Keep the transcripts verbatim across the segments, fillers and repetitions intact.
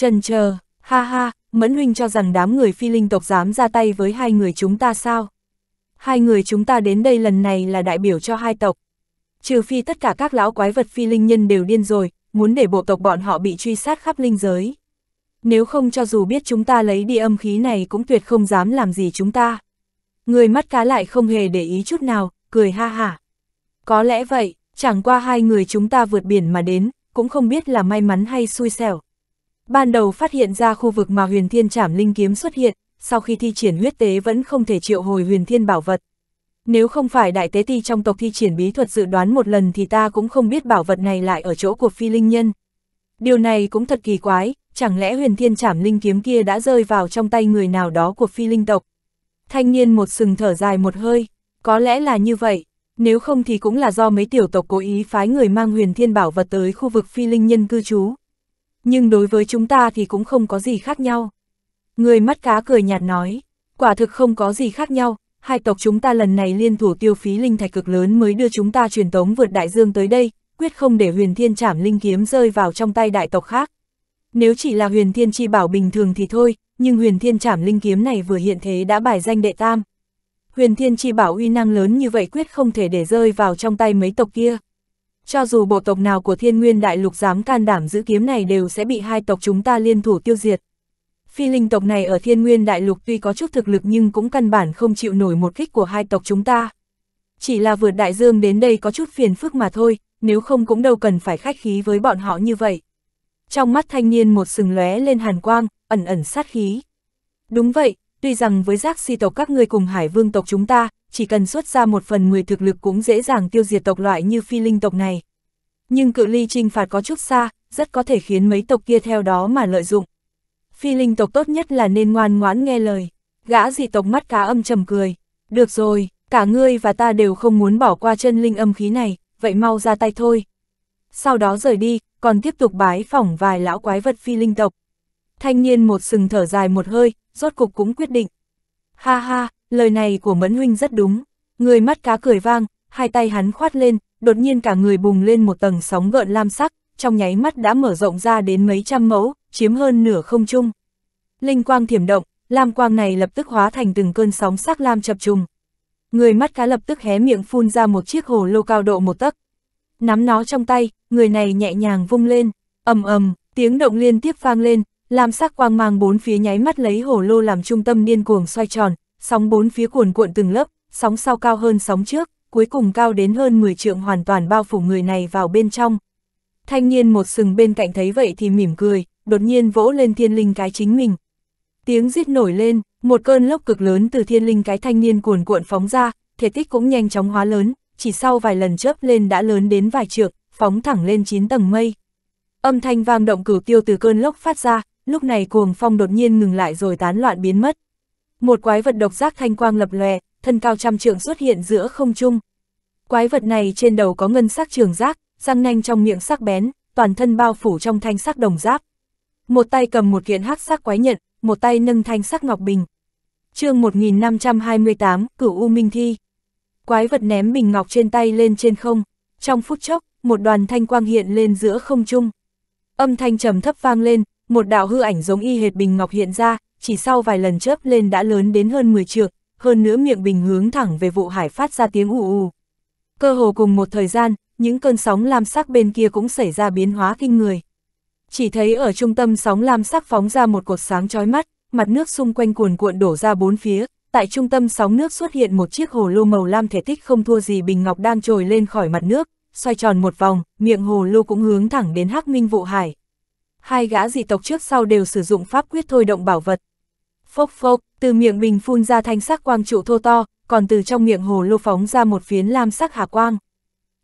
Chần chờ, ha ha, Mẫn huynh cho rằng đám người Phi Linh tộc dám ra tay với hai người chúng ta sao? Hai người chúng ta đến đây lần này là đại biểu cho hai tộc. Trừ phi tất cả các lão quái vật phi linh nhân đều điên rồi, muốn để bộ tộc bọn họ bị truy sát khắp linh giới. Nếu không cho dù biết chúng ta lấy đi âm khí này cũng tuyệt không dám làm gì chúng ta. Người mắt cá lại không hề để ý chút nào, cười ha hả. Có lẽ vậy, chẳng qua hai người chúng ta vượt biển mà đến, cũng không biết là may mắn hay xui xẻo. Ban đầu phát hiện ra khu vực mà Huyền Thiên Trảm Linh Kiếm xuất hiện, sau khi thi triển huyết tế vẫn không thể triệu hồi huyền thiên bảo vật. Nếu không phải đại tế ti trong tộc thi triển bí thuật dự đoán một lần thì ta cũng không biết bảo vật này lại ở chỗ của phi linh nhân. Điều này cũng thật kỳ quái, chẳng lẽ Huyền Thiên Trảm Linh Kiếm kia đã rơi vào trong tay người nào đó của Phi Linh tộc. Thanh niên một sừng thở dài một hơi, có lẽ là như vậy, nếu không thì cũng là do mấy tiểu tộc cố ý phái người mang huyền thiên bảo vật tới khu vực phi linh nhân cư trú. Nhưng đối với chúng ta thì cũng không có gì khác nhau. Người mắt cá cười nhạt nói, quả thực không có gì khác nhau, hai tộc chúng ta lần này liên thủ tiêu phí linh thạch cực lớn mới đưa chúng ta truyền tống vượt đại dương tới đây, quyết không để huyền thiên trảm linh kiếm rơi vào trong tay đại tộc khác. Nếu chỉ là huyền thiên chi bảo bình thường thì thôi, nhưng huyền thiên trảm linh kiếm này vừa hiện thế đã bài danh đệ tam. Huyền thiên chi bảo uy năng lớn như vậy quyết không thể để rơi vào trong tay mấy tộc kia. Cho dù bộ tộc nào của Thiên Nguyên Đại Lục dám can đảm giữ kiếm này đều sẽ bị hai tộc chúng ta liên thủ tiêu diệt. Phi linh tộc này ở Thiên Nguyên Đại Lục tuy có chút thực lực nhưng cũng căn bản không chịu nổi một kích của hai tộc chúng ta. Chỉ là vượt đại dương đến đây có chút phiền phức mà thôi, nếu không cũng đâu cần phải khách khí với bọn họ như vậy. Trong mắt thanh niên một sừng lóe lên hàn quang, ẩn ẩn sát khí. Đúng vậy, tuy rằng với Giác Si tộc các ngươi cùng Hải Vương tộc chúng ta, chỉ cần xuất ra một phần mười thực lực cũng dễ dàng tiêu diệt tộc loại như Phi Linh tộc này. Nhưng cự ly trinh phạt có chút xa, rất có thể khiến mấy tộc kia theo đó mà lợi dụng. Phi Linh tộc tốt nhất là nên ngoan ngoãn nghe lời. Gã dị tộc mắt cá âm trầm cười. Được rồi, cả ngươi và ta đều không muốn bỏ qua chân linh âm khí này, vậy mau ra tay thôi. Sau đó rời đi, còn tiếp tục bái phỏng vài lão quái vật Phi Linh tộc. Thanh niên một sừng thở dài một hơi, rốt cục cũng quyết định. Ha ha, lời này của Mẫn huynh rất đúng. Người mắt cá cười vang, hai tay hắn khoát lên, đột nhiên cả người bùng lên một tầng sóng gợn lam sắc, trong nháy mắt đã mở rộng ra đến mấy trăm mẫu, chiếm hơn nửa không trung. Linh quang thiểm động, lam quang này lập tức hóa thành từng cơn sóng sắc lam chập trùng. Người mắt cá lập tức hé miệng phun ra một chiếc hồ lô cao độ một tấc. Nắm nó trong tay, người này nhẹ nhàng vung lên, ầm ầm, tiếng động liên tiếp vang lên, lam sắc quang mang bốn phía nháy mắt lấy hồ lô làm trung tâm điên cuồng xoay tròn, sóng bốn phía cuồn cuộn từng lớp, sóng sau cao hơn sóng trước, cuối cùng cao đến hơn mười trượng hoàn toàn bao phủ người này vào bên trong. Thanh niên một sừng bên cạnh thấy vậy thì mỉm cười, đột nhiên vỗ lên thiên linh cái chính mình. Tiếng rít nổi lên, một cơn lốc cực lớn từ thiên linh cái thanh niên cuồn cuộn phóng ra, thể tích cũng nhanh chóng hóa lớn, chỉ sau vài lần chớp lên đã lớn đến vài trượng, phóng thẳng lên chín tầng mây. Âm thanh vang động cửu tiêu từ cơn lốc phát ra, lúc này cuồng phong đột nhiên ngừng lại rồi tán loạn biến mất. Một quái vật độc giác thanh quang lập lòe, thân cao trăm trượng xuất hiện giữa không trung. Quái vật này trên đầu có ngân sắc trường giác, răng nanh trong miệng sắc bén, toàn thân bao phủ trong thanh sắc đồng giáp. Một tay cầm một kiện hắc sắc quái nhận, một tay nâng thanh sắc ngọc bình. Chương một nghìn năm trăm hai mươi tám, Cửu U Minh Thi. Quái vật ném bình ngọc trên tay lên trên không, trong phút chốc, một đoàn thanh quang hiện lên giữa không trung. Âm thanh trầm thấp vang lên, một đạo hư ảnh giống y hệt bình ngọc hiện ra, chỉ sau vài lần chớp lên đã lớn đến hơn mười trượng, hơn nữa miệng bình hướng thẳng về vụ hải phát ra tiếng ù ù. Cơ hồ cùng một thời gian, những cơn sóng lam sắc bên kia cũng xảy ra biến hóa kinh người. Chỉ thấy ở trung tâm sóng lam sắc phóng ra một cột sáng chói mắt, mặt nước xung quanh cuồn cuộn đổ ra bốn phía, tại trung tâm sóng nước xuất hiện một chiếc hồ lô màu lam thể tích không thua gì bình ngọc đang trồi lên khỏi mặt nước, xoay tròn một vòng, miệng hồ lô cũng hướng thẳng đến Hắc Minh vụ hải. Hai gã dị tộc trước sau đều sử dụng pháp quyết thôi động bảo vật. Phốc phốc, từ miệng bình phun ra thanh sắc quang trụ thô to, còn từ trong miệng hồ lô phóng ra một phiến lam sắc hà quang.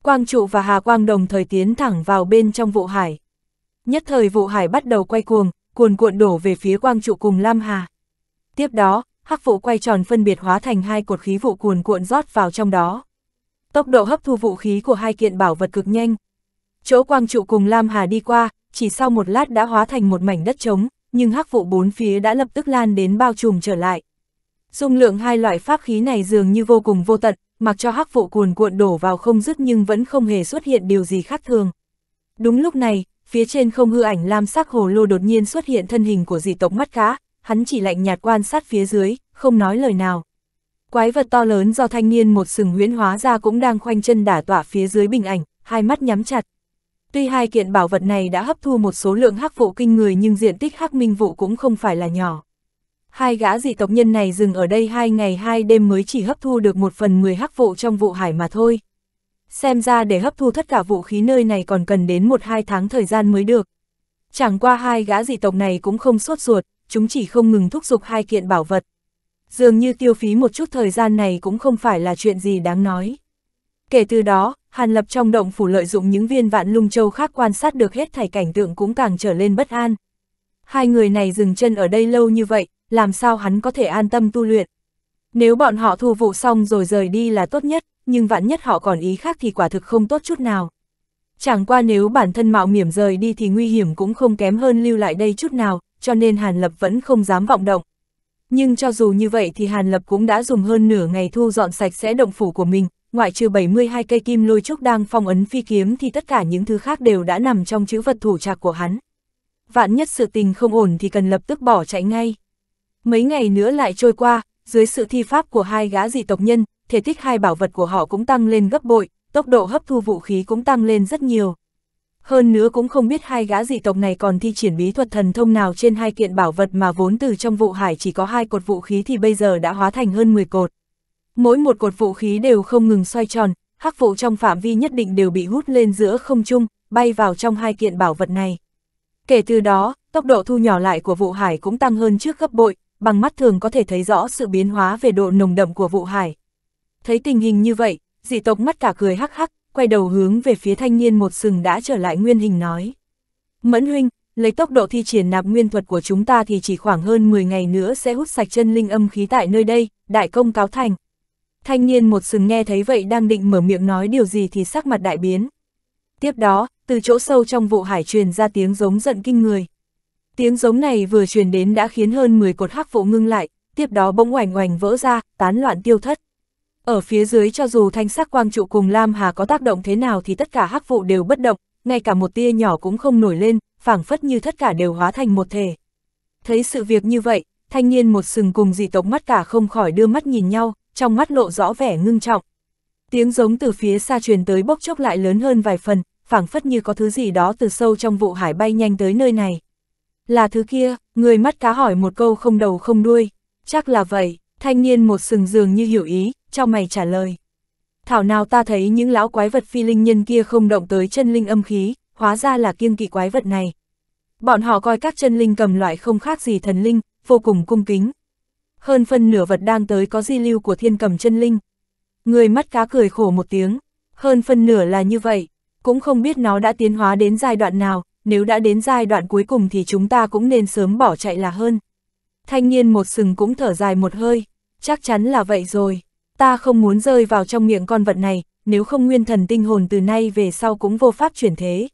Quang trụ và hà quang đồng thời tiến thẳng vào bên trong vụ hải. Nhất thời vụ hải bắt đầu quay cuồng, cuồn cuộn đổ về phía quang trụ cùng lam hà. Tiếp đó, hắc vụ quay tròn phân biệt hóa thành hai cột khí vụ cuồn cuộn rót vào trong đó. Tốc độ hấp thu vũ khí của hai kiện bảo vật cực nhanh. Chỗ quang trụ cùng lam hà đi qua, chỉ sau một lát đã hóa thành một mảnh đất trống, nhưng hắc vụ bốn phía đã lập tức lan đến bao trùm trở lại. Dung lượng hai loại pháp khí này dường như vô cùng vô tận, mặc cho hắc vụ cuồn cuộn đổ vào không dứt nhưng vẫn không hề xuất hiện điều gì khác thường. Đúng lúc này, phía trên không hư ảnh lam sắc hồ lô đột nhiên xuất hiện thân hình của dị tộc mắt cá, hắn chỉ lạnh nhạt quan sát phía dưới, không nói lời nào. Quái vật to lớn do thanh niên một sừng huyễn hóa ra cũng đang khoanh chân đả tọa phía dưới bình ảnh, hai mắt nhắm chặt. Tuy hai kiện bảo vật này đã hấp thu một số lượng hắc vụ kinh người nhưng diện tích hắc minh vụ cũng không phải là nhỏ. Hai gã dị tộc nhân này dừng ở đây hai ngày hai đêm mới chỉ hấp thu được một phần mười hắc vụ trong vụ hải mà thôi. Xem ra để hấp thu tất cả vũ khí nơi này còn cần đến một hai tháng thời gian mới được. Chẳng qua hai gã dị tộc này cũng không sốt ruột, chúng chỉ không ngừng thúc giục hai kiện bảo vật. Dường như tiêu phí một chút thời gian này cũng không phải là chuyện gì đáng nói. Kể từ đó, Hàn Lập trong động phủ lợi dụng những viên vạn lung châu khác quan sát được hết thảy cảnh tượng cũng càng trở lên bất an. Hai người này dừng chân ở đây lâu như vậy, làm sao hắn có thể an tâm tu luyện. Nếu bọn họ thu vụ xong rồi rời đi là tốt nhất, nhưng vạn nhất họ còn ý khác thì quả thực không tốt chút nào. Chẳng qua nếu bản thân mạo hiểm rời đi thì nguy hiểm cũng không kém hơn lưu lại đây chút nào, cho nên Hàn Lập vẫn không dám vọng động. Nhưng cho dù như vậy thì Hàn Lập cũng đã dùng hơn nửa ngày thu dọn sạch sẽ động phủ của mình, ngoại trừ bảy mươi hai cây kim lôi trúc đang phong ấn phi kiếm thì tất cả những thứ khác đều đã nằm trong chữ vật thủ trạc của hắn. Vạn nhất sự tình không ổn thì cần lập tức bỏ chạy ngay. Mấy ngày nữa lại trôi qua, dưới sự thi pháp của hai gã dị tộc nhân, thể tích hai bảo vật của họ cũng tăng lên gấp bội, tốc độ hấp thu vũ khí cũng tăng lên rất nhiều. Hơn nữa cũng không biết hai gã dị tộc này còn thi triển bí thuật thần thông nào trên hai kiện bảo vật mà vốn từ trong vụ hải chỉ có hai cột vũ khí thì bây giờ đã hóa thành hơn mười cột. Mỗi một cột vũ khí đều không ngừng xoay tròn, hắc vụ trong phạm vi nhất định đều bị hút lên giữa không trung, bay vào trong hai kiện bảo vật này. Kể từ đó, tốc độ thu nhỏ lại của vụ hải cũng tăng hơn trước gấp bội, bằng mắt thường có thể thấy rõ sự biến hóa về độ nồng đậm của vụ hải. Thấy tình hình như vậy, dị tộc mắt cả cười hắc hắc, quay đầu hướng về phía thanh niên một sừng đã trở lại nguyên hình nói. Mẫn huynh, lấy tốc độ thi triển nạp nguyên thuật của chúng ta thì chỉ khoảng hơn mười ngày nữa sẽ hút sạch chân linh âm khí tại nơi đây, đại công cáo thành. Thanh niên một sừng nghe thấy vậy đang định mở miệng nói điều gì thì sắc mặt đại biến. Tiếp đó, từ chỗ sâu trong vụ hải truyền ra tiếng giống giận kinh người. Tiếng giống này vừa truyền đến đã khiến hơn mười cột hắc vụ ngưng lại, tiếp đó bỗng oành oành vỡ ra, tán loạn tiêu thất. Ở phía dưới cho dù thanh sắc quang trụ cùng Lam Hà có tác động thế nào thì tất cả hắc vụ đều bất động, ngay cả một tia nhỏ cũng không nổi lên, phảng phất như tất cả đều hóa thành một thể. Thấy sự việc như vậy, thanh niên một sừng cùng dị tộc mắt cả không khỏi đưa mắt nhìn nhau, trong mắt lộ rõ vẻ ngưng trọng. Tiếng giống từ phía xa truyền tới bốc chốc lại lớn hơn vài phần, phảng phất như có thứ gì đó từ sâu trong vụ hải bay nhanh tới nơi này. Là thứ kia, người mắt cá hỏi một câu không đầu không đuôi. Chắc là vậy, thanh niên một sừng dường như hiểu ý, chau mày trả lời. Thảo nào ta thấy những lão quái vật phi linh nhân kia không động tới chân linh âm khí, hóa ra là kiêng kỵ quái vật này. Bọn họ coi các chân linh cầm loại không khác gì thần linh, vô cùng cung kính. Hơn phân nửa vật đang tới có di lưu của thiên cầm chân linh. Người mắt cá cười khổ một tiếng, hơn phân nửa là như vậy, cũng không biết nó đã tiến hóa đến giai đoạn nào. Nếu đã đến giai đoạn cuối cùng thì chúng ta cũng nên sớm bỏ chạy là hơn. Thanh niên một sừng cũng thở dài một hơi. Chắc chắn là vậy rồi. Ta không muốn rơi vào trong miệng con vật này, nếu không nguyên thần tinh hồn từ nay về sau cũng vô pháp chuyển thế.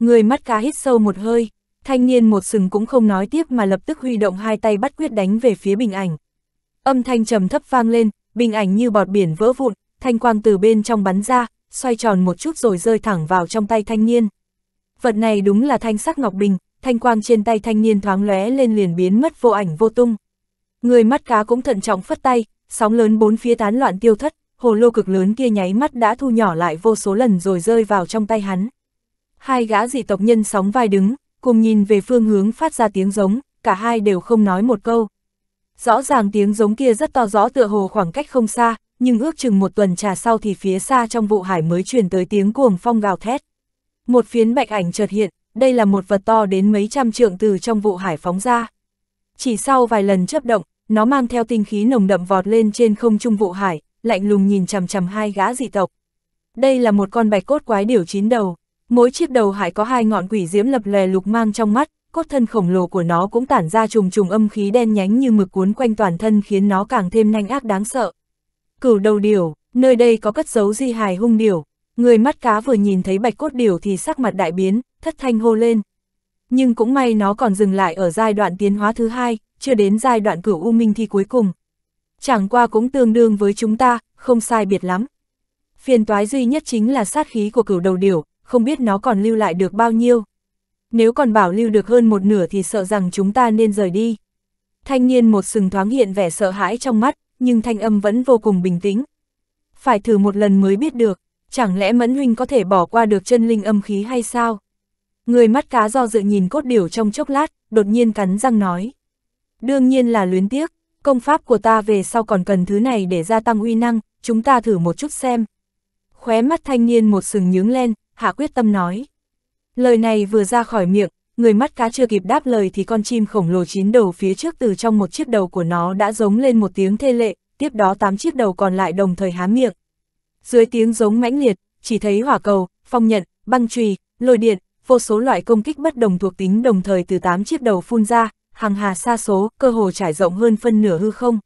Người mắt cá hít sâu một hơi. Thanh niên một sừng cũng không nói tiếp mà lập tức huy động hai tay bắt quyết đánh về phía bình ảnh. Âm thanh trầm thấp vang lên, bình ảnh như bọt biển vỡ vụn, thanh quang từ bên trong bắn ra, xoay tròn một chút rồi rơi thẳng vào trong tay thanh niên. Vật này đúng là thanh sắc ngọc bình, thanh quang trên tay thanh niên thoáng lóe lên liền biến mất vô ảnh vô tung. Người mắt cá cũng thận trọng phất tay, sóng lớn bốn phía tán loạn tiêu thất, hồ lô cực lớn kia nháy mắt đã thu nhỏ lại vô số lần rồi rơi vào trong tay hắn. Hai gã dị tộc nhân sóng vai đứng, cùng nhìn về phương hướng phát ra tiếng giống, cả hai đều không nói một câu. Rõ ràng tiếng giống kia rất to rõ tựa hồ khoảng cách không xa, nhưng ước chừng một tuần trà sau thì phía xa trong vụ hải mới truyền tới tiếng cuồng phong gào thét. Một phiến bạch ảnh chợt hiện, đây là một vật to đến mấy trăm trượng từ trong vụ hải phóng ra. Chỉ sau vài lần chớp động, nó mang theo tinh khí nồng đậm vọt lên trên không trung vụ hải, lạnh lùng nhìn chằm chằm hai gã dị tộc. Đây là một con bạch cốt quái điểu chín đầu, mỗi chiếc đầu hải có hai ngọn quỷ diễm lập lòe lục mang trong mắt, cốt thân khổng lồ của nó cũng tản ra trùng trùng âm khí đen nhánh như mực cuốn quanh toàn thân khiến nó càng thêm nhanh ác đáng sợ. Cửu đầu điểu, nơi đây có cất giấu di hài hung điểu. Người mắt cá vừa nhìn thấy bạch cốt điểu thì sắc mặt đại biến, thất thanh hô lên. Nhưng cũng may nó còn dừng lại ở giai đoạn tiến hóa thứ hai, chưa đến giai đoạn cửu u minh thi cuối cùng. Chẳng qua cũng tương đương với chúng ta, không sai biệt lắm. Phiền toái duy nhất chính là sát khí của cửu đầu điểu, không biết nó còn lưu lại được bao nhiêu. nếu còn bảo lưu được hơn một nửa thì sợ rằng chúng ta nên rời đi. Thanh niên một sừng thoáng hiện vẻ sợ hãi trong mắt, nhưng thanh âm vẫn vô cùng bình tĩnh. Phải thử một lần mới biết được, chẳng lẽ Mẫn huynh có thể bỏ qua được chân linh âm khí hay sao? Người mắt cá do dự nhìn cốt điểu trong chốc lát, đột nhiên cắn răng nói. Đương nhiên là luyến tiếc, công pháp của ta về sau còn cần thứ này để gia tăng uy năng, chúng ta thử một chút xem. Khóe mắt thanh niên một sừng nhướng lên, hạ quyết tâm nói. Lời này vừa ra khỏi miệng, người mắt cá chưa kịp đáp lời thì con chim khổng lồ chín đầu phía trước từ trong một chiếc đầu của nó đã giống lên một tiếng thê lệ, tiếp đó tám chiếc đầu còn lại đồng thời há miệng. Dưới tiếng giống mãnh liệt, chỉ thấy hỏa cầu, phong nhận, băng chùy, lôi điện, vô số loại công kích bất đồng thuộc tính đồng thời từ tám chiếc đầu phun ra, hàng hà sa số, cơ hồ trải rộng hơn phân nửa hư không.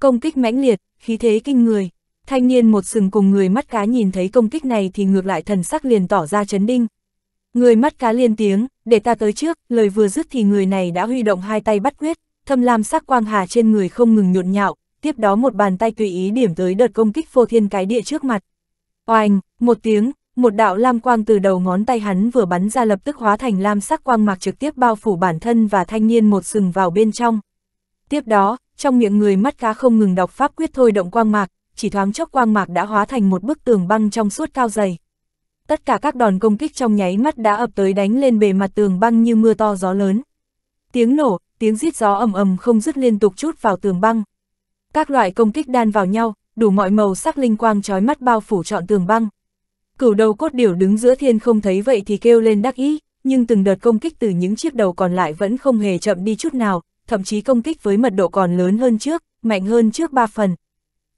Công kích mãnh liệt, khí thế kinh người. Thanh niên một sừng cùng người mắt cá nhìn thấy công kích này thì ngược lại thần sắc liền tỏ ra chấn định. Người mắt cá lên tiếng, để ta tới trước, lời vừa dứt thì người này đã huy động hai tay bắt quyết, thâm lam sắc quang hà trên người không ngừng nhộn nhạo, tiếp đó một bàn tay tùy ý điểm tới đợt công kích phô thiên cái địa trước mặt. Oanh, một tiếng, một đạo lam quang từ đầu ngón tay hắn vừa bắn ra lập tức hóa thành lam sắc quang mạc trực tiếp bao phủ bản thân và thanh niên một sừng vào bên trong. Tiếp đó, trong miệng người mắt cá không ngừng đọc pháp quyết thôi động quang mạc, chỉ thoáng chốc quang mạc đã hóa thành một bức tường băng trong suốt cao dày. Tất cả các đòn công kích trong nháy mắt đã ập tới đánh lên bề mặt tường băng như mưa to gió lớn. Tiếng nổ, tiếng rít gió ầm ầm không dứt liên tục trút vào tường băng. Các loại công kích đan vào nhau, đủ mọi màu sắc linh quang chói mắt bao phủ trọn tường băng. Cửu đầu cốt điểu đứng giữa thiên không thấy vậy thì kêu lên đắc ý, nhưng từng đợt công kích từ những chiếc đầu còn lại vẫn không hề chậm đi chút nào, thậm chí công kích với mật độ còn lớn hơn trước, mạnh hơn trước ba phần.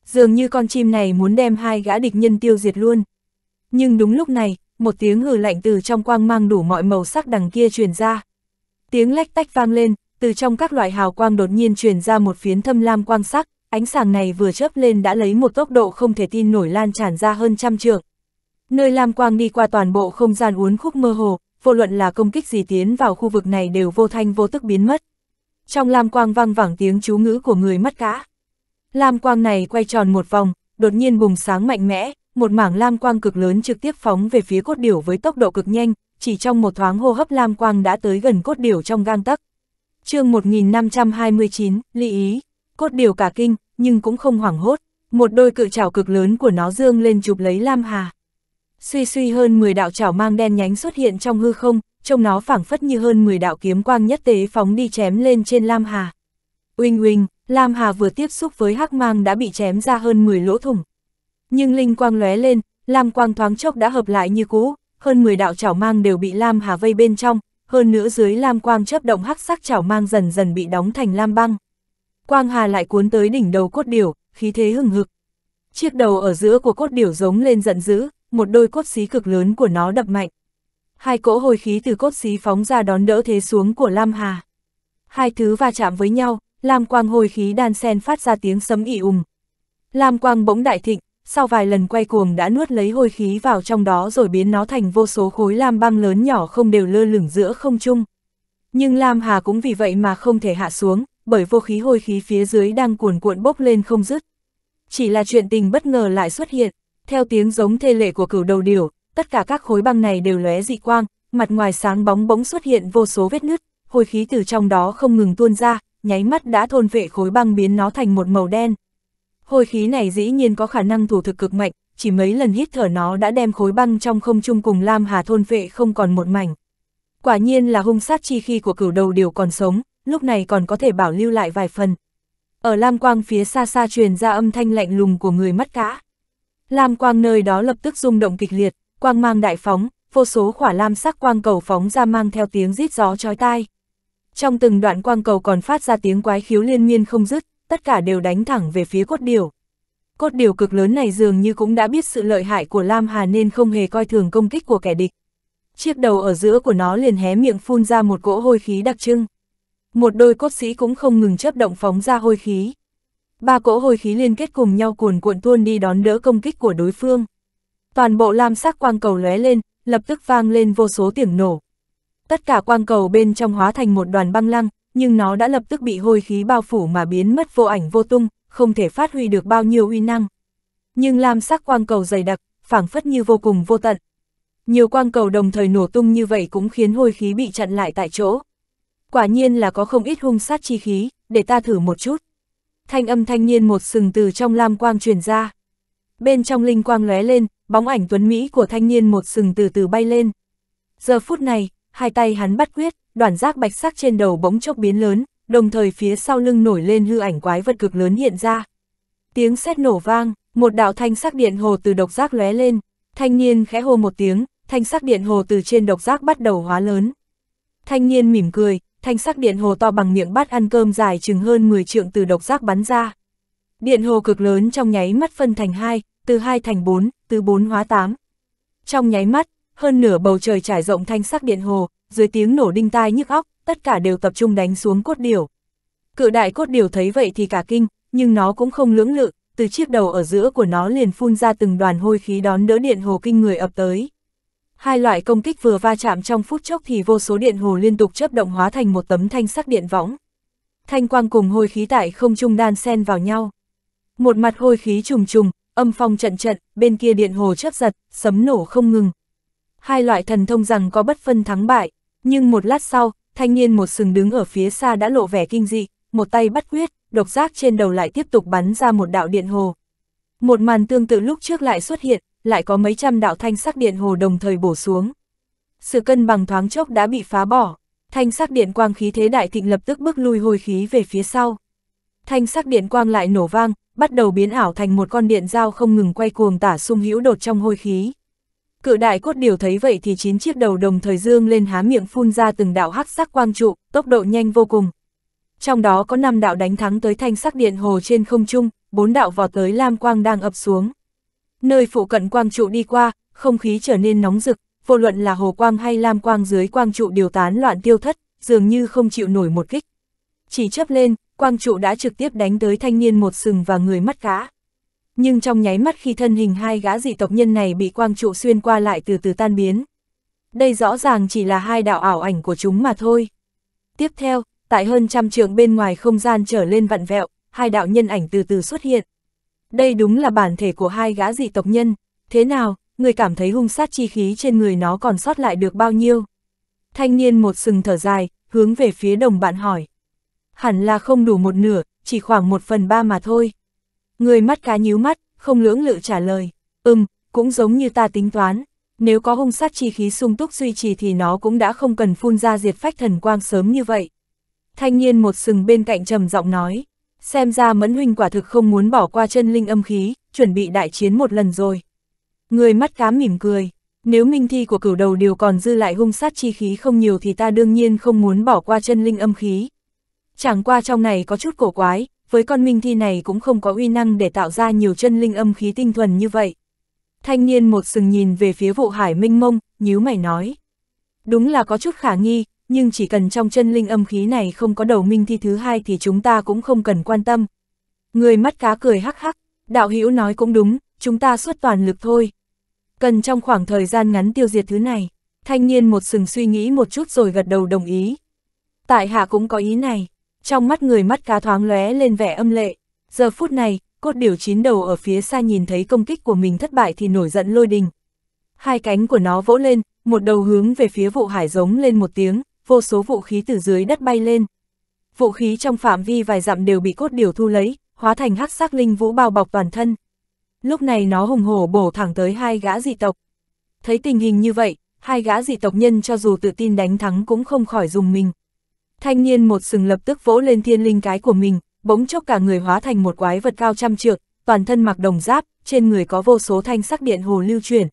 Dường như con chim này muốn đem hai gã địch nhân tiêu diệt luôn. Nhưng đúng lúc này, một tiếng hừ lạnh từ trong quang mang đủ mọi màu sắc đằng kia truyền ra. Tiếng lách tách vang lên, từ trong các loại hào quang đột nhiên truyền ra một phiến thâm lam quang sắc, ánh sáng này vừa chớp lên đã lấy một tốc độ không thể tin nổi lan tràn ra hơn trăm trượng. Nơi lam quang đi qua toàn bộ không gian uốn khúc mơ hồ, vô luận là công kích gì tiến vào khu vực này đều vô thanh vô tức biến mất. Trong lam quang vang vẳng tiếng chú ngữ của người mắt cá. Lam quang này quay tròn một vòng, đột nhiên bùng sáng mạnh mẽ. Một mảng lam quang cực lớn trực tiếp phóng về phía cốt điểu với tốc độ cực nhanh, chỉ trong một thoáng hô hấp lam quang đã tới gần cốt điểu trong gang tấc. Chương một nghìn năm trăm hai mươi chín, Lý Ý, cốt điểu cả kinh, nhưng cũng không hoảng hốt, một đôi cự chảo cực lớn của nó dương lên chụp lấy lam hà. Suy suy hơn mười đạo chảo mang đen nhánh xuất hiện trong hư không, trông nó phảng phất như hơn mười đạo kiếm quang nhất tế phóng đi chém lên trên lam hà. Uỳnh uỳnh, lam hà vừa tiếp xúc với hắc mang đã bị chém ra hơn mười lỗ thủng. Nhưng linh quang lóe lên, lam quang thoáng chốc đã hợp lại như cũ, hơn mười đạo chảo mang đều bị lam hà vây bên trong, hơn nữa dưới lam quang chớp động hắc sắc chảo mang dần dần bị đóng thành lam băng. Quang hà lại cuốn tới đỉnh đầu cốt điểu, khí thế hừng hực. Chiếc đầu ở giữa của cốt điểu giống lên giận dữ, một đôi cốt xí cực lớn của nó đập mạnh. Hai cỗ hồi khí từ cốt xí phóng ra đón đỡ thế xuống của lam hà. Hai thứ va chạm với nhau, lam quang hồi khí đan xen phát ra tiếng sấm ì ùng. Lam quang bỗng đại thịnh. Sau vài lần quay cuồng đã nuốt lấy hôi khí vào trong đó rồi biến nó thành vô số khối lam băng lớn nhỏ không đều lơ lửng giữa không trung. Nhưng lam hà cũng vì vậy mà không thể hạ xuống, bởi vô khí hôi khí phía dưới đang cuồn cuộn bốc lên không dứt. Chỉ là chuyện tình bất ngờ lại xuất hiện, theo tiếng giống thê lệ của cửu đầu điểu, tất cả các khối băng này đều lóe dị quang, mặt ngoài sáng bóng bỗng xuất hiện vô số vết nứt, hôi khí từ trong đó không ngừng tuôn ra, nháy mắt đã thôn vệ khối băng biến nó thành một màu đen. Hồi khí này dĩ nhiên có khả năng thủ thực cực mạnh, chỉ mấy lần hít thở nó đã đem khối băng trong không trung cùng lam hà thôn vệ không còn một mảnh. Quả nhiên là hung sát chi khí của cửu đầu điểu còn sống, lúc này còn có thể bảo lưu lại vài phần. Ở lam quang phía xa xa truyền ra âm thanh lạnh lùng của người mắt cá. Lam quang nơi đó lập tức rung động kịch liệt, quang mang đại phóng, vô số khỏa lam sắc quang cầu phóng ra mang theo tiếng rít gió chói tai. Trong từng đoạn quang cầu còn phát ra tiếng quái khiếu liên miên không dứt. Tất cả đều đánh thẳng về phía cốt điểu. Cốt điểu cực lớn này dường như cũng đã biết sự lợi hại của lam hà nên không hề coi thường công kích của kẻ địch. Chiếc đầu ở giữa của nó liền hé miệng phun ra một cỗ hôi khí đặc trưng. Một đôi cốt sĩ cũng không ngừng chớp động phóng ra hôi khí. Ba cỗ hôi khí liên kết cùng nhau cuồn cuộn tuôn đi đón đỡ công kích của đối phương. Toàn bộ lam sắc quang cầu lóe lên, lập tức vang lên vô số tiếng nổ. Tất cả quang cầu bên trong hóa thành một đoàn băng lăng. Nhưng nó đã lập tức bị hôi khí bao phủ mà biến mất vô ảnh vô tung, không thể phát huy được bao nhiêu uy năng. Nhưng lam sắc quang cầu dày đặc, phảng phất như vô cùng vô tận. Nhiều quang cầu đồng thời nổ tung như vậy cũng khiến hôi khí bị chặn lại tại chỗ. Quả nhiên là có không ít hung sát chi khí, để ta thử một chút. Thanh âm thanh niên một sừng từ trong lam quang truyền ra. Bên trong linh quang lóe lên, bóng ảnh tuấn mỹ của thanh niên một sừng từ từ bay lên. Giờ phút này, hai tay hắn bắt quyết, đoàn giác bạch sắc trên đầu bỗng chốc biến lớn, đồng thời phía sau lưng nổi lên hư ảnh quái vật cực lớn hiện ra. Tiếng sét nổ vang, một đạo thanh sắc điện hồ từ độc giác lóe lên, thanh niên khẽ hô một tiếng, thanh sắc điện hồ từ trên độc giác bắt đầu hóa lớn. Thanh niên mỉm cười, thanh sắc điện hồ to bằng miệng bát ăn cơm dài chừng hơn mười trượng từ độc giác bắn ra. Điện hồ cực lớn trong nháy mắt phân thành hai, từ hai thành bốn, từ bốn hóa tám. Trong nháy mắt, hơn nửa bầu trời trải rộng thanh sắc điện hồ, dưới tiếng nổ đinh tai nhức óc, tất cả đều tập trung đánh xuống cốt điểu. Cự đại cốt điểu thấy vậy thì cả kinh, nhưng nó cũng không lưỡng lự, từ chiếc đầu ở giữa của nó liền phun ra từng đoàn hôi khí đón đỡ điện hồ kinh người ập tới. Hai loại công kích vừa va chạm trong phút chốc thì vô số điện hồ liên tục chớp động hóa thành một tấm thanh sắc điện võng. Thanh quang cùng hôi khí tại không trung đan xen vào nhau. Một mặt hôi khí trùng trùng, âm phong trận trận, bên kia điện hồ chớp giật, sấm nổ không ngừng. Hai loại thần thông rằng có bất phân thắng bại, nhưng một lát sau, thanh niên một sừng đứng ở phía xa đã lộ vẻ kinh dị, một tay bắt quyết, độc giác trên đầu lại tiếp tục bắn ra một đạo điện hồ. Một màn tương tự lúc trước lại xuất hiện, lại có mấy trăm đạo thanh sắc điện hồ đồng thời bổ xuống. Sự cân bằng thoáng chốc đã bị phá bỏ, thanh sắc điện quang khí thế đại thịnh lập tức bước lui hồi khí về phía sau. Thanh sắc điện quang lại nổ vang, bắt đầu biến ảo thành một con điện dao không ngừng quay cuồng tả xung hữu đột trong hôi khí. Cự đại cốt điều thấy vậy thì chín chiếc đầu đồng thời dương lên há miệng phun ra từng đạo hắc sắc quang trụ, tốc độ nhanh vô cùng. Trong đó có năm đạo đánh thắng tới thanh sắc điện hồ trên không trung, bốn đạo vọt tới lam quang đang ập xuống. Nơi phụ cận quang trụ đi qua, không khí trở nên nóng rực, vô luận là hồ quang hay lam quang dưới quang trụ đều tán loạn tiêu thất, dường như không chịu nổi một kích. Chỉ chớp lên, quang trụ đã trực tiếp đánh tới thanh niên một sừng và người mắt cá. Nhưng trong nháy mắt khi thân hình hai gã dị tộc nhân này bị quang trụ xuyên qua lại từ từ tan biến. Đây rõ ràng chỉ là hai đạo ảo ảnh của chúng mà thôi. Tiếp theo, tại hơn trăm trượng bên ngoài không gian trở lên vặn vẹo, hai đạo nhân ảnh từ từ xuất hiện. Đây đúng là bản thể của hai gã dị tộc nhân. Thế nào, người cảm thấy hung sát chi khí trên người nó còn sót lại được bao nhiêu? Thanh niên một sừng thở dài, hướng về phía đồng bạn hỏi. Hẳn là không đủ một nửa, chỉ khoảng một phần ba mà thôi. Người mắt cá nhíu mắt, không lưỡng lự trả lời. Ừm, cũng giống như ta tính toán. Nếu có hung sát chi khí sung túc duy trì thì nó cũng đã không cần phun ra diệt phách thần quang sớm như vậy. Thanh niên một sừng bên cạnh trầm giọng nói. Xem ra Mẫn huynh quả thực không muốn bỏ qua chân linh âm khí, chuẩn bị đại chiến một lần rồi. Người mắt cá mỉm cười. Nếu minh thi của cửu đầu điều còn dư lại hung sát chi khí không nhiều thì ta đương nhiên không muốn bỏ qua chân linh âm khí. Chẳng qua trong này có chút cổ quái. Với con minh thi này cũng không có uy năng để tạo ra nhiều chân linh âm khí tinh thuần như vậy. Thanh niên một sừng nhìn về phía vụ hải minh mông, nhíu mày nói. Đúng là có chút khả nghi, nhưng chỉ cần trong chân linh âm khí này không có đầu minh thi thứ hai thì chúng ta cũng không cần quan tâm. Người mắt cá cười hắc hắc, đạo hữu nói cũng đúng, chúng ta xuất toàn lực thôi. Cần trong khoảng thời gian ngắn tiêu diệt thứ này, thanh niên một sừng suy nghĩ một chút rồi gật đầu đồng ý. Tại hạ cũng có ý này. Trong mắt người mắt cá thoáng lóe lên vẻ âm lệ, giờ phút này, cốt điểu chín đầu ở phía xa nhìn thấy công kích của mình thất bại thì nổi giận lôi đình. Hai cánh của nó vỗ lên, một đầu hướng về phía vụ hải giống lên một tiếng, vô số vũ khí từ dưới đất bay lên. Vũ khí trong phạm vi vài dặm đều bị cốt điểu thu lấy, hóa thành hắc sắc linh vũ bao bọc toàn thân. Lúc này nó hùng hổ bổ thẳng tới hai gã dị tộc. Thấy tình hình như vậy, hai gã dị tộc nhân cho dù tự tin đánh thắng cũng không khỏi dùng mình. Thanh niên một sừng lập tức vỗ lên thiên linh cái của mình, bỗng chốc cả người hóa thành một quái vật cao trăm trượng, toàn thân mặc đồng giáp, trên người có vô số thanh sắc điện hồ lưu chuyển.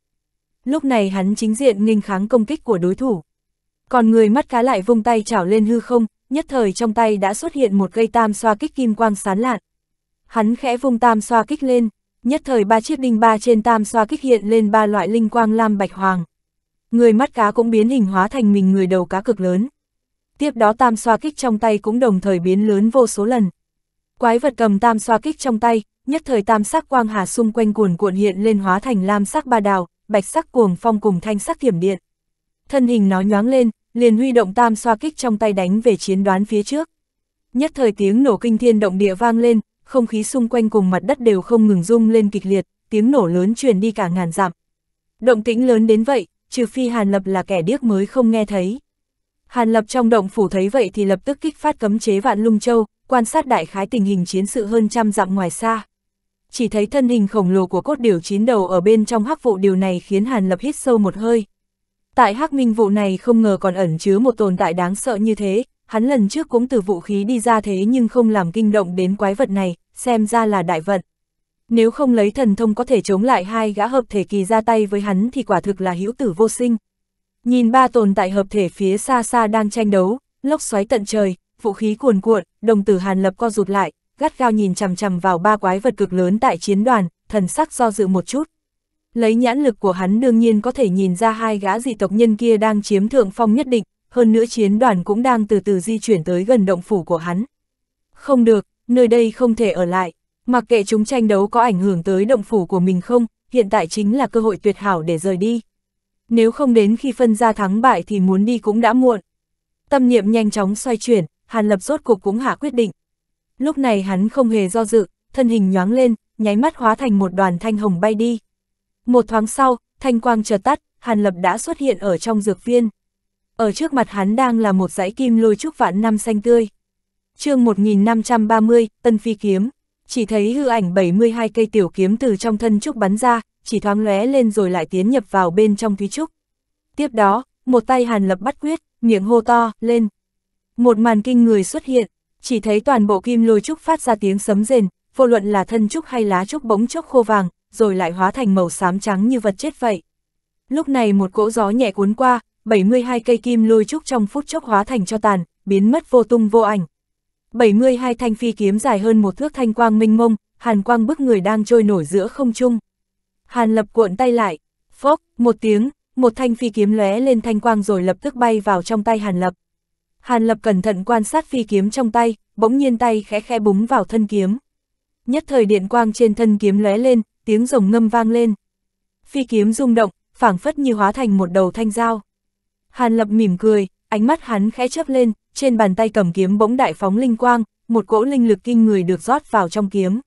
Lúc này hắn chính diện nghênh kháng công kích của đối thủ. Còn người mắt cá lại vung tay chảo lên hư không, nhất thời trong tay đã xuất hiện một cây tam xoa kích kim quang sáng lạn. Hắn khẽ vung tam xoa kích lên, nhất thời ba chiếc đinh ba trên tam xoa kích hiện lên ba loại linh quang lam bạch hoàng. Người mắt cá cũng biến hình hóa thành mình người đầu cá cực lớn. Tiếp đó tam xoa kích trong tay cũng đồng thời biến lớn vô số lần. Quái vật cầm tam xoa kích trong tay, nhất thời tam sắc quang hà xung quanh cuồn cuộn hiện lên hóa thành lam sắc ba đào, bạch sắc cuồng phong cùng thanh sắc thiểm điện. Thân hình nó nhoáng lên, liền huy động tam xoa kích trong tay đánh về chiến đoán phía trước. Nhất thời tiếng nổ kinh thiên động địa vang lên, không khí xung quanh cùng mặt đất đều không ngừng rung lên kịch liệt, tiếng nổ lớn truyền đi cả ngàn dặm. Động tĩnh lớn đến vậy, trừ phi Hàn Lập là kẻ điếc mới không nghe thấy. Hàn Lập trong động phủ thấy vậy thì lập tức kích phát cấm chế Vạn Lung Châu, quan sát đại khái tình hình chiến sự hơn trăm dặm ngoài xa. Chỉ thấy thân hình khổng lồ của cốt điểu chín đầu ở bên trong hắc vụ, điều này khiến Hàn Lập hít sâu một hơi. Tại hắc minh vụ này không ngờ còn ẩn chứa một tồn tại đáng sợ như thế, hắn lần trước cũng từ vũ khí đi ra thế nhưng không làm kinh động đến quái vật này, xem ra là đại vận. Nếu không lấy thần thông có thể chống lại hai gã hợp thể kỳ ra tay với hắn thì quả thực là hữu tử vô sinh. Nhìn ba tồn tại hợp thể phía xa xa đang tranh đấu, lốc xoáy tận trời, vũ khí cuồn cuộn, đồng tử Hàn Lập co rụt lại, gắt gao nhìn chằm chằm vào ba quái vật cực lớn tại chiến đoàn, thần sắc do dự một chút. Lấy nhãn lực của hắn đương nhiên có thể nhìn ra hai gã dị tộc nhân kia đang chiếm thượng phong nhất định, hơn nữa chiến đoàn cũng đang từ từ di chuyển tới gần động phủ của hắn. Không được, nơi đây không thể ở lại, mặc kệ chúng tranh đấu có ảnh hưởng tới động phủ của mình không, hiện tại chính là cơ hội tuyệt hảo để rời đi. Nếu không đến khi phân ra thắng bại thì muốn đi cũng đã muộn. Tâm niệm nhanh chóng xoay chuyển, Hàn Lập rốt cuộc cũng hạ quyết định. Lúc này hắn không hề do dự, thân hình nhoáng lên, nháy mắt hóa thành một đoàn thanh hồng bay đi. Một thoáng sau, thanh quang chợt tắt, Hàn Lập đã xuất hiện ở trong dược viên. Ở trước mặt hắn đang là một dãy kim lôi trúc vạn năm xanh tươi. Chương một nghìn năm trăm ba mươi, Tân Phi Kiếm. Chỉ thấy hư ảnh bảy mươi hai cây tiểu kiếm từ trong thân trúc bắn ra, chỉ thoáng lóe lên rồi lại tiến nhập vào bên trong thúy trúc. Tiếp đó, một tay Hàn Lập bắt quyết, miệng hô to, lên. Một màn kinh người xuất hiện, chỉ thấy toàn bộ kim lôi trúc phát ra tiếng sấm rền, vô luận là thân trúc hay lá trúc bỗng chốc khô vàng, rồi lại hóa thành màu xám trắng như vật chết vậy. Lúc này một cỗ gió nhẹ cuốn qua, bảy mươi hai cây kim lôi trúc trong phút chốc hóa thành cho tàn, biến mất vô tung vô ảnh. bảy mươi hai thanh phi kiếm dài hơn một thước thanh quang minh mông, hàn quang bức người đang trôi nổi giữa không trung. Hàn Lập cuộn tay lại, phốc, một tiếng, một thanh phi kiếm lóe lên thanh quang rồi lập tức bay vào trong tay Hàn Lập. Hàn Lập cẩn thận quan sát phi kiếm trong tay, bỗng nhiên tay khẽ khẽ búng vào thân kiếm. Nhất thời điện quang trên thân kiếm lóe lên, tiếng rồng ngâm vang lên. Phi kiếm rung động, phảng phất như hóa thành một đầu thanh dao. Hàn Lập mỉm cười, ánh mắt hắn khẽ chớp lên, trên bàn tay cầm kiếm bỗng đại phóng linh quang, một cỗ linh lực kinh người được rót vào trong kiếm.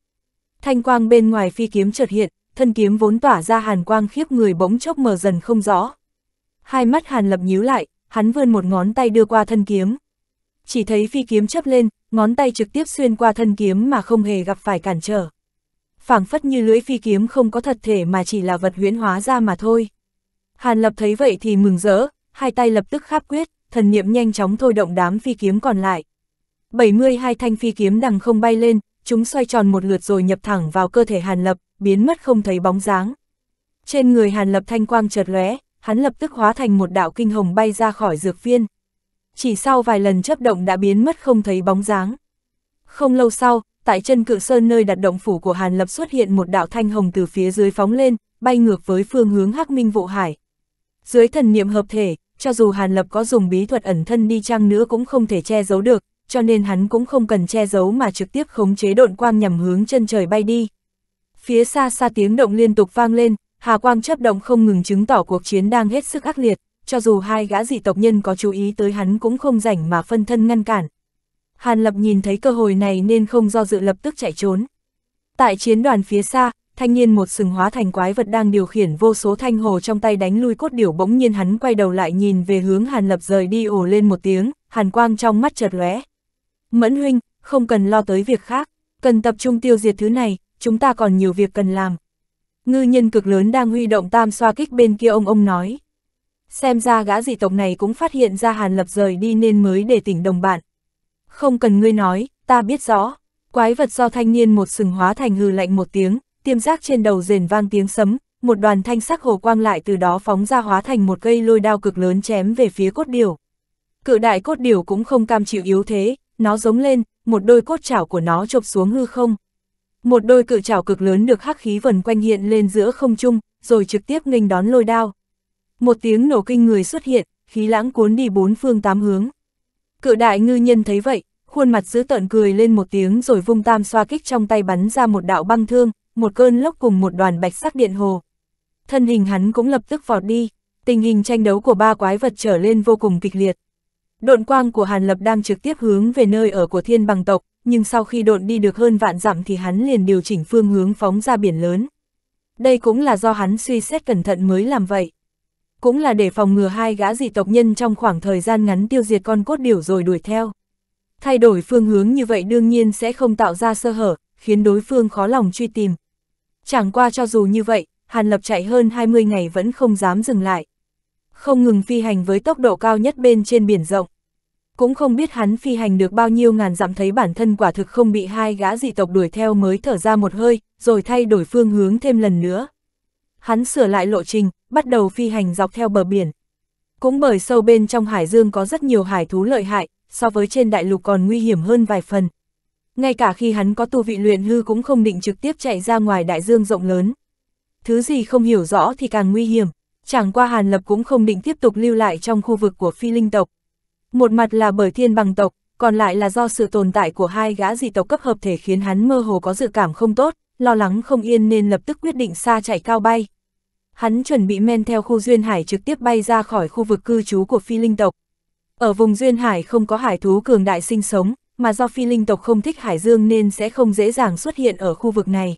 Thanh quang bên ngoài phi kiếm chợt hiện, thân kiếm vốn tỏa ra hàn quang khiếp người bỗng chốc mờ dần không rõ. Hai mắt Hàn Lập nhíu lại, hắn vươn một ngón tay đưa qua thân kiếm. Chỉ thấy phi kiếm chớp lên, ngón tay trực tiếp xuyên qua thân kiếm mà không hề gặp phải cản trở. Phảng phất như lưỡi phi kiếm không có thật thể mà chỉ là vật huyễn hóa ra mà thôi. Hàn Lập thấy vậy thì mừng rỡ, hai tay lập tức kháp quyết, thần niệm nhanh chóng thôi động đám phi kiếm còn lại. bảy mươi hai thanh phi kiếm đằng không bay lên, chúng xoay tròn một lượt rồi nhập thẳng vào cơ thể Hàn Lập, biến mất không thấy bóng dáng. Trên người Hàn Lập thanh quang chợt lóe, hắn lập tức hóa thành một đạo kinh hồng bay ra khỏi dược viên. Chỉ sau vài lần chớp động đã biến mất không thấy bóng dáng. Không lâu sau, tại chân cự sơn nơi đặt động phủ của Hàn Lập xuất hiện một đạo thanh hồng từ phía dưới phóng lên, bay ngược với phương hướng Hắc Minh Vụ Hải. Dưới thần niệm hợp thể, cho dù Hàn Lập có dùng bí thuật ẩn thân đi chăng nữa cũng không thể che giấu được, cho nên hắn cũng không cần che giấu mà trực tiếp khống chế độn quang nhằm hướng chân trời bay đi. Phía xa xa tiếng động liên tục vang lên, hà quang chớp động không ngừng chứng tỏ cuộc chiến đang hết sức ác liệt, cho dù hai gã dị tộc nhân có chú ý tới hắn cũng không rảnh mà phân thân ngăn cản. Hàn Lập nhìn thấy cơ hội này nên không do dự lập tức chạy trốn. Tại chiến đoàn phía xa, thanh niên một sừng hóa thành quái vật đang điều khiển vô số thanh hồ trong tay đánh lui cốt điểu, bỗng nhiên hắn quay đầu lại nhìn về hướng Hàn Lập rời đi, ồ lên một tiếng, hàn quang trong mắt chợt lóe. Mẫn huynh, không cần lo tới việc khác, cần tập trung tiêu diệt thứ này, chúng ta còn nhiều việc cần làm. Ngư nhân cực lớn đang huy động tam xoa kích bên kia ông ông nói. Xem ra gã dị tộc này cũng phát hiện ra Hàn Lập rời đi nên mới để tỉnh đồng bạn. Không cần ngươi nói, ta biết rõ. Quái vật do thanh niên một sừng hóa thành hừ lạnh một tiếng, tiêm giác trên đầu rền vang tiếng sấm, một đoàn thanh sắc hồ quang lại từ đó phóng ra hóa thành một cây lôi đao cực lớn chém về phía cốt điểu. Cự đại cốt điểu cũng không cam chịu yếu thế, nó giống lên, một đôi cốt chảo của nó chộp xuống hư không. Một đôi cự chảo cực lớn được hắc khí vần quanh hiện lên giữa không trung, rồi trực tiếp nghênh đón lôi đao. Một tiếng nổ kinh người xuất hiện, khí lãng cuốn đi bốn phương tám hướng. Cự đại ngư nhân thấy vậy, khuôn mặt dữ tợn cười lên một tiếng rồi vung tam xoa kích trong tay bắn ra một đạo băng thương, một cơn lốc cùng một đoàn bạch sắc điện hồ. Thân hình hắn cũng lập tức vọt đi, tình hình tranh đấu của ba quái vật trở lên vô cùng kịch liệt. Độn quang của Hàn Lập đang trực tiếp hướng về nơi ở của Thiên Bằng tộc, nhưng sau khi độn đi được hơn vạn dặm thì hắn liền điều chỉnh phương hướng phóng ra biển lớn. Đây cũng là do hắn suy xét cẩn thận mới làm vậy. cũng là để phòng ngừa hai gã dị tộc nhân trong khoảng thời gian ngắn tiêu diệt con cốt điểu rồi đuổi theo. Thay đổi phương hướng như vậy đương nhiên sẽ không tạo ra sơ hở, khiến đối phương khó lòng truy tìm. Chẳng qua cho dù như vậy, Hàn Lập chạy hơn hai mươi ngày vẫn không dám dừng lại. Không ngừng phi hành với tốc độ cao nhất bên trên biển rộng. Cũng không biết hắn phi hành được bao nhiêu ngàn dặm, thấy bản thân quả thực không bị hai gã dị tộc đuổi theo mới thở ra một hơi, rồi thay đổi phương hướng thêm lần nữa. Hắn sửa lại lộ trình, bắt đầu phi hành dọc theo bờ biển. Cũng bởi sâu bên trong hải dương có rất nhiều hải thú lợi hại, so với trên đại lục còn nguy hiểm hơn vài phần. Ngay cả khi hắn có tu vị luyện hư cũng không định trực tiếp chạy ra ngoài đại dương rộng lớn. Thứ gì không hiểu rõ thì càng nguy hiểm, chẳng qua Hàn Lập cũng không định tiếp tục lưu lại trong khu vực của Phi Linh tộc. Một mặt là bởi Thiên Bằng tộc, còn lại là do sự tồn tại của hai gã dị tộc cấp hợp thể khiến hắn mơ hồ có dự cảm không tốt, lo lắng không yên nên lập tức quyết định xa chạy cao bay. Hắn chuẩn bị men theo khu duyên hải trực tiếp bay ra khỏi khu vực cư trú của Phi Linh tộc. Ở vùng duyên hải không có hải thú cường đại sinh sống, mà do Phi Linh tộc không thích hải dương nên sẽ không dễ dàng xuất hiện ở khu vực này.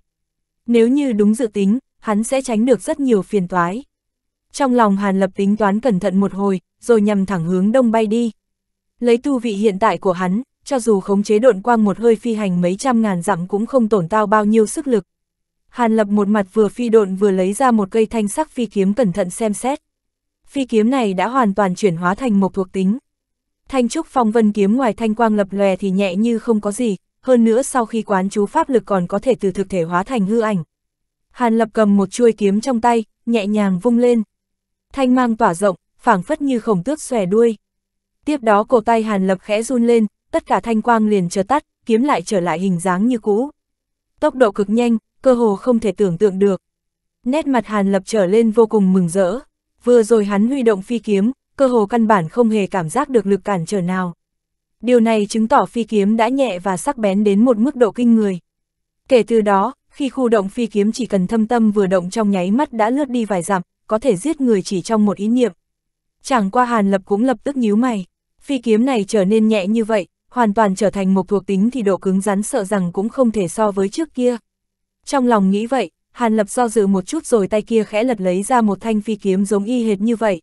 Nếu như đúng dự tính, hắn sẽ tránh được rất nhiều phiền toái. Trong lòng Hàn Lập tính toán cẩn thận một hồi, rồi nhằm thẳng hướng đông bay đi. Lấy tu vị hiện tại của hắn, cho dù khống chế độn quang một hơi phi hành mấy trăm ngàn dặm cũng không tổn hao bao nhiêu sức lực. Hàn Lập một mặt vừa phi độn vừa lấy ra một cây thanh sắc phi kiếm cẩn thận xem xét. Phi kiếm này đã hoàn toàn chuyển hóa thành một thuộc tính. Thanh trúc phong vân kiếm ngoài thanh quang lập lòe thì nhẹ như không có gì, hơn nữa sau khi quán chú pháp lực còn có thể từ thực thể hóa thành hư ảnh. Hàn Lập cầm một chuôi kiếm trong tay, nhẹ nhàng vung lên. Thanh mang tỏa rộng, phảng phất như khổng tước xòe đuôi. Tiếp đó cổ tay Hàn Lập khẽ run lên, tất cả thanh quang liền chợt tắt, kiếm lại trở lại hình dáng như cũ. Tốc độ cực nhanh, cơ hồ không thể tưởng tượng được. Nét mặt Hàn Lập trở lên vô cùng mừng rỡ, vừa rồi hắn huy động phi kiếm, cơ hồ căn bản không hề cảm giác được lực cản trở nào. Điều này chứng tỏ phi kiếm đã nhẹ và sắc bén đến một mức độ kinh người. Kể từ đó, khi khu động phi kiếm chỉ cần thâm tâm vừa động trong nháy mắt đã lướt đi vài dặm, có thể giết người chỉ trong một ý niệm. Chẳng qua Hàn Lập cũng lập tức nhíu mày. Phi kiếm này trở nên nhẹ như vậy, hoàn toàn trở thành một thuộc tính thì độ cứng rắn sợ rằng cũng không thể so với trước kia. Trong lòng nghĩ vậy, Hàn Lập do dự một chút rồi tay kia khẽ lật lấy ra một thanh phi kiếm giống y hệt như vậy.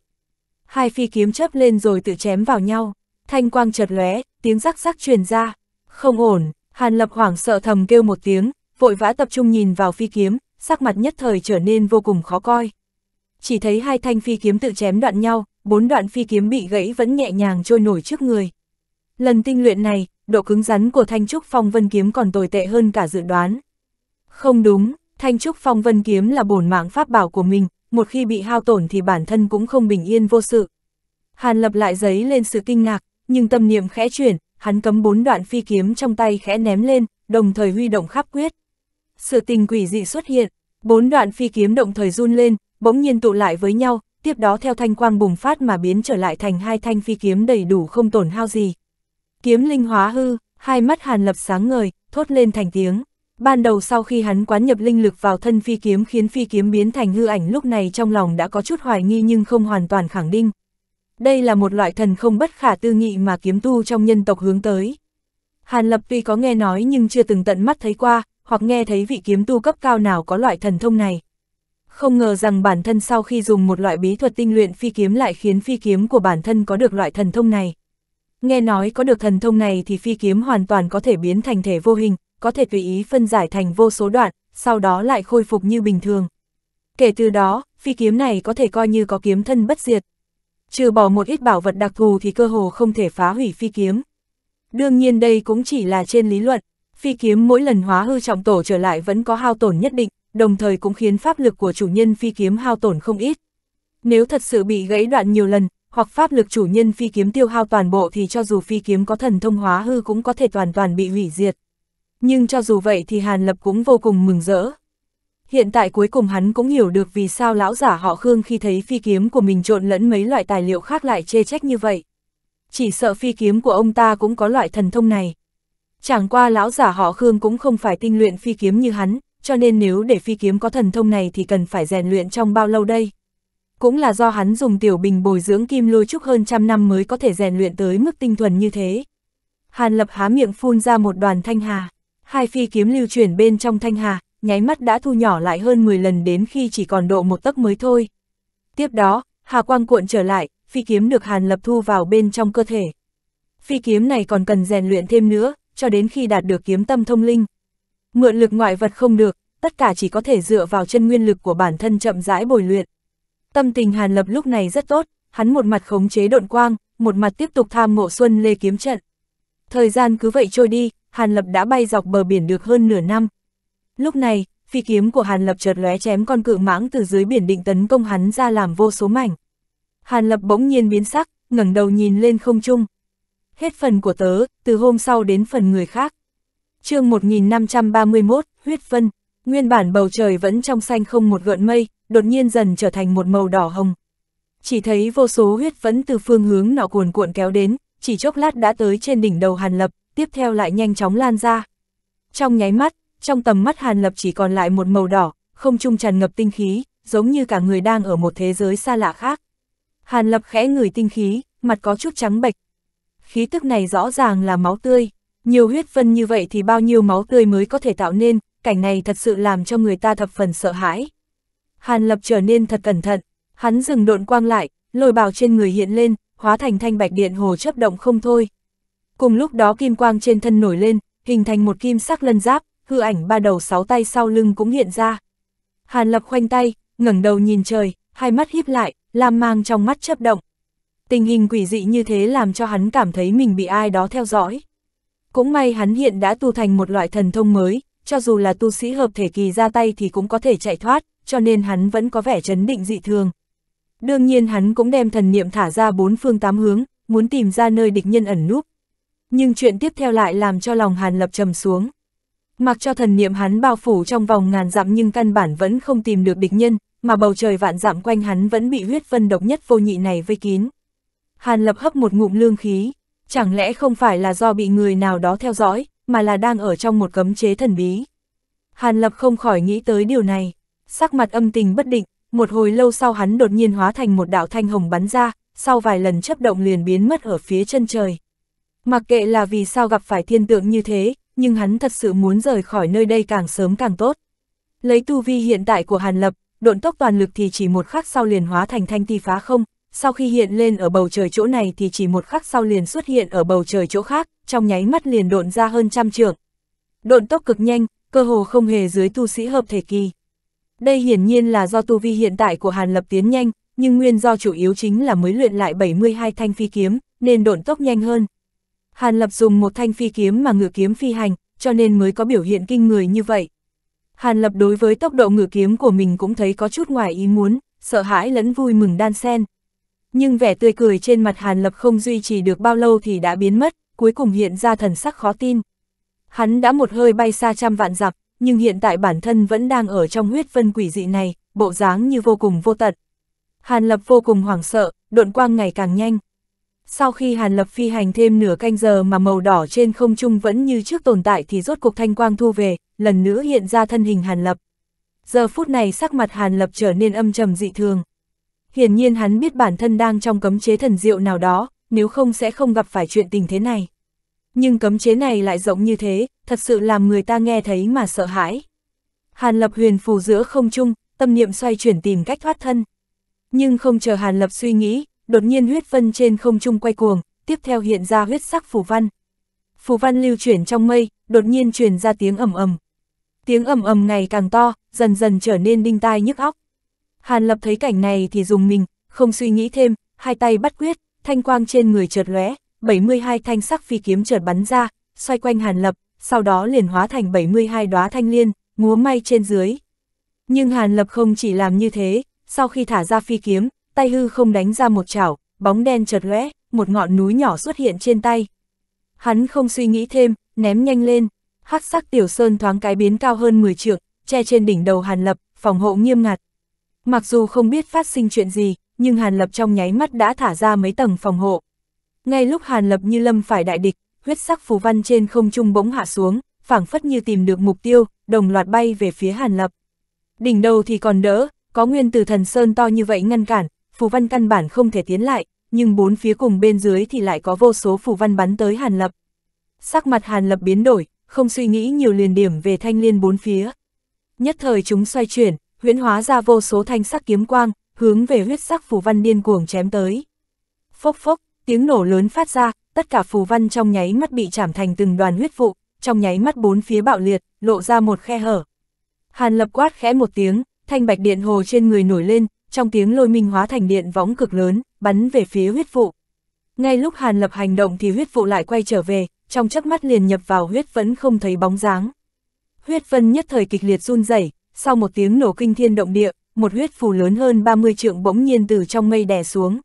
Hai phi kiếm chớp lên rồi tự chém vào nhau, thanh quang chợt lóe, tiếng rắc rắc truyền ra. Không ổn, Hàn Lập hoảng sợ thầm kêu một tiếng, vội vã tập trung nhìn vào phi kiếm, sắc mặt nhất thời trở nên vô cùng khó coi. Chỉ thấy hai thanh phi kiếm tự chém đoạn nhau, bốn đoạn phi kiếm bị gãy vẫn nhẹ nhàng trôi nổi trước người. Lần tinh luyện này, độ cứng rắn của thanh trúc phong vân kiếm còn tồi tệ hơn cả dự đoán. Không đúng, thanh trúc phong vân kiếm là bổn mạng pháp bảo của mình, một khi bị hao tổn thì bản thân cũng không bình yên vô sự. Hàn Lập lại giấy lên sự kinh ngạc, nhưng tâm niệm khẽ chuyển, hắn cấm bốn đoạn phi kiếm trong tay khẽ ném lên, đồng thời huy động khắp quyết. Sự tình quỷ dị xuất hiện, bốn đoạn phi kiếm động thời run lên, bỗng nhiên tụ lại với nhau, tiếp đó theo thanh quang bùng phát mà biến trở lại thành hai thanh phi kiếm đầy đủ không tổn hao gì. Kiếm linh hóa hư, hai mắt Hàn Lập sáng ngời, thốt lên thành tiếng. Ban đầu sau khi hắn quán nhập linh lực vào thân phi kiếm khiến phi kiếm biến thành hư ảnh lúc này trong lòng đã có chút hoài nghi nhưng không hoàn toàn khẳng định. Đây là một loại thần không bất khả tư nghị mà kiếm tu trong nhân tộc hướng tới. Hàn Lập tuy có nghe nói nhưng chưa từng tận mắt thấy qua, hoặc nghe thấy vị kiếm tu cấp cao nào có loại thần thông này. Không ngờ rằng bản thân sau khi dùng một loại bí thuật tinh luyện phi kiếm lại khiến phi kiếm của bản thân có được loại thần thông này. Nghe nói có được thần thông này thì phi kiếm hoàn toàn có thể biến thành thể vô hình, có thể tùy ý phân giải thành vô số đoạn, sau đó lại khôi phục như bình thường. Kể từ đó, phi kiếm này có thể coi như có kiếm thân bất diệt. Trừ bỏ một ít bảo vật đặc thù thì cơ hồ không thể phá hủy phi kiếm. Đương nhiên đây cũng chỉ là trên lý luận, phi kiếm mỗi lần hóa hư trọng tổ trở lại vẫn có hao tổn nhất định, đồng thời cũng khiến pháp lực của chủ nhân phi kiếm hao tổn không ít. Nếu thật sự bị gãy đoạn nhiều lần, hoặc pháp lực chủ nhân phi kiếm tiêu hao toàn bộ thì cho dù phi kiếm có thần thông hóa hư cũng có thể toàn toàn bị hủy diệt. Nhưng cho dù vậy thì Hàn Lập cũng vô cùng mừng rỡ. Hiện tại cuối cùng hắn cũng hiểu được vì sao lão giả họ Khương khi thấy phi kiếm của mình trộn lẫn mấy loại tài liệu khác lại chê trách như vậy. Chỉ sợ phi kiếm của ông ta cũng có loại thần thông này. Chẳng qua lão giả họ Khương cũng không phải tinh luyện phi kiếm như hắn, cho nên nếu để phi kiếm có thần thông này thì cần phải rèn luyện trong bao lâu đây. Cũng là do hắn dùng tiểu bình bồi dưỡng kim lôi trúc hơn trăm năm mới có thể rèn luyện tới mức tinh thuần như thế. Hàn Lập há miệng phun ra một đoàn thanh hà. Hai phi kiếm lưu chuyển bên trong thanh hà, nháy mắt đã thu nhỏ lại hơn mười lần đến khi chỉ còn độ một tấc mới thôi. Tiếp đó, Hà quang cuộn trở lại, phi kiếm được Hàn Lập thu vào bên trong cơ thể. Phi kiếm này còn cần rèn luyện thêm nữa, cho đến khi đạt được kiếm tâm thông linh. Mượn lực ngoại vật không được, tất cả chỉ có thể dựa vào chân nguyên lực của bản thân chậm rãi bồi luyện. Tâm tình Hàn Lập lúc này rất tốt, hắn một mặt khống chế độn quang, một mặt tiếp tục tham ngộ Xuân Lê kiếm trận. Thời gian cứ vậy trôi đi, Hàn Lập đã bay dọc bờ biển được hơn nửa năm. Lúc này, phi kiếm của Hàn Lập chợt lóe chém con cự mãng từ dưới biển định tấn công hắn ra làm vô số mảnh. Hàn Lập bỗng nhiên biến sắc, ngẩng đầu nhìn lên không trung. Hết phần của tớ, từ hôm sau đến phần người khác. Chương một nghìn năm trăm ba mươi mốt, Huyết Vân. Nguyên bản bầu trời vẫn trong xanh không một gợn mây, đột nhiên dần trở thành một màu đỏ hồng. Chỉ thấy vô số huyết vẫn từ phương hướng nọ cuồn cuộn kéo đến, chỉ chốc lát đã tới trên đỉnh đầu Hàn Lập, tiếp theo lại nhanh chóng lan ra. Trong nháy mắt, trong tầm mắt Hàn Lập chỉ còn lại một màu đỏ, không trung tràn ngập tinh khí, giống như cả người đang ở một thế giới xa lạ khác. Hàn Lập khẽ ngửi tinh khí, mặt có chút trắng bệch. Khí tức này rõ ràng là máu tươi, nhiều huyết vân như vậy thì bao nhiêu máu tươi mới có thể tạo nên, cảnh này thật sự làm cho người ta thập phần sợ hãi. Hàn Lập trở nên thật cẩn thận, hắn dừng độn quang lại, lôi bào trên người hiện lên, hóa thành thanh bạch điện hồ chấp động không thôi. Cùng lúc đó kim quang trên thân nổi lên, hình thành một kim sắc lân giáp, hư ảnh ba đầu sáu tay sau lưng cũng hiện ra. Hàn Lập khoanh tay, ngẩng đầu nhìn trời, hai mắt híp lại, lam mang trong mắt chấp động. Tình hình quỷ dị như thế làm cho hắn cảm thấy mình bị ai đó theo dõi. Cũng may hắn hiện đã tu thành một loại thần thông mới, cho dù là tu sĩ hợp thể kỳ ra tay thì cũng có thể chạy thoát, cho nên hắn vẫn có vẻ trấn định dị thường. Đương nhiên hắn cũng đem thần niệm thả ra bốn phương tám hướng, muốn tìm ra nơi địch nhân ẩn núp. Nhưng chuyện tiếp theo lại làm cho lòng Hàn Lập trầm xuống. Mặc cho thần niệm hắn bao phủ trong vòng ngàn dặm nhưng căn bản vẫn không tìm được địch nhân, mà bầu trời vạn dặm quanh hắn vẫn bị huyết vân độc nhất vô nhị này vây kín. Hàn Lập hấp một ngụm lương khí, chẳng lẽ không phải là do bị người nào đó theo dõi, mà là đang ở trong một cấm chế thần bí. Hàn Lập không khỏi nghĩ tới điều này, sắc mặt âm tình bất định, một hồi lâu sau hắn đột nhiên hóa thành một đạo thanh hồng bắn ra, sau vài lần chấp động liền biến mất ở phía chân trời. Mặc kệ là vì sao gặp phải thiên tượng như thế, nhưng hắn thật sự muốn rời khỏi nơi đây càng sớm càng tốt. Lấy tu vi hiện tại của Hàn Lập, độn tốc toàn lực thì chỉ một khắc sau liền hóa thành thanh ti phá không, sau khi hiện lên ở bầu trời chỗ này thì chỉ một khắc sau liền xuất hiện ở bầu trời chỗ khác, trong nháy mắt liền độn ra hơn trăm trượng. Độn tốc cực nhanh, cơ hồ không hề dưới tu sĩ hợp thể kỳ. Đây hiển nhiên là do tu vi hiện tại của Hàn Lập tiến nhanh, nhưng nguyên do chủ yếu chính là mới luyện lại bảy mươi hai thanh phi kiếm, nên độn tốc nhanh hơn. Hàn Lập dùng một thanh phi kiếm mà ngự kiếm phi hành, cho nên mới có biểu hiện kinh người như vậy. Hàn Lập đối với tốc độ ngự kiếm của mình cũng thấy có chút ngoài ý muốn, sợ hãi lẫn vui mừng đan xen. Nhưng vẻ tươi cười trên mặt Hàn Lập không duy trì được bao lâu thì đã biến mất, cuối cùng hiện ra thần sắc khó tin. Hắn đã một hơi bay xa trăm vạn dặm, nhưng hiện tại bản thân vẫn đang ở trong huyết vân quỷ dị này, bộ dáng như vô cùng vô tận. Hàn Lập vô cùng hoảng sợ, độn quang ngày càng nhanh. Sau khi Hàn Lập phi hành thêm nửa canh giờ mà màu đỏ trên không trung vẫn như trước tồn tại thì rốt cục thanh quang thu về, lần nữa hiện ra thân hình Hàn Lập. Giờ phút này sắc mặt Hàn Lập trở nên âm trầm dị thường. Hiển nhiên hắn biết bản thân đang trong cấm chế thần diệu nào đó, nếu không sẽ không gặp phải chuyện tình thế này. Nhưng cấm chế này lại rộng như thế, thật sự làm người ta nghe thấy mà sợ hãi. Hàn Lập huyền phù giữa không trung, tâm niệm xoay chuyển tìm cách thoát thân. Nhưng không chờ Hàn Lập suy nghĩ, đột nhiên huyết vân trên không trung quay cuồng, tiếp theo hiện ra huyết sắc phù văn. Phù văn lưu chuyển trong mây, đột nhiên truyền ra tiếng ầm ầm. Tiếng ầm ầm ngày càng to, dần dần trở nên đinh tai nhức óc. Hàn Lập thấy cảnh này thì dùng mình, không suy nghĩ thêm, hai tay bắt quyết, thanh quang trên người chợt lóe, bảy mươi hai thanh sắc phi kiếm chợt bắn ra, xoay quanh Hàn Lập, sau đó liền hóa thành bảy mươi hai đóa thanh liên, múa may trên dưới. Nhưng Hàn Lập không chỉ làm như thế, sau khi thả ra phi kiếm, tay hư không đánh ra một chảo, bóng đen chợt lóe, một ngọn núi nhỏ xuất hiện trên tay. Hắn không suy nghĩ thêm, ném nhanh lên, hắc sắc tiểu sơn thoáng cái biến cao hơn mười trượng, che trên đỉnh đầu Hàn Lập, phòng hộ nghiêm ngặt. Mặc dù không biết phát sinh chuyện gì, nhưng Hàn Lập trong nháy mắt đã thả ra mấy tầng phòng hộ. Ngay lúc Hàn Lập như lâm phải đại địch, huyết sắc phù văn trên không trung bỗng hạ xuống, phảng phất như tìm được mục tiêu, đồng loạt bay về phía Hàn Lập. Đỉnh đầu thì còn đỡ, có nguyên tử thần sơn to như vậy ngăn cản, phù văn căn bản không thể tiến lại, nhưng bốn phía cùng bên dưới thì lại có vô số phù văn bắn tới Hàn Lập. Sắc mặt Hàn Lập biến đổi, không suy nghĩ nhiều liền điểm về thanh liên bốn phía. Nhất thời chúng xoay chuyển, huyễn hóa ra vô số thanh sắc kiếm quang, hướng về huyết sắc phù văn điên cuồng chém tới. Phốc phốc, tiếng nổ lớn phát ra, tất cả phù văn trong nháy mắt bị chảm thành từng đoàn huyết vụ, trong nháy mắt bốn phía bạo liệt, lộ ra một khe hở. Hàn Lập quát khẽ một tiếng, thanh bạch điện hồ trên người nổi lên, trong tiếng lôi minh hóa thành điện võng cực lớn, bắn về phía huyết vụ. Ngay lúc Hàn Lập hành động thì huyết vụ lại quay trở về, trong chớp mắt liền nhập vào huyết vẫn không thấy bóng dáng. Huyết vân nhất thời kịch liệt run rẩy, sau một tiếng nổ kinh thiên động địa, một huyết phù lớn hơn ba mươi trượng bỗng nhiên từ trong mây đè xuống.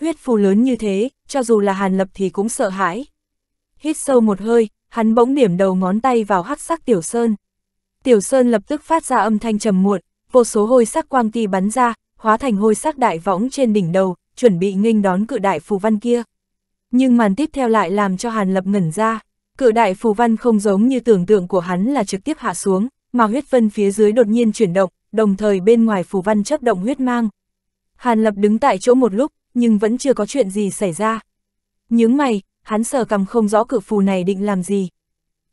Huyết phù lớn như thế, cho dù là Hàn Lập thì cũng sợ hãi. Hít sâu một hơi, hắn bỗng điểm đầu ngón tay vào hắc sắc tiểu sơn. Tiểu sơn lập tức phát ra âm thanh trầm muộn, vô số hôi sắc quang ti bắn ra, hóa thành hôi sắc đại võng trên đỉnh đầu, chuẩn bị nghênh đón cự đại phù văn kia. Nhưng màn tiếp theo lại làm cho Hàn Lập ngẩn ra, cự đại phù văn không giống như tưởng tượng của hắn là trực tiếp hạ xuống, mà huyết vân phía dưới đột nhiên chuyển động, đồng thời bên ngoài phù văn chấp động huyết mang. Hàn Lập đứng tại chỗ một lúc, nhưng vẫn chưa có chuyện gì xảy ra. Nhướng mày, hắn sờ cằm không rõ cự phù này định làm gì.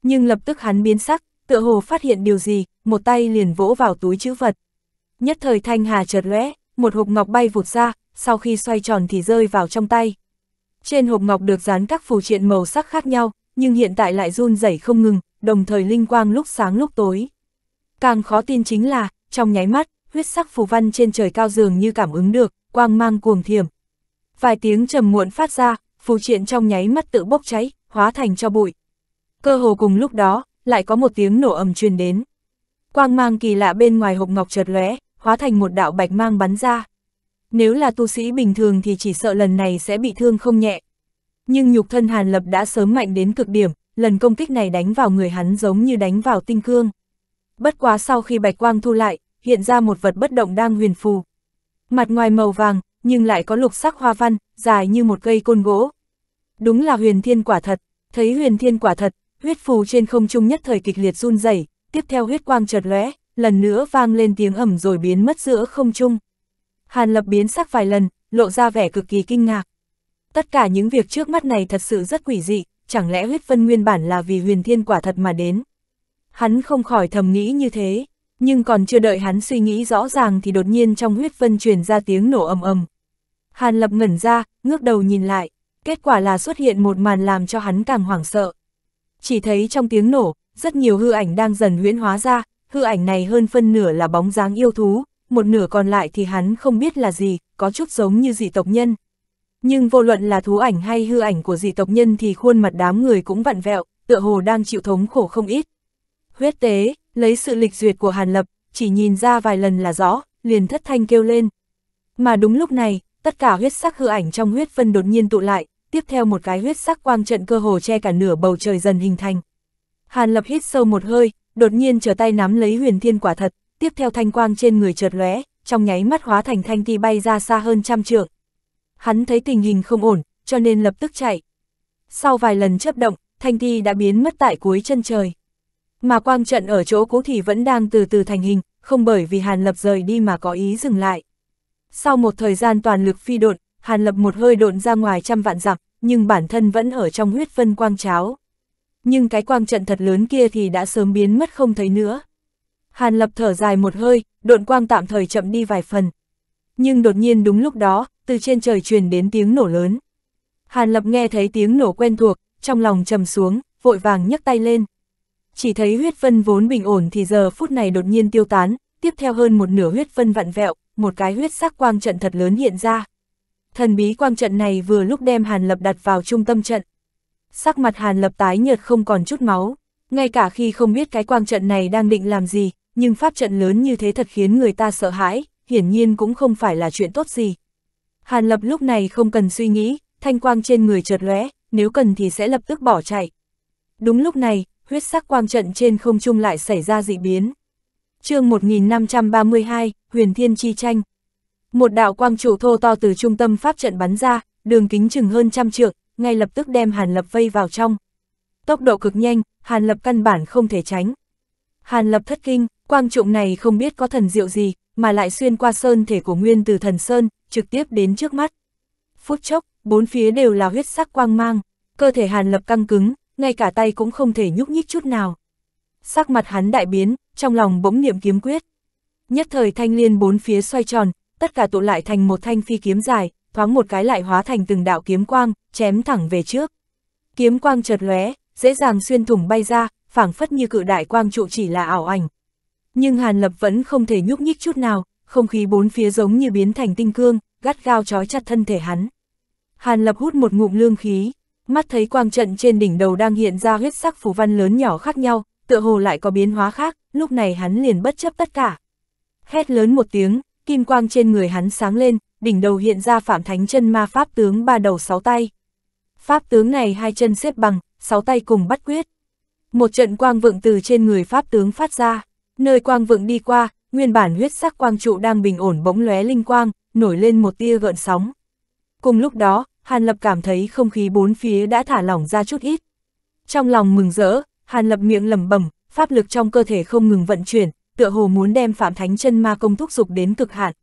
Nhưng lập tức hắn biến sắc, tựa hồ phát hiện điều gì, một tay liền vỗ vào túi trữ vật. Nhất thời thanh hà chợt lóe, một hộp ngọc bay vụt ra, sau khi xoay tròn thì rơi vào trong tay. Trên hộp ngọc được dán các phù triện màu sắc khác nhau, nhưng hiện tại lại run rẩy không ngừng, đồng thời linh quang lúc sáng lúc tối. Càng khó tin chính là, trong nháy mắt, huyết sắc phù văn trên trời cao dường như cảm ứng được, quang mang cuồng thiểm. Vài tiếng trầm muộn phát ra, phù triện trong nháy mắt tự bốc cháy, hóa thành cho bụi. Cơ hồ cùng lúc đó, lại có một tiếng nổ ầm truyền đến. Quang mang kỳ lạ bên ngoài hộp ngọc chợt lóe, hóa thành một đạo bạch mang bắn ra. Nếu là tu sĩ bình thường thì chỉ sợ lần này sẽ bị thương không nhẹ. Nhưng nhục thân Hàn Lập đã sớm mạnh đến cực điểm, lần công kích này đánh vào người hắn giống như đánh vào tinh cương. Bất quá sau khi bạch quang thu lại, hiện ra một vật bất động đang huyền phù. Mặt ngoài màu vàng, nhưng lại có lục sắc hoa văn, dài như một cây côn gỗ. Đúng là huyền thiên quả thật. Thấy huyền thiên quả thật, huyết phù trên không trung nhất thời kịch liệt run rẩy, tiếp theo huyết quang chợt lóe, lần nữa vang lên tiếng ầm rồi biến mất giữa không trung. Hàn Lập biến sắc vài lần, lộ ra vẻ cực kỳ kinh ngạc. Tất cả những việc trước mắt này thật sự rất quỷ dị, chẳng lẽ huyết vân nguyên bản là vì huyền thiên quả thật mà đến. Hắn không khỏi thầm nghĩ như thế, nhưng còn chưa đợi hắn suy nghĩ rõ ràng thì đột nhiên trong huyết vân truyền ra tiếng nổ ầm ầm. Hàn Lập ngẩn ra, ngước đầu nhìn lại, kết quả là xuất hiện một màn làm cho hắn càng hoảng sợ. Chỉ thấy trong tiếng nổ, rất nhiều hư ảnh đang dần huyễn hóa ra, hư ảnh này hơn phân nửa là bóng dáng yêu thú, một nửa còn lại thì hắn không biết là gì, có chút giống như dị tộc nhân. Nhưng vô luận là thú ảnh hay hư ảnh của dị tộc nhân thì khuôn mặt đám người cũng vặn vẹo, tựa hồ đang chịu thống khổ không ít. Huyết tế, lấy sự lịch duyệt của Hàn Lập, chỉ nhìn ra vài lần là rõ, liền thất thanh kêu lên. Mà đúng lúc này, tất cả huyết sắc hư ảnh trong huyết vân đột nhiên tụ lại, tiếp theo một cái huyết sắc quang trận cơ hồ che cả nửa bầu trời dần hình thành. Hàn Lập hít sâu một hơi, đột nhiên trở tay nắm lấy huyền thiên quả thật, tiếp theo thanh quang trên người chợt lóe, trong nháy mắt hóa thành thanh ti bay ra xa hơn trăm trượng. Hắn thấy tình hình không ổn, cho nên lập tức chạy. Sau vài lần chớp động, thanh ti đã biến mất tại cuối chân trời. Mà quang trận ở chỗ cũ thì vẫn đang từ từ thành hình, không bởi vì Hàn Lập rời đi mà có ý dừng lại. Sau một thời gian toàn lực phi độn, Hàn Lập một hơi độn ra ngoài trăm vạn dặm, nhưng bản thân vẫn ở trong huyết vân quang cháo. Nhưng cái quang trận thật lớn kia thì đã sớm biến mất không thấy nữa. Hàn Lập thở dài một hơi, độn quang tạm thời chậm đi vài phần. Nhưng đột nhiên đúng lúc đó, từ trên trời truyền đến tiếng nổ lớn. Hàn Lập nghe thấy tiếng nổ quen thuộc, trong lòng trầm xuống, vội vàng nhấc tay lên. Chỉ thấy huyết vân vốn bình ổn thì giờ phút này đột nhiên tiêu tán, tiếp theo hơn một nửa huyết vân vặn vẹo, một cái huyết sắc quang trận thật lớn hiện ra. Thần bí quang trận này vừa lúc đem Hàn Lập đặt vào trung tâm trận. Sắc mặt Hàn Lập tái nhợt không còn chút máu, ngay cả khi không biết cái quang trận này đang định làm gì, nhưng pháp trận lớn như thế thật khiến người ta sợ hãi, hiển nhiên cũng không phải là chuyện tốt gì. Hàn Lập lúc này không cần suy nghĩ, thanh quang trên người chợt lóe, nếu cần thì sẽ lập tức bỏ chạy. Đúng lúc này, huyết sắc quang trận trên không trung lại xảy ra dị biến. Chương một nghìn năm trăm ba mươi hai, Huyền Thiên chi tranh. Một đạo quang trụ thô to từ trung tâm pháp trận bắn ra, đường kính chừng hơn trăm trượng, ngay lập tức đem Hàn Lập vây vào trong. Tốc độ cực nhanh, Hàn Lập căn bản không thể tránh. Hàn Lập thất kinh, quang trụ này không biết có thần diệu gì, mà lại xuyên qua sơn thể của Nguyên Từ Thần Sơn, trực tiếp đến trước mắt. Phút chốc, bốn phía đều là huyết sắc quang mang, cơ thể Hàn Lập căng cứng, ngay cả tay cũng không thể nhúc nhích chút nào. Sắc mặt hắn đại biến, trong lòng bỗng niệm kiếm quyết. Nhất thời thanh liên bốn phía xoay tròn, tất cả tụ lại thành một thanh phi kiếm dài, thoáng một cái lại hóa thành từng đạo kiếm quang, chém thẳng về trước. Kiếm quang chợt lóe, dễ dàng xuyên thủng bay ra, phảng phất như cự đại quang trụ chỉ là ảo ảnh. Nhưng Hàn Lập vẫn không thể nhúc nhích chút nào, không khí bốn phía giống như biến thành tinh cương, gắt gao trói chặt thân thể hắn. Hàn Lập hút một ngụm lương khí, mắt thấy quang trận trên đỉnh đầu đang hiện ra huyết sắc phù văn lớn nhỏ khác nhau, tựa hồ lại có biến hóa khác, lúc này hắn liền bất chấp tất cả. Hét lớn một tiếng, kim quang trên người hắn sáng lên, đỉnh đầu hiện ra Phạm Thánh Chân Ma Pháp tướng ba đầu sáu tay. Pháp tướng này hai chân xếp bằng, sáu tay cùng bắt quyết. Một trận quang vượng từ trên người Pháp tướng phát ra, nơi quang vượng đi qua, nguyên bản huyết sắc quang trụ đang bình ổn bỗng lóe linh quang, nổi lên một tia gợn sóng. Cùng lúc đó, Hàn Lập cảm thấy không khí bốn phía đã thả lỏng ra chút ít. Trong lòng mừng rỡ, Hàn Lập miệng lẩm bẩm, pháp lực trong cơ thể không ngừng vận chuyển, tựa hồ muốn đem Phạm Thánh Chân Ma Công thúc dục đến cực hạn.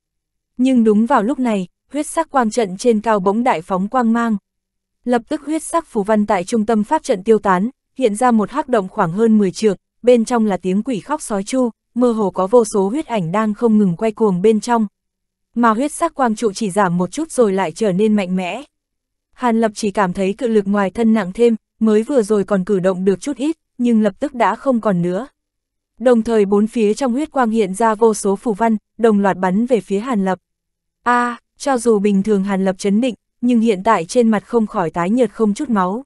Nhưng đúng vào lúc này, huyết sắc quang trận trên cao bỗng đại phóng quang mang. Lập tức huyết sắc phù văn tại trung tâm pháp trận tiêu tán, hiện ra một hắc động khoảng hơn mười trượng, bên trong là tiếng quỷ khóc sói tru, mơ hồ có vô số huyết ảnh đang không ngừng quay cuồng bên trong. Mà huyết sắc quang trụ chỉ giảm một chút rồi lại trở nên mạnh mẽ. Hàn Lập chỉ cảm thấy cự lực ngoài thân nặng thêm, mới vừa rồi còn cử động được chút ít, nhưng lập tức đã không còn nữa. Đồng thời bốn phía trong huyết quang hiện ra vô số phù văn, đồng loạt bắn về phía Hàn Lập. A, à, cho dù bình thường Hàn Lập chấn định, nhưng hiện tại trên mặt không khỏi tái nhợt không chút máu.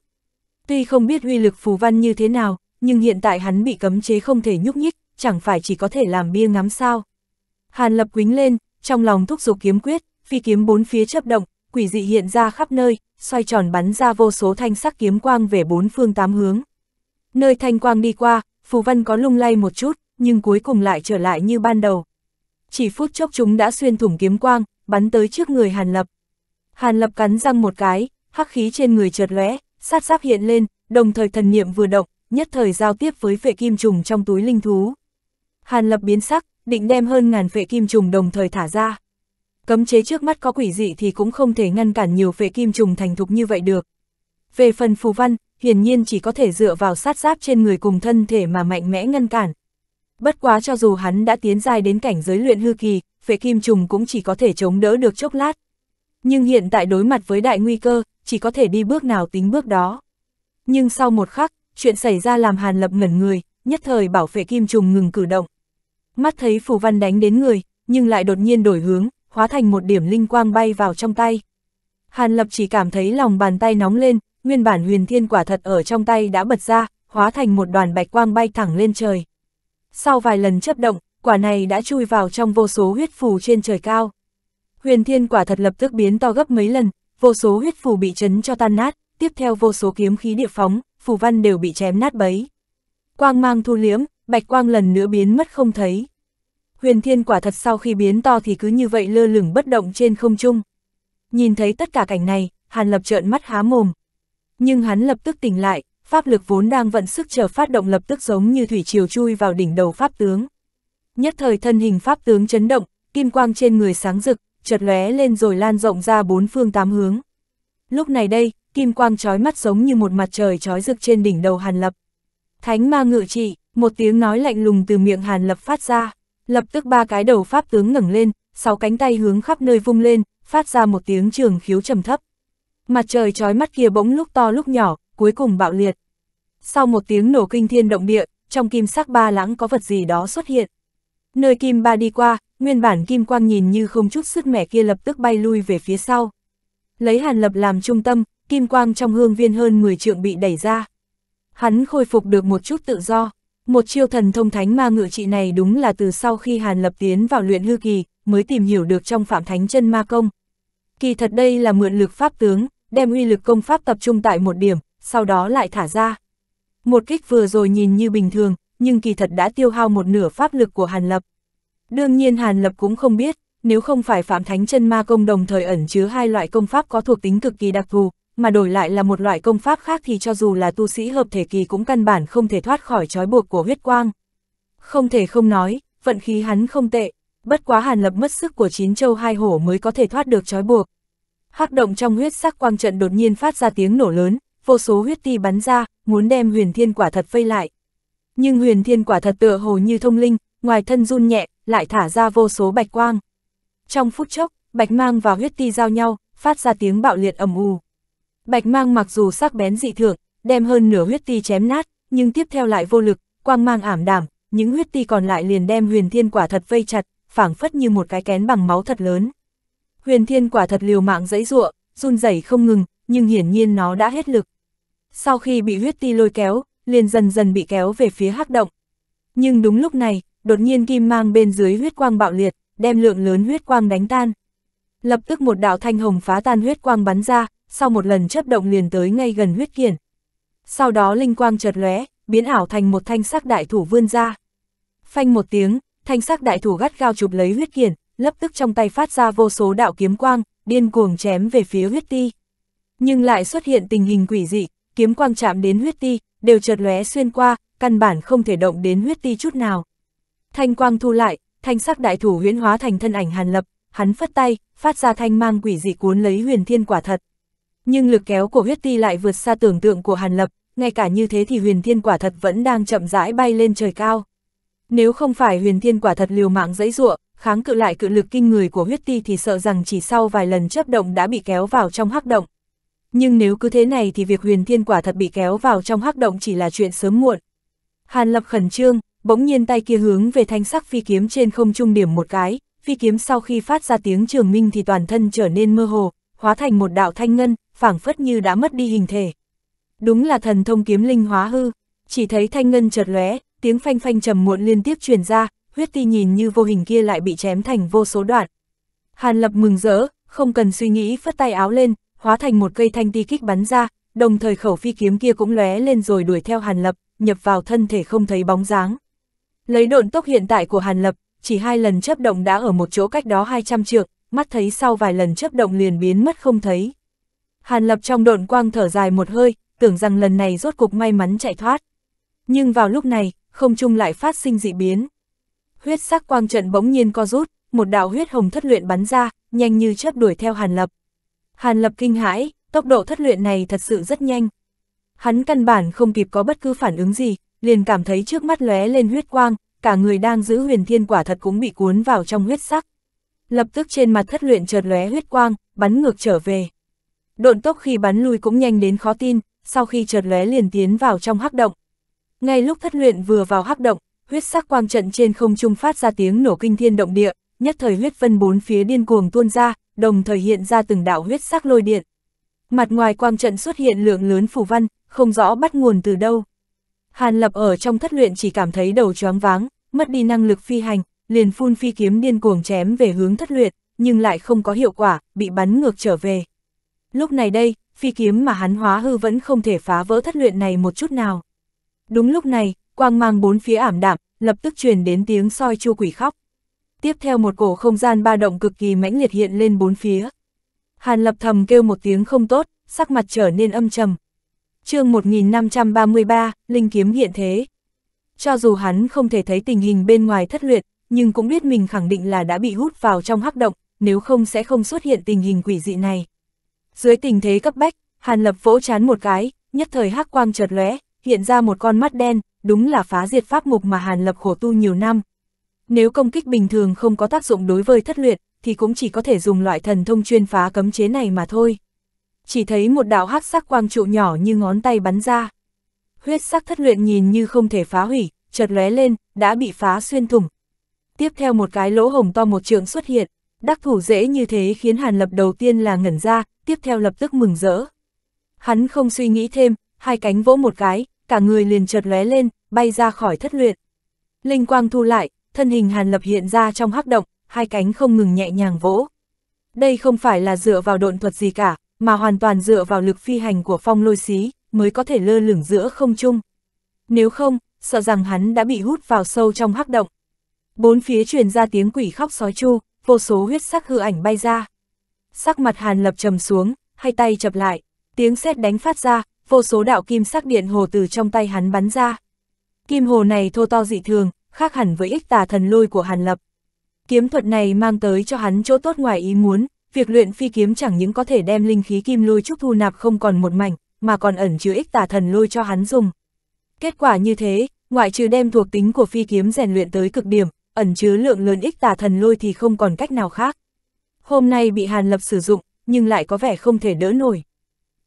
Tuy không biết uy lực phù văn như thế nào, nhưng hiện tại hắn bị cấm chế không thể nhúc nhích, chẳng phải chỉ có thể làm bia ngắm sao. Hàn Lập quính lên, trong lòng thúc giục kiếm quyết, phi kiếm bốn phía chớp động, quỷ dị hiện ra khắp nơi, xoay tròn bắn ra vô số thanh sắc kiếm quang về bốn phương tám hướng. Nơi thanh quang đi qua, phù văn có lung lay một chút, nhưng cuối cùng lại trở lại như ban đầu. Chỉ phút chốc chúng đã xuyên thủng kiếm quang, bắn tới trước người Hàn Lập. Hàn Lập cắn răng một cái, hắc khí trên người chợt lóe, sát giáp hiện lên, đồng thời thần niệm vừa động, nhất thời giao tiếp với phệ kim trùng trong túi linh thú. Hàn Lập biến sắc, định đem hơn ngàn phệ kim trùng đồng thời thả ra. Cấm chế trước mắt có quỷ dị thì cũng không thể ngăn cản nhiều phệ kim trùng thành thục như vậy được. Về phần phù văn, hiển nhiên chỉ có thể dựa vào sát giáp trên người cùng thân thể mà mạnh mẽ ngăn cản. Bất quá cho dù hắn đã tiến giai đến cảnh giới luyện hư kỳ, phệ kim trùng cũng chỉ có thể chống đỡ được chốc lát. Nhưng hiện tại đối mặt với đại nguy cơ, chỉ có thể đi bước nào tính bước đó. Nhưng sau một khắc, chuyện xảy ra làm Hàn Lập ngẩn người, nhất thời bảo phệ kim trùng ngừng cử động. Mắt thấy phù văn đánh đến người, nhưng lại đột nhiên đổi hướng, hóa thành một điểm linh quang bay vào trong tay. Hàn Lập chỉ cảm thấy lòng bàn tay nóng lên, nguyên bản huyền thiên quả thật ở trong tay đã bật ra, hóa thành một đoàn bạch quang bay thẳng lên trời. Sau vài lần chấp động, quả này đã chui vào trong vô số huyết phù trên trời cao. Huyền thiên quả thật lập tức biến to gấp mấy lần, vô số huyết phù bị chấn cho tan nát, tiếp theo vô số kiếm khí địa phóng, phù văn đều bị chém nát bấy. Quang mang thu liễm, bạch quang lần nữa biến mất không thấy. Huyền thiên quả thật sau khi biến to thì cứ như vậy lơ lửng bất động trên không trung. Nhìn thấy tất cả cảnh này, Hàn Lập trợn mắt há mồm. Nhưng hắn lập tức tỉnh lại, pháp lực vốn đang vận sức chờ phát động lập tức giống như thủy triều chui vào đỉnh đầu pháp tướng. Nhất thời thân hình pháp tướng chấn động, kim quang trên người sáng rực, chợt lóe lên rồi lan rộng ra bốn phương tám hướng. Lúc này đây, kim quang chói mắt giống như một mặt trời chói rực trên đỉnh đầu Hàn Lập. Thánh ma ngự trị, một tiếng nói lạnh lùng từ miệng Hàn Lập phát ra, lập tức ba cái đầu pháp tướng ngẩng lên, sáu cánh tay hướng khắp nơi vung lên, phát ra một tiếng trường khiếu trầm thấp. Mặt trời chói mắt kia bỗng lúc to lúc nhỏ, cuối cùng bạo liệt. Sau một tiếng nổ kinh thiên động địa, trong kim sắc ba lãng có vật gì đó xuất hiện. Nơi kim ba đi qua, nguyên bản kim quang nhìn như không chút sức mẻ kia lập tức bay lui về phía sau. Lấy Hàn Lập làm trung tâm, kim quang trong hương viên hơn mười trượng bị đẩy ra. Hắn khôi phục được một chút tự do. Một chiêu thần thông thánh ma ngự trị này đúng là từ sau khi Hàn Lập tiến vào luyện hư kỳ mới tìm hiểu được trong Phạm Thánh Chân Ma Công. Kỳ thật đây là mượn lực pháp tướng, đem uy lực công pháp tập trung tại một điểm, sau đó lại thả ra. Một kích vừa rồi nhìn như bình thường, nhưng kỳ thật đã tiêu hao một nửa pháp lực của Hàn Lập. Đương nhiên Hàn Lập cũng không biết, nếu không phải Phạm Thánh Chân Ma Công đồng thời ẩn chứa hai loại công pháp có thuộc tính cực kỳ đặc thù, mà đổi lại là một loại công pháp khác thì cho dù là tu sĩ hợp thể kỳ cũng căn bản không thể thoát khỏi trói buộc của huyết quang. Không thể không nói, vận khí hắn không tệ, bất quá Hàn Lập mất sức của chín châu hai hổ mới có thể thoát được trói buộc. Hắc động trong huyết sắc quang trận đột nhiên phát ra tiếng nổ lớn, vô số huyết ti bắn ra, muốn đem huyền thiên quả thật vây lại. Nhưng huyền thiên quả thật tựa hồ như thông linh, ngoài thân run nhẹ, lại thả ra vô số bạch quang. trong phút chốc, Bạch Mang và huyết ti giao nhau, phát ra tiếng bạo liệt ầm ù. Bạch Mang mặc dù sắc bén dị thường, đem hơn nửa huyết ti chém nát, nhưng tiếp theo lại vô lực, quang mang ảm đạm, những huyết ti còn lại liền đem Huyền Thiên Quả Thật vây chặt, phảng phất như một cái kén bằng máu thật lớn. Huyền Thiên Quả Thật liều mạng giãy giụa, run rẩy không ngừng, nhưng hiển nhiên nó đã hết lực. Sau khi bị huyết ti lôi kéo, liền dần dần bị kéo về phía hắc động. Nhưng đúng lúc này, đột nhiên kim mang bên dưới huyết quang bạo liệt, đem lượng lớn huyết quang đánh tan. Lập tức một đạo thanh hồng phá tan huyết quang bắn ra, sau một lần chớp động liền tới ngay gần huyết kiền. Sau đó linh quang chợt lóe, biến ảo thành một thanh sắc đại thủ vươn ra. Phanh một tiếng, thanh sắc đại thủ gắt gao chụp lấy huyết kiền, lập tức trong tay phát ra vô số đạo kiếm quang, điên cuồng chém về phía huyết ti. Nhưng lại xuất hiện tình hình quỷ dị, kiếm quang chạm đến huyết ti, đều chợt lóe xuyên qua, căn bản không thể động đến huyết ti chút nào. Thanh quang thu lại, thanh sắc đại thủ huyễn hóa thành thân ảnh Hàn Lập, hắn phất tay, phát ra thanh mang quỷ dị cuốn lấy Huyền Thiên Quả Thật. Nhưng lực kéo của huyết ti lại vượt xa tưởng tượng của Hàn Lập, ngay cả như thế thì Huyền Thiên Quả Thật vẫn đang chậm rãi bay lên trời cao. Nếu không phải Huyền Thiên Quả Thật liều mạng giãy giụa, kháng cự lại cự lực kinh người của huyết ti thì sợ rằng chỉ sau vài lần chớp động đã bị kéo vào trong hắc động. Nhưng nếu cứ thế này thì việc Huyền Thiên Quả Thật bị kéo vào trong hắc động chỉ là chuyện sớm muộn. Hàn Lập khẩn trương, bỗng nhiên tay kia hướng về thanh sắc phi kiếm trên không trung điểm một cái, phi kiếm sau khi phát ra tiếng trường minh thì toàn thân trở nên mơ hồ, hóa thành một đạo thanh ngân, phảng phất như đã mất đi hình thể. Đúng là thần thông kiếm linh hóa hư, chỉ thấy thanh ngân chợt lóe, tiếng phanh phanh trầm muộn liên tiếp truyền ra, huyết ti nhìn như vô hình kia lại bị chém thành vô số đoạn. Hàn Lập mừng rỡ, không cần suy nghĩ phất tay áo lên, hóa thành một cây thanh ti kích bắn ra, đồng thời khẩu phi kiếm kia cũng lóe lên rồi đuổi theo Hàn Lập, nhập vào thân thể không thấy bóng dáng. Lấy độn tốc hiện tại của Hàn Lập, chỉ hai lần chớp động đã ở một chỗ cách đó hai trăm trượng, mắt thấy sau vài lần chớp động liền biến mất không thấy. Hàn Lập trong độn quang thở dài một hơi, tưởng rằng lần này rốt cục may mắn chạy thoát. Nhưng vào lúc này, không trung lại phát sinh dị biến. Huyết sắc quang trận bỗng nhiên co rút, một đạo huyết hồng thất luyện bắn ra, nhanh như chớp đuổi theo Hàn Lập. Hàn Lập kinh hãi, tốc độ thất luyện này thật sự rất nhanh. Hắn căn bản không kịp có bất cứ phản ứng gì, liền cảm thấy trước mắt lóe lên huyết quang, cả người đang giữ Huyền Thiên Quả Thật cũng bị cuốn vào trong huyết sắc. Lập tức trên mặt thất luyện chợt lóe huyết quang, bắn ngược trở về. Độn tốc khi bắn lui cũng nhanh đến khó tin, sau khi chợt lóe liền tiến vào trong hắc động. Ngay lúc thất luyện vừa vào hắc động, huyết sắc quang trận trên không trung phát ra tiếng nổ kinh thiên động địa, nhất thời huyết vân bốn phía điên cuồng tuôn ra, đồng thời hiện ra từng đạo huyết sắc lôi điện. Mặt ngoài quang trận xuất hiện lượng lớn phù văn, không rõ bắt nguồn từ đâu. Hàn Lập ở trong thất luyện chỉ cảm thấy đầu choáng váng, mất đi năng lực phi hành, liền phun phi kiếm điên cuồng chém về hướng thất luyện, nhưng lại không có hiệu quả, bị bắn ngược trở về. Lúc này đây, phi kiếm mà hắn hóa hư vẫn không thể phá vỡ thất luyện này một chút nào. Đúng lúc này, quang mang bốn phía ảm đạm, lập tức truyền đến tiếng soi chu quỷ khóc. Tiếp theo một cổ không gian ba động cực kỳ mãnh liệt hiện lên bốn phía. Hàn Lập thầm kêu một tiếng không tốt, sắc mặt trở nên âm trầm. Chương một nghìn năm trăm ba mươi ba, Linh Kiếm hiện thế. Cho dù hắn không thể thấy tình hình bên ngoài thất luyện, nhưng cũng biết mình khẳng định là đã bị hút vào trong hắc động, nếu không sẽ không xuất hiện tình hình quỷ dị này. Dưới tình thế cấp bách, Hàn Lập vỗ trán một cái, nhất thời hắc quang chợt lóe, hiện ra một con mắt đen, đúng là phá diệt pháp mục mà Hàn Lập khổ tu nhiều năm. Nếu công kích bình thường không có tác dụng đối với thất luyện, thì cũng chỉ có thể dùng loại thần thông chuyên phá cấm chế này mà thôi. Chỉ thấy một đạo hắc sắc quang trụ nhỏ như ngón tay bắn ra. Huyết sắc thất luyện nhìn như không thể phá hủy, chợt lóe lên, đã bị phá xuyên thủng. Tiếp theo một cái lỗ hổng to một trượng xuất hiện, đắc thủ dễ như thế khiến Hàn Lập đầu tiên là ngẩn ra, tiếp theo lập tức mừng rỡ. Hắn không suy nghĩ thêm, hai cánh vỗ một cái, cả người liền chợt lóe lên, bay ra khỏi thất luyện. Linh quang thu lại, thân hình Hàn Lập hiện ra trong hắc động, hai cánh không ngừng nhẹ nhàng vỗ. Đây không phải là dựa vào độn thuật gì cả, mà hoàn toàn dựa vào lực phi hành của phong lôi xí, mới có thể lơ lửng giữa không trung. Nếu không, sợ rằng hắn đã bị hút vào sâu trong hắc động. Bốn phía truyền ra tiếng quỷ khóc sói chu, vô số huyết sắc hư ảnh bay ra. Sắc mặt Hàn Lập trầm xuống, hai tay chập lại, tiếng sét đánh phát ra, vô số đạo kim sắc điện hồ từ trong tay hắn bắn ra. Kim hồ này thô to dị thường, khác hẳn với ích tà thần lôi của Hàn Lập. Kiếm thuật này mang tới cho hắn chỗ tốt ngoài ý muốn, việc luyện phi kiếm chẳng những có thể đem linh khí kim lôi trúc thu nạp không còn một mảnh, mà còn ẩn chứa ích tà thần lôi cho hắn dùng. Kết quả như thế, ngoại trừ đem thuộc tính của phi kiếm rèn luyện tới cực điểm, ẩn chứa lượng lớn ích tà thần lôi thì không còn cách nào khác. hôm nay bị Hàn Lập sử dụng, nhưng lại có vẻ không thể đỡ nổi.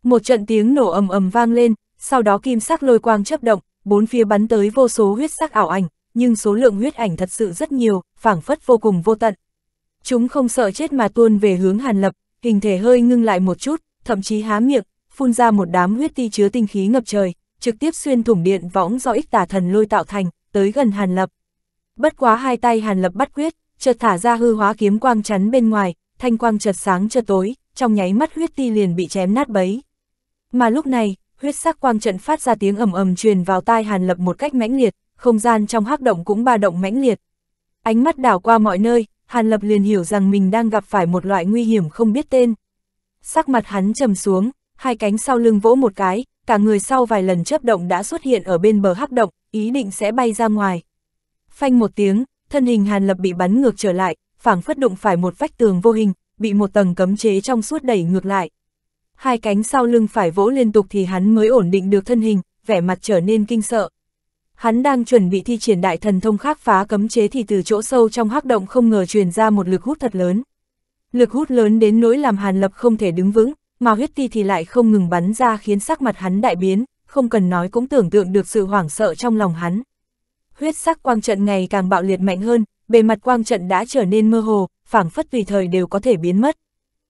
Một trận tiếng nổ ầm ầm vang lên, sau đó kim sắc lôi quang chớp động, bốn phía bắn tới vô số huyết sắc ảo ảnh, nhưng số lượng huyết ảnh thật sự rất nhiều, phảng phất vô cùng vô tận. Chúng không sợ chết mà tuôn về hướng Hàn Lập, hình thể hơi ngưng lại một chút, thậm chí há miệng, phun ra một đám huyết ti chứa tinh khí ngập trời, trực tiếp xuyên thủng điện võng do ích tà thần lôi tạo thành, tới gần Hàn Lập. Bất quá hai tay Hàn Lập bắt quyết, chợt thả ra hư hóa kiếm quang chắn bên ngoài, thanh quang chợt sáng chợt tối, trong nháy mắt huyết ti liền bị chém nát bấy. Mà lúc này, huyết sắc quang trận phát ra tiếng ầm ầm truyền vào tai Hàn Lập một cách mãnh liệt, không gian trong hắc động cũng ba động mãnh liệt. Ánh mắt đảo qua mọi nơi, Hàn Lập liền hiểu rằng mình đang gặp phải một loại nguy hiểm không biết tên. Sắc mặt hắn trầm xuống, hai cánh sau lưng vỗ một cái, cả người sau vài lần chớp động đã xuất hiện ở bên bờ hắc động, ý định sẽ bay ra ngoài. Phanh một tiếng, thân hình Hàn Lập bị bắn ngược trở lại, phảng phất đụng phải một vách tường vô hình, bị một tầng cấm chế trong suốt đẩy ngược lại. Hai cánh sau lưng phải vỗ liên tục thì hắn mới ổn định được thân hình, vẻ mặt trở nên kinh sợ. Hắn đang chuẩn bị thi triển đại thần thông khác phá cấm chế thì từ chỗ sâu trong hắc động không ngờ truyền ra một lực hút thật lớn. Lực hút lớn đến nỗi làm Hàn Lập không thể đứng vững, mà huyết ti thì lại không ngừng bắn ra khiến sắc mặt hắn đại biến, không cần nói cũng tưởng tượng được sự hoảng sợ trong lòng hắn. Huyết sắc quang trận ngày càng bạo liệt mạnh hơn, bề mặt quang trận đã trở nên mơ hồ, phảng phất tùy thời đều có thể biến mất.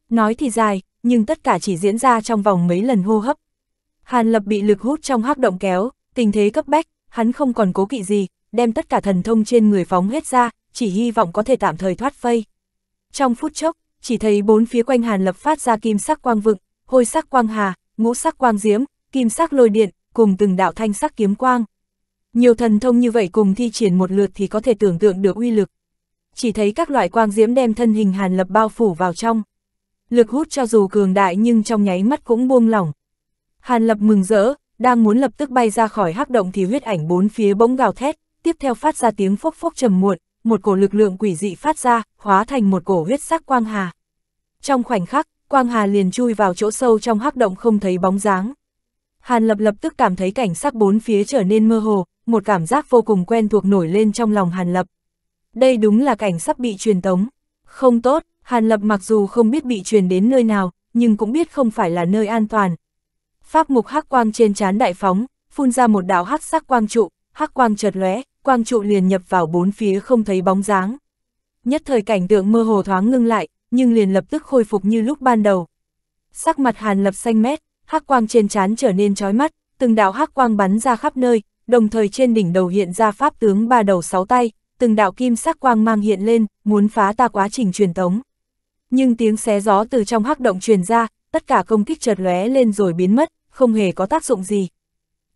Nói thì dài, nhưng tất cả chỉ diễn ra trong vòng mấy lần hô hấp. Hàn Lập bị lực hút trong hắc động kéo, tình thế cấp bách, hắn không còn cố kỵ gì, đem tất cả thần thông trên người phóng hết ra, chỉ hy vọng có thể tạm thời thoát vây. Trong phút chốc, chỉ thấy bốn phía quanh Hàn Lập phát ra kim sắc quang vựng, hôi sắc quang hà, ngũ sắc quang diễm, kim sắc lôi điện, cùng từng đạo thanh sắc kiếm quang. Nhiều thần thông như vậy cùng thi triển một lượt thì có thể tưởng tượng được uy lực. Chỉ thấy các loại quang diễm đem thân hình Hàn Lập bao phủ vào trong. Lực hút cho dù cường đại nhưng trong nháy mắt cũng buông lỏng. Hàn Lập mừng rỡ, đang muốn lập tức bay ra khỏi hắc động thì huyết ảnh bốn phía bỗng gào thét, tiếp theo phát ra tiếng phốc phốc trầm muộn, một cổ lực lượng quỷ dị phát ra, hóa thành một cổ huyết sắc quang hà. Trong khoảnh khắc, quang hà liền chui vào chỗ sâu trong hắc động không thấy bóng dáng. Hàn Lập lập tức cảm thấy cảnh sắc bốn phía trở nên mơ hồ, một cảm giác vô cùng quen thuộc nổi lên trong lòng Hàn Lập. Đây đúng là cảnh sắp bị truyền tống. Không tốt, Hàn Lập mặc dù không biết bị truyền đến nơi nào, nhưng cũng biết không phải là nơi an toàn. Pháp mục hắc quang trên trán đại phóng, phun ra một đạo hắc sắc quang trụ, hắc quang chợt lóe, quang trụ liền nhập vào bốn phía không thấy bóng dáng. Nhất thời cảnh tượng mơ hồ thoáng ngưng lại, nhưng liền lập tức khôi phục như lúc ban đầu. Sắc mặt Hàn Lập xanh mét, hắc quang trên trán trở nên chói mắt, từng đạo hắc quang bắn ra khắp nơi, đồng thời trên đỉnh đầu hiện ra pháp tướng ba đầu sáu tay, từng đạo kim sắc quang mang hiện lên, muốn phá ta quá trình truyền tống. Nhưng tiếng xé gió từ trong hắc động truyền ra, tất cả công kích chợt lóe lên rồi biến mất, không hề có tác dụng gì.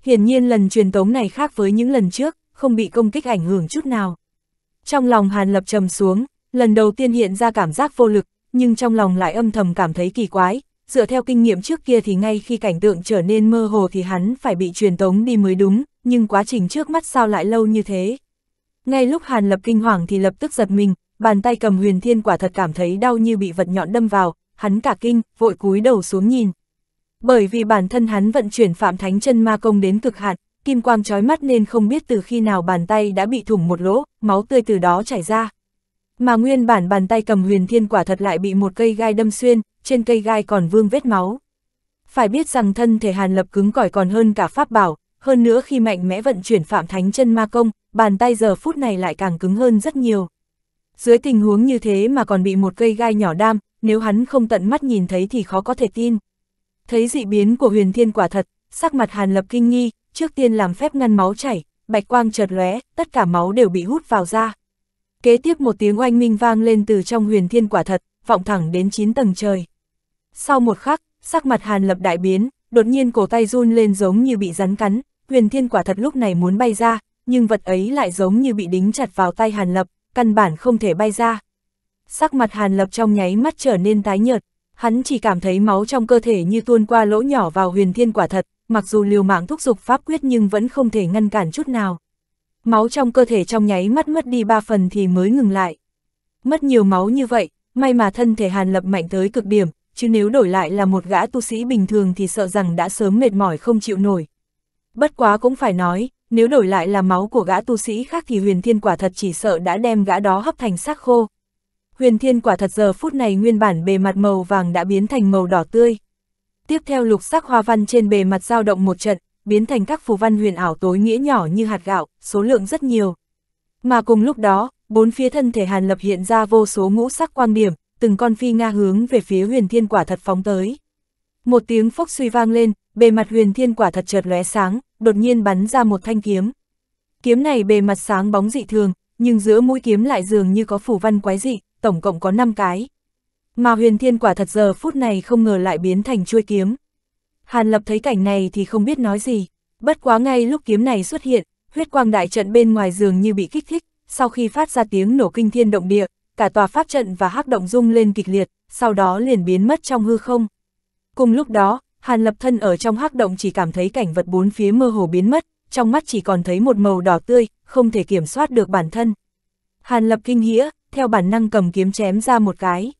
Hiển nhiên lần truyền tống này khác với những lần trước, không bị công kích ảnh hưởng chút nào. Trong lòng Hàn Lập trầm xuống, lần đầu tiên hiện ra cảm giác vô lực, nhưng trong lòng lại âm thầm cảm thấy kỳ quái, dựa theo kinh nghiệm trước kia thì ngay khi cảnh tượng trở nên mơ hồ thì hắn phải bị truyền tống đi mới đúng, nhưng quá trình trước mắt sao lại lâu như thế. Ngay lúc Hàn Lập kinh hoàng thì lập tức giật mình, bàn tay cầm huyền thiên quả thật cảm thấy đau như bị vật nhọn đâm vào, hắn cả kinh, vội cúi đầu xuống nhìn. Bởi vì bản thân hắn vận chuyển Phạm Thánh Chân Ma Công đến cực hạn, kim quang chói mắt nên không biết từ khi nào bàn tay đã bị thủng một lỗ, máu tươi từ đó chảy ra. Mà nguyên bản bàn tay cầm huyền thiên quả thật lại bị một cây gai đâm xuyên, trên cây gai còn vương vết máu. Phải biết rằng thân thể Hàn Lập cứng cỏi còn hơn cả pháp bảo, hơn nữa khi mạnh mẽ vận chuyển Phạm Thánh Chân Ma Công, bàn tay giờ phút này lại càng cứng hơn rất nhiều. Dưới tình huống như thế mà còn bị một cây gai nhỏ đam, nếu hắn không tận mắt nhìn thấy thì khó có thể tin. Thấy dị biến của huyền thiên quả thật, sắc mặt Hàn Lập kinh nghi, trước tiên làm phép ngăn máu chảy, bạch quang chợt lóe, tất cả máu đều bị hút vào ra. Kế tiếp một tiếng oanh minh vang lên từ trong huyền thiên quả thật, vọng thẳng đến chín tầng trời. Sau một khắc, sắc mặt Hàn Lập đại biến, đột nhiên cổ tay run lên giống như bị rắn cắn, huyền thiên quả thật lúc này muốn bay ra, nhưng vật ấy lại giống như bị đính chặt vào tay Hàn Lập, căn bản không thể bay ra. Sắc mặt Hàn Lập trong nháy mắt trở nên tái nhợt, hắn chỉ cảm thấy máu trong cơ thể như tuôn qua lỗ nhỏ vào huyền thiên quả thật, mặc dù liều mạng thúc giục pháp quyết nhưng vẫn không thể ngăn cản chút nào. Máu trong cơ thể trong nháy mắt mất đi ba phần thì mới ngừng lại. Mất nhiều máu như vậy, may mà thân thể Hàn Lập mạnh tới cực điểm, chứ nếu đổi lại là một gã tu sĩ bình thường thì sợ rằng đã sớm mệt mỏi không chịu nổi. Bất quá cũng phải nói, nếu đổi lại là máu của gã tu sĩ khác thì huyền thiên quả thật chỉ sợ đã đem gã đó hấp thành xác khô. Huyền Thiên Quả Thật giờ phút này nguyên bản bề mặt màu vàng đã biến thành màu đỏ tươi. Tiếp theo lục sắc hoa văn trên bề mặt dao động một trận, biến thành các phù văn huyền ảo tối nghĩa nhỏ như hạt gạo, số lượng rất nhiều. Mà cùng lúc đó, bốn phía thân thể Hàn Lập hiện ra vô số ngũ sắc quan điểm, từng con phi nga hướng về phía Huyền Thiên Quả Thật phóng tới. Một tiếng phốc suy vang lên, bề mặt Huyền Thiên Quả Thật chợt lóe sáng, đột nhiên bắn ra một thanh kiếm. Kiếm này bề mặt sáng bóng dị thường, nhưng giữa mũi kiếm lại dường như có phù văn quái dị, tổng cộng có năm cái. Mà Huyền Thiên Quả Thật giờ phút này không ngờ lại biến thành chuôi kiếm. Hàn Lập thấy cảnh này thì không biết nói gì, bất quá ngay lúc kiếm này xuất hiện, huyết quang đại trận bên ngoài dường như bị kích thích, sau khi phát ra tiếng nổ kinh thiên động địa, cả tòa pháp trận và hắc động rung lên kịch liệt, sau đó liền biến mất trong hư không. Cùng lúc đó, Hàn Lập thân ở trong hắc động chỉ cảm thấy cảnh vật bốn phía mơ hồ biến mất, trong mắt chỉ còn thấy một màu đỏ tươi, không thể kiểm soát được bản thân. Hàn Lập kinh hãi, theo bản năng cầm kiếm chém ra một cái.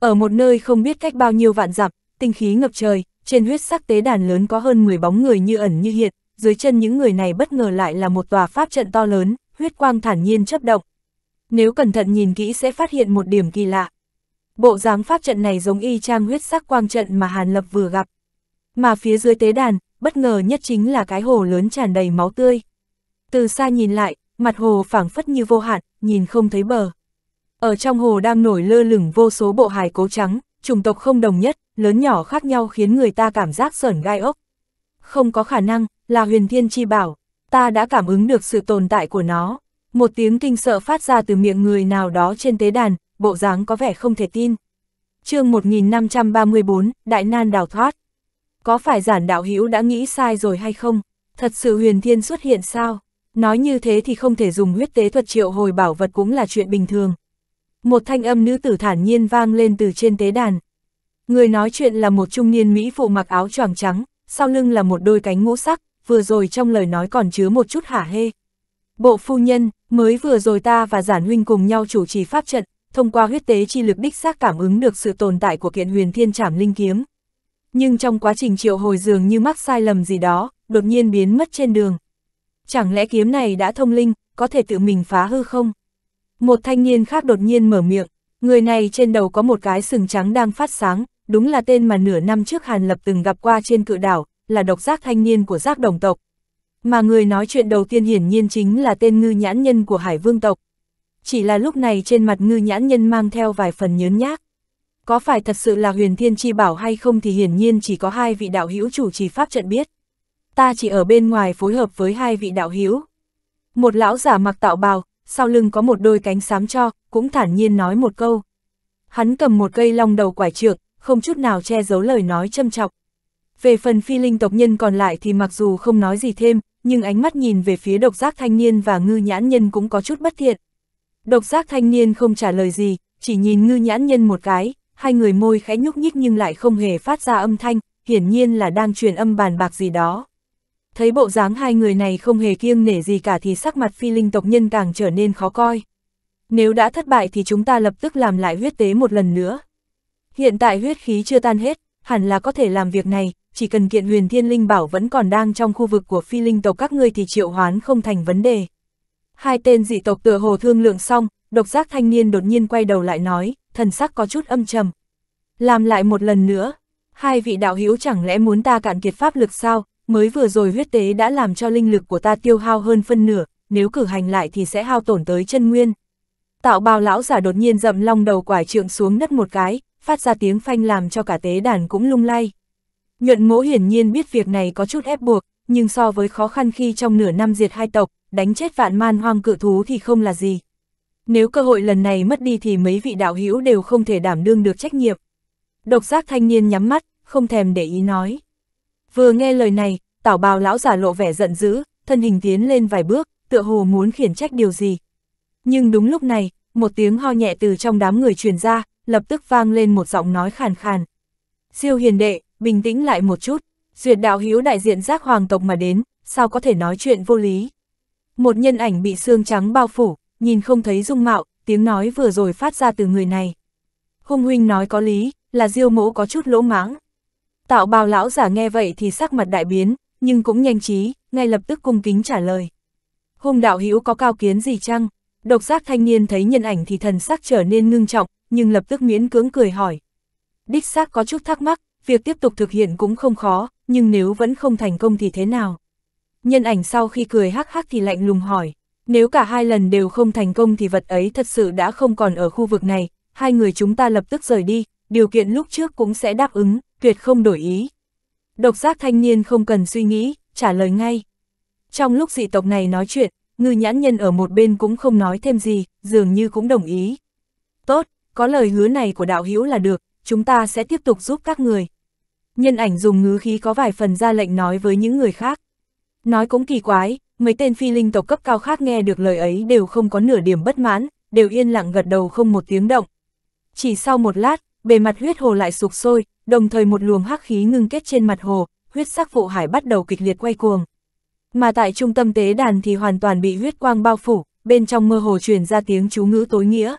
Ở một nơi không biết cách bao nhiêu vạn dặm, tinh khí ngập trời, trên huyết sắc tế đàn lớn có hơn mười bóng người như ẩn như hiện, dưới chân những người này bất ngờ lại là một tòa pháp trận to lớn, huyết quang thản nhiên chớp động. Nếu cẩn thận nhìn kỹ sẽ phát hiện một điểm kỳ lạ. Bộ dáng pháp trận này giống y chang huyết sắc quang trận mà Hàn Lập vừa gặp. Mà phía dưới tế đàn, bất ngờ nhất chính là cái hồ lớn tràn đầy máu tươi. Từ xa nhìn lại, mặt hồ phảng phất như vô hạn, nhìn không thấy bờ. Ở trong hồ đang nổi lơ lửng vô số bộ hài cốt trắng, chủng tộc không đồng nhất, lớn nhỏ khác nhau khiến người ta cảm giác sởn gai ốc. Không có khả năng, là huyền thiên chi bảo, ta đã cảm ứng được sự tồn tại của nó. Một tiếng kinh sợ phát ra từ miệng người nào đó trên tế đàn, bộ dáng có vẻ không thể tin. Chương một nghìn năm trăm ba mươi tư, Đại Nan Đào Thoát. Có phải Giản đạo hữu đã nghĩ sai rồi hay không? Thật sự huyền thiên xuất hiện sao? Nói như thế thì không thể dùng huyết tế thuật triệu hồi bảo vật cũng là chuyện bình thường. Một thanh âm nữ tử thản nhiên vang lên từ trên tế đàn. Người nói chuyện là một trung niên mỹ phụ mặc áo choàng trắng, sau lưng là một đôi cánh ngũ sắc, vừa rồi trong lời nói còn chứa một chút hả hê. Bộ phu nhân, mới vừa rồi ta và Giản huynh cùng nhau chủ trì pháp trận, thông qua huyết tế chi lực đích xác cảm ứng được sự tồn tại của kiện huyền thiên trảm linh kiếm. Nhưng trong quá trình triệu hồi dường như mắc sai lầm gì đó, đột nhiên biến mất trên đường. Chẳng lẽ kiếm này đã thông linh, có thể tự mình phá hư không? Một thanh niên khác đột nhiên mở miệng, người này trên đầu có một cái sừng trắng đang phát sáng, đúng là tên mà nửa năm trước Hàn Lập từng gặp qua trên cự đảo, là độc giác thanh niên của Giác Đồng Tộc. Mà người nói chuyện đầu tiên hiển nhiên chính là tên ngư nhãn nhân của Hải Vương Tộc. Chỉ là lúc này trên mặt ngư nhãn nhân mang theo vài phần nhớn nhác. Có phải thật sự là huyền thiên chi bảo hay không thì hiển nhiên chỉ có hai vị đạo hữu chủ trì pháp trận biết. Ta chỉ ở bên ngoài phối hợp với hai vị đạo hữu. Một lão giả mặc tạo bào, sau lưng có một đôi cánh xám cho, cũng thản nhiên nói một câu. Hắn cầm một cây long đầu quải trượng, không chút nào che giấu lời nói châm chọc. Về phần phi linh tộc nhân còn lại thì mặc dù không nói gì thêm, nhưng ánh mắt nhìn về phía độc giác thanh niên và ngư nhãn nhân cũng có chút bất thiện. Độc giác thanh niên không trả lời gì, chỉ nhìn ngư nhãn nhân một cái, hai người môi khẽ nhúc nhích nhưng lại không hề phát ra âm thanh, hiển nhiên là đang truyền âm bàn bạc gì đó. Thấy bộ dáng hai người này không hề kiêng nể gì cả thì sắc mặt phi linh tộc nhân càng trở nên khó coi. Nếu đã thất bại thì chúng ta lập tức làm lại huyết tế một lần nữa. Hiện tại huyết khí chưa tan hết, hẳn là có thể làm việc này, chỉ cần kiện huyền thiên linh bảo vẫn còn đang trong khu vực của phi linh tộc các ngươi thì triệu hoán không thành vấn đề. Hai tên dị tộc tựa hồ thương lượng xong, độc giác thanh niên đột nhiên quay đầu lại nói, thần sắc có chút âm trầm. Làm lại một lần nữa, hai vị đạo hữu chẳng lẽ muốn ta cạn kiệt pháp lực sao? Mới vừa rồi huyết tế đã làm cho linh lực của ta tiêu hao hơn phân nửa, nếu cử hành lại thì sẽ hao tổn tới chân nguyên. Tạo bào lão giả đột nhiên dậm long đầu quải trượng xuống đất một cái, phát ra tiếng phanh làm cho cả tế đàn cũng lung lay. Nhuận Mỗ hiển nhiên biết việc này có chút ép buộc, nhưng so với khó khăn khi trong nửa năm diệt hai tộc, đánh chết vạn man hoang cự thú thì không là gì. Nếu cơ hội lần này mất đi thì mấy vị đạo hữu đều không thể đảm đương được trách nhiệm. Độc giác thanh niên nhắm mắt, không thèm để ý nói. Vừa nghe lời này, tảo bào lão giả lộ vẻ giận dữ, thân hình tiến lên vài bước, tựa hồ muốn khiển trách điều gì. Nhưng đúng lúc này, một tiếng ho nhẹ từ trong đám người truyền ra, lập tức vang lên một giọng nói khàn khàn. Siêu hiền đệ, bình tĩnh lại một chút, Duyệt đạo hữu đại diện Giác Hoàng tộc mà đến, sao có thể nói chuyện vô lý. Một nhân ảnh bị xương trắng bao phủ, nhìn không thấy dung mạo, tiếng nói vừa rồi phát ra từ người này. Hung huynh nói có lý, là Diêu Mỗ có chút lỗ mãng. Tạo bào lão giả nghe vậy thì sắc mặt đại biến, nhưng cũng nhanh trí, ngay lập tức cung kính trả lời. Hung đạo hữu có cao kiến gì chăng? Độc giác thanh niên thấy nhân ảnh thì thần sắc trở nên ngưng trọng, nhưng lập tức miễn cưỡng cười hỏi. Đích xác có chút thắc mắc, việc tiếp tục thực hiện cũng không khó, nhưng nếu vẫn không thành công thì thế nào? Nhân ảnh sau khi cười hắc hắc thì lạnh lùng hỏi, nếu cả hai lần đều không thành công thì vật ấy thật sự đã không còn ở khu vực này, hai người chúng ta lập tức rời đi, điều kiện lúc trước cũng sẽ đáp ứng, tuyệt không đổi ý. Độc giác thanh niên không cần suy nghĩ, trả lời ngay. Trong lúc dị tộc này nói chuyện, ngư nhãn nhân ở một bên cũng không nói thêm gì, dường như cũng đồng ý. Tốt, có lời hứa này của đạo hữu là được, chúng ta sẽ tiếp tục giúp các người. Nhân ảnh dùng ngữ khí có vài phần ra lệnh nói với những người khác. Nói cũng kỳ quái, mấy tên phi linh tộc cấp cao khác nghe được lời ấy đều không có nửa điểm bất mãn, đều yên lặng gật đầu không một tiếng động. Chỉ sau một lát, bề mặt huyết hồ lại sục sôi, đồng thời một luồng hắc khí ngưng kết trên mặt hồ, huyết sắc vụ hải bắt đầu kịch liệt quay cuồng. Mà tại trung tâm tế đàn thì hoàn toàn bị huyết quang bao phủ, bên trong mơ hồ truyền ra tiếng chú ngữ tối nghĩa.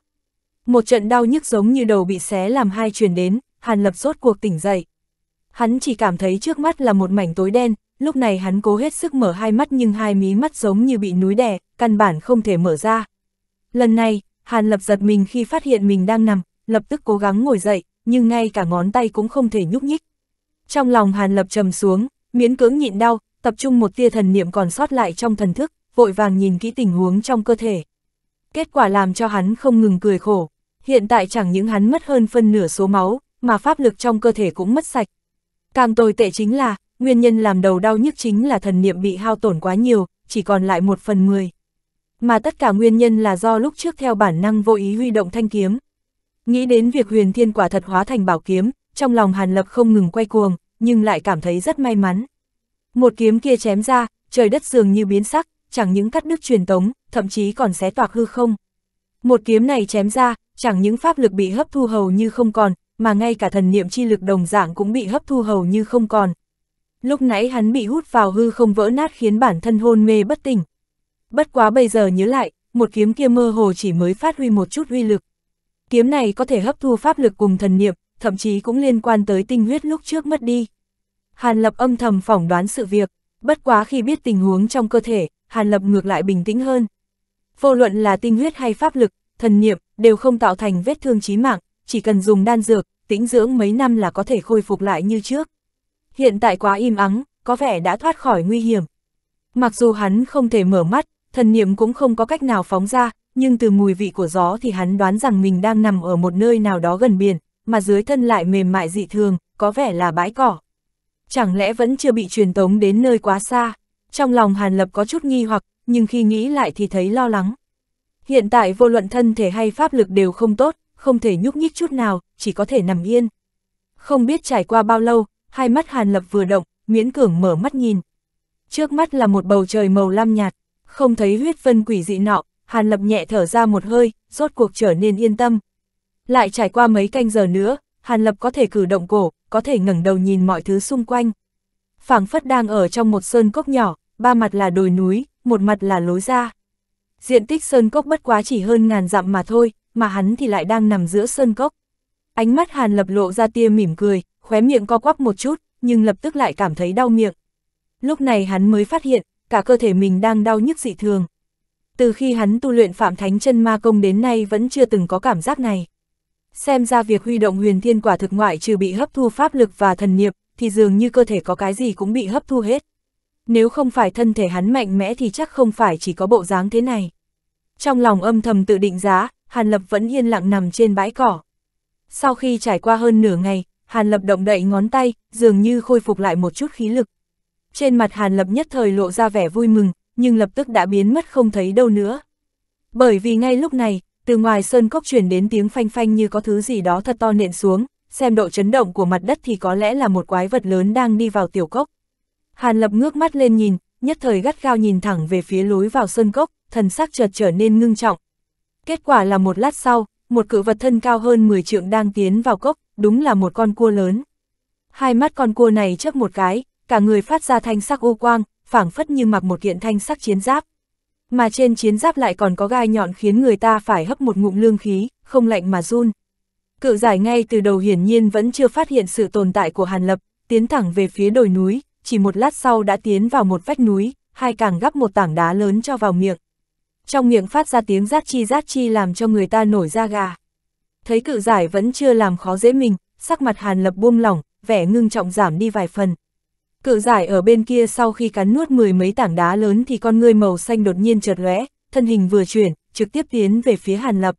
Một trận đau nhức giống như đầu bị xé làm hai truyền đến, Hàn Lập rốt cuộc tỉnh dậy. Hắn chỉ cảm thấy trước mắt là một mảnh tối đen, lúc này hắn cố hết sức mở hai mắt nhưng hai mí mắt giống như bị núi đè, căn bản không thể mở ra. Lần này, Hàn Lập giật mình khi phát hiện mình đang nằm, lập tức cố gắng ngồi dậy, nhưng ngay cả ngón tay cũng không thể nhúc nhích. Trong lòng Hàn Lập trầm xuống, miễn cưỡng nhịn đau, tập trung một tia thần niệm còn sót lại trong thần thức, vội vàng nhìn kỹ tình huống trong cơ thể. Kết quả làm cho hắn không ngừng cười khổ, hiện tại chẳng những hắn mất hơn phân nửa số máu, mà pháp lực trong cơ thể cũng mất sạch. Càng tồi tệ chính là, nguyên nhân làm đầu đau nhức chính là thần niệm bị hao tổn quá nhiều, chỉ còn lại một phần mười. Mà tất cả nguyên nhân là do lúc trước theo bản năng vô ý huy động thanh kiếm. Nghĩ đến việc huyền thiên quả thật hóa thành bảo kiếm, trong lòng Hàn Lập không ngừng quay cuồng, nhưng lại cảm thấy rất may mắn. Một kiếm kia chém ra, trời đất dường như biến sắc, chẳng những cắt đứt truyền tống, thậm chí còn xé toạc hư không. Một kiếm này chém ra, chẳng những pháp lực bị hấp thu hầu như không còn, mà ngay cả thần niệm chi lực đồng dạng cũng bị hấp thu hầu như không còn. Lúc nãy hắn bị hút vào hư không vỡ nát khiến bản thân hôn mê bất tỉnh. Bất quá bây giờ nhớ lại, một kiếm kia mơ hồ chỉ mới phát huy một chút uy lực. Kiếm này có thể hấp thu pháp lực cùng thần niệm, thậm chí cũng liên quan tới tinh huyết lúc trước mất đi. Hàn Lập âm thầm phỏng đoán sự việc, bất quá khi biết tình huống trong cơ thể, Hàn Lập ngược lại bình tĩnh hơn. Vô luận là tinh huyết hay pháp lực, thần niệm đều không tạo thành vết thương chí mạng, chỉ cần dùng đan dược, tĩnh dưỡng mấy năm là có thể khôi phục lại như trước. Hiện tại quá im ắng, có vẻ đã thoát khỏi nguy hiểm. Mặc dù hắn không thể mở mắt, thần niệm cũng không có cách nào phóng ra, nhưng từ mùi vị của gió thì hắn đoán rằng mình đang nằm ở một nơi nào đó gần biển, mà dưới thân lại mềm mại dị thường, có vẻ là bãi cỏ. Chẳng lẽ vẫn chưa bị truyền tống đến nơi quá xa? Trong lòng Hàn Lập có chút nghi hoặc, nhưng khi nghĩ lại thì thấy lo lắng. Hiện tại vô luận thân thể hay pháp lực đều không tốt, không thể nhúc nhích chút nào, chỉ có thể nằm yên. Không biết trải qua bao lâu, hai mắt Hàn Lập vừa động, miễn cưỡng mở mắt nhìn. Trước mắt là một bầu trời màu lam nhạt, không thấy huyết vân quỷ dị nọ, Hàn Lập nhẹ thở ra một hơi, rốt cuộc trở nên yên tâm. Lại trải qua mấy canh giờ nữa, Hàn Lập có thể cử động cổ, có thể ngẩng đầu nhìn mọi thứ xung quanh. Phảng phất đang ở trong một sơn cốc nhỏ, ba mặt là đồi núi, một mặt là lối ra. Diện tích sơn cốc bất quá chỉ hơn ngàn dặm mà thôi, mà hắn thì lại đang nằm giữa sơn cốc. Ánh mắt Hàn Lập lộ ra tia mỉm cười, khóe miệng co quắp một chút, nhưng lập tức lại cảm thấy đau miệng. Lúc này hắn mới phát hiện, cả cơ thể mình đang đau nhức dị thường. Từ khi hắn tu luyện Phạm Thánh Chân Ma Công đến nay vẫn chưa từng có cảm giác này. Xem ra việc huy động huyền thiên quả thực ngoại trừ bị hấp thu pháp lực và thần niệm, thì dường như cơ thể có cái gì cũng bị hấp thu hết. Nếu không phải thân thể hắn mạnh mẽ thì chắc không phải chỉ có bộ dáng thế này. Trong lòng âm thầm tự định giá, Hàn Lập vẫn yên lặng nằm trên bãi cỏ. Sau khi trải qua hơn nửa ngày, Hàn Lập động đậy ngón tay, dường như khôi phục lại một chút khí lực. Trên mặt Hàn Lập nhất thời lộ ra vẻ vui mừng, nhưng lập tức đã biến mất không thấy đâu nữa. Bởi vì ngay lúc này, từ ngoài sơn cốc truyền đến tiếng phanh phanh như có thứ gì đó thật to nện xuống, xem độ chấn động của mặt đất thì có lẽ là một quái vật lớn đang đi vào tiểu cốc. Hàn Lập ngước mắt lên nhìn, nhất thời gắt gao nhìn thẳng về phía lối vào sơn cốc, thần sắc chợt trở nên ngưng trọng. Kết quả là một lát sau, một cự vật thân cao hơn mười trượng đang tiến vào cốc, đúng là một con cua lớn. Hai mắt con cua này chớp một cái, cả người phát ra thanh sắc u quang, phảng phất như mặc một kiện thanh sắc chiến giáp. Mà trên chiến giáp lại còn có gai nhọn khiến người ta phải hấp một ngụm lương khí, không lạnh mà run. Cự giải ngay từ đầu hiển nhiên vẫn chưa phát hiện sự tồn tại của Hàn Lập, tiến thẳng về phía đồi núi, chỉ một lát sau đã tiến vào một vách núi, hai càng gắp một tảng đá lớn cho vào miệng. trong miệng phát ra tiếng rác chi rác chi làm cho người ta nổi da gà. Thấy cự giải vẫn chưa làm khó dễ mình, sắc mặt Hàn Lập buông lỏng, vẻ ngưng trọng giảm đi vài phần. Cự giải ở bên kia sau khi cắn nuốt mười mấy tảng đá lớn thì con ngươi màu xanh đột nhiên chợt lóe, thân hình vừa chuyển, trực tiếp tiến về phía Hàn Lập.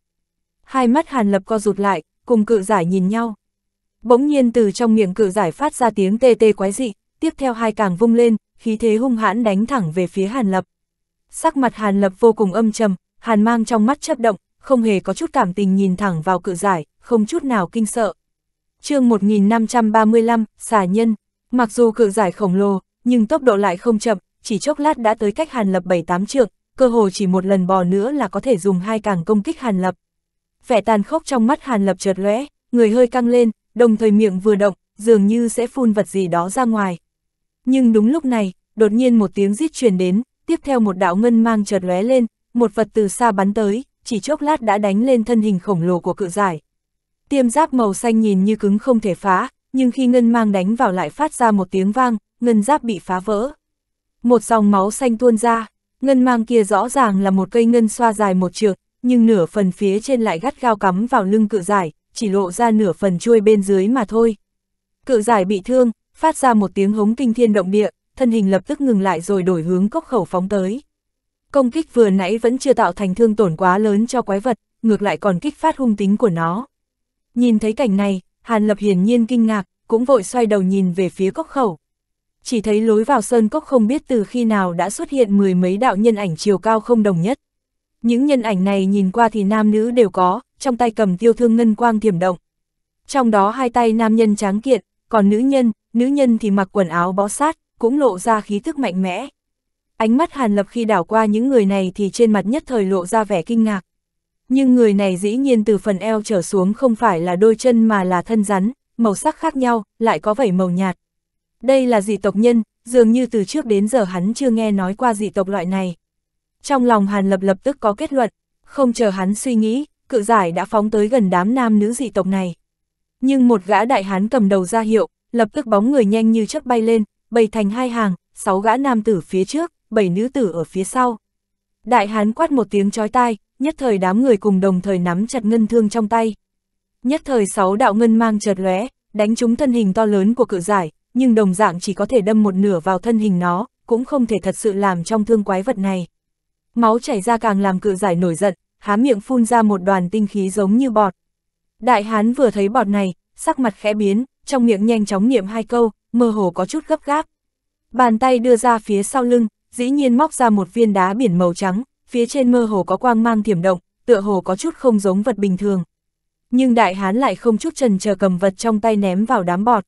Hai mắt Hàn Lập co rụt lại, cùng cự giải nhìn nhau. Bỗng nhiên từ trong miệng cự giải phát ra tiếng tê tê quái dị, tiếp theo hai càng vung lên, khí thế hung hãn đánh thẳng về phía Hàn Lập. Sắc mặt Hàn Lập vô cùng âm trầm, hàn mang trong mắt chớp động, không hề có chút cảm tình nhìn thẳng vào cự giải, không chút nào kinh sợ. Chương một nghìn năm trăm ba mươi lăm, xà nhân. Mặc dù cự giải khổng lồ, nhưng tốc độ lại không chậm, chỉ chốc lát đã tới cách Hàn Lập bảy tám trượng, cơ hồ chỉ một lần bò nữa là có thể dùng hai càng công kích Hàn Lập. Vẻ tàn khốc trong mắt Hàn Lập chợt lóe, người hơi căng lên, đồng thời miệng vừa động, dường như sẽ phun vật gì đó ra ngoài. Nhưng đúng lúc này, đột nhiên một tiếng rít truyền đến, tiếp theo một đạo ngân mang chợt lóe lên, một vật từ xa bắn tới, chỉ chốc lát đã đánh lên thân hình khổng lồ của cự giải. Tiêm giáp màu xanh nhìn như cứng không thể phá, nhưng khi ngân mang đánh vào lại phát ra một tiếng vang, ngân giáp bị phá vỡ. Một dòng máu xanh tuôn ra, ngân mang kia rõ ràng là một cây ngân xoa dài một trượng, nhưng nửa phần phía trên lại gắt gao cắm vào lưng cự giải, chỉ lộ ra nửa phần chuôi bên dưới mà thôi. Cự giải bị thương, phát ra một tiếng hống kinh thiên động địa, thân hình lập tức ngừng lại rồi đổi hướng cốc khẩu phóng tới. Công kích vừa nãy vẫn chưa tạo thành thương tổn quá lớn cho quái vật, ngược lại còn kích phát hung tính của nó. Nhìn thấy cảnh này, Hàn Lập hiển nhiên kinh ngạc, cũng vội xoay đầu nhìn về phía cốc khẩu. Chỉ thấy lối vào sơn cốc không biết từ khi nào đã xuất hiện mười mấy đạo nhân ảnh chiều cao không đồng nhất. Những nhân ảnh này nhìn qua thì nam nữ đều có, trong tay cầm tiêu thương ngân quang thiểm động. Trong đó hai tay nam nhân tráng kiện, còn nữ nhân, nữ nhân thì mặc quần áo bó sát, cũng lộ ra khí tức mạnh mẽ. Ánh mắt Hàn Lập khi đảo qua những người này thì trên mặt nhất thời lộ ra vẻ kinh ngạc. Nhưng người này dĩ nhiên từ phần eo trở xuống không phải là đôi chân mà là thân rắn, màu sắc khác nhau, lại có vảy màu nhạt. Đây là dị tộc nhân, dường như từ trước đến giờ hắn chưa nghe nói qua dị tộc loại này. Trong lòng Hàn Lập lập tức có kết luận, không chờ hắn suy nghĩ, cự giải đã phóng tới gần đám nam nữ dị tộc này. Nhưng một gã đại hán cầm đầu ra hiệu, lập tức bóng người nhanh như chớp bay lên, bày thành hai hàng, sáu gã nam tử phía trước, bảy nữ tử ở phía sau. Đại hán quát một tiếng chói tai, nhất thời đám người cùng đồng thời nắm chặt ngân thương trong tay. Nhất thời sáu đạo ngân mang chợt lóe, đánh trúng thân hình to lớn của cự giải, nhưng đồng dạng chỉ có thể đâm một nửa vào thân hình nó, cũng không thể thật sự làm trọng thương quái vật này. Máu chảy ra càng làm cự giải nổi giận, há miệng phun ra một đoàn tinh khí giống như bọt. Đại hán vừa thấy bọt này, sắc mặt khẽ biến, trong miệng nhanh chóng niệm hai câu, mơ hồ có chút gấp gáp. Bàn tay đưa ra phía sau lưng, dĩ nhiên móc ra một viên đá biển màu trắng, phía trên mơ hồ có quang mang thiểm động, tựa hồ có chút không giống vật bình thường. Nhưng đại hán lại không chút chần chờ cầm vật trong tay ném vào đám bọt.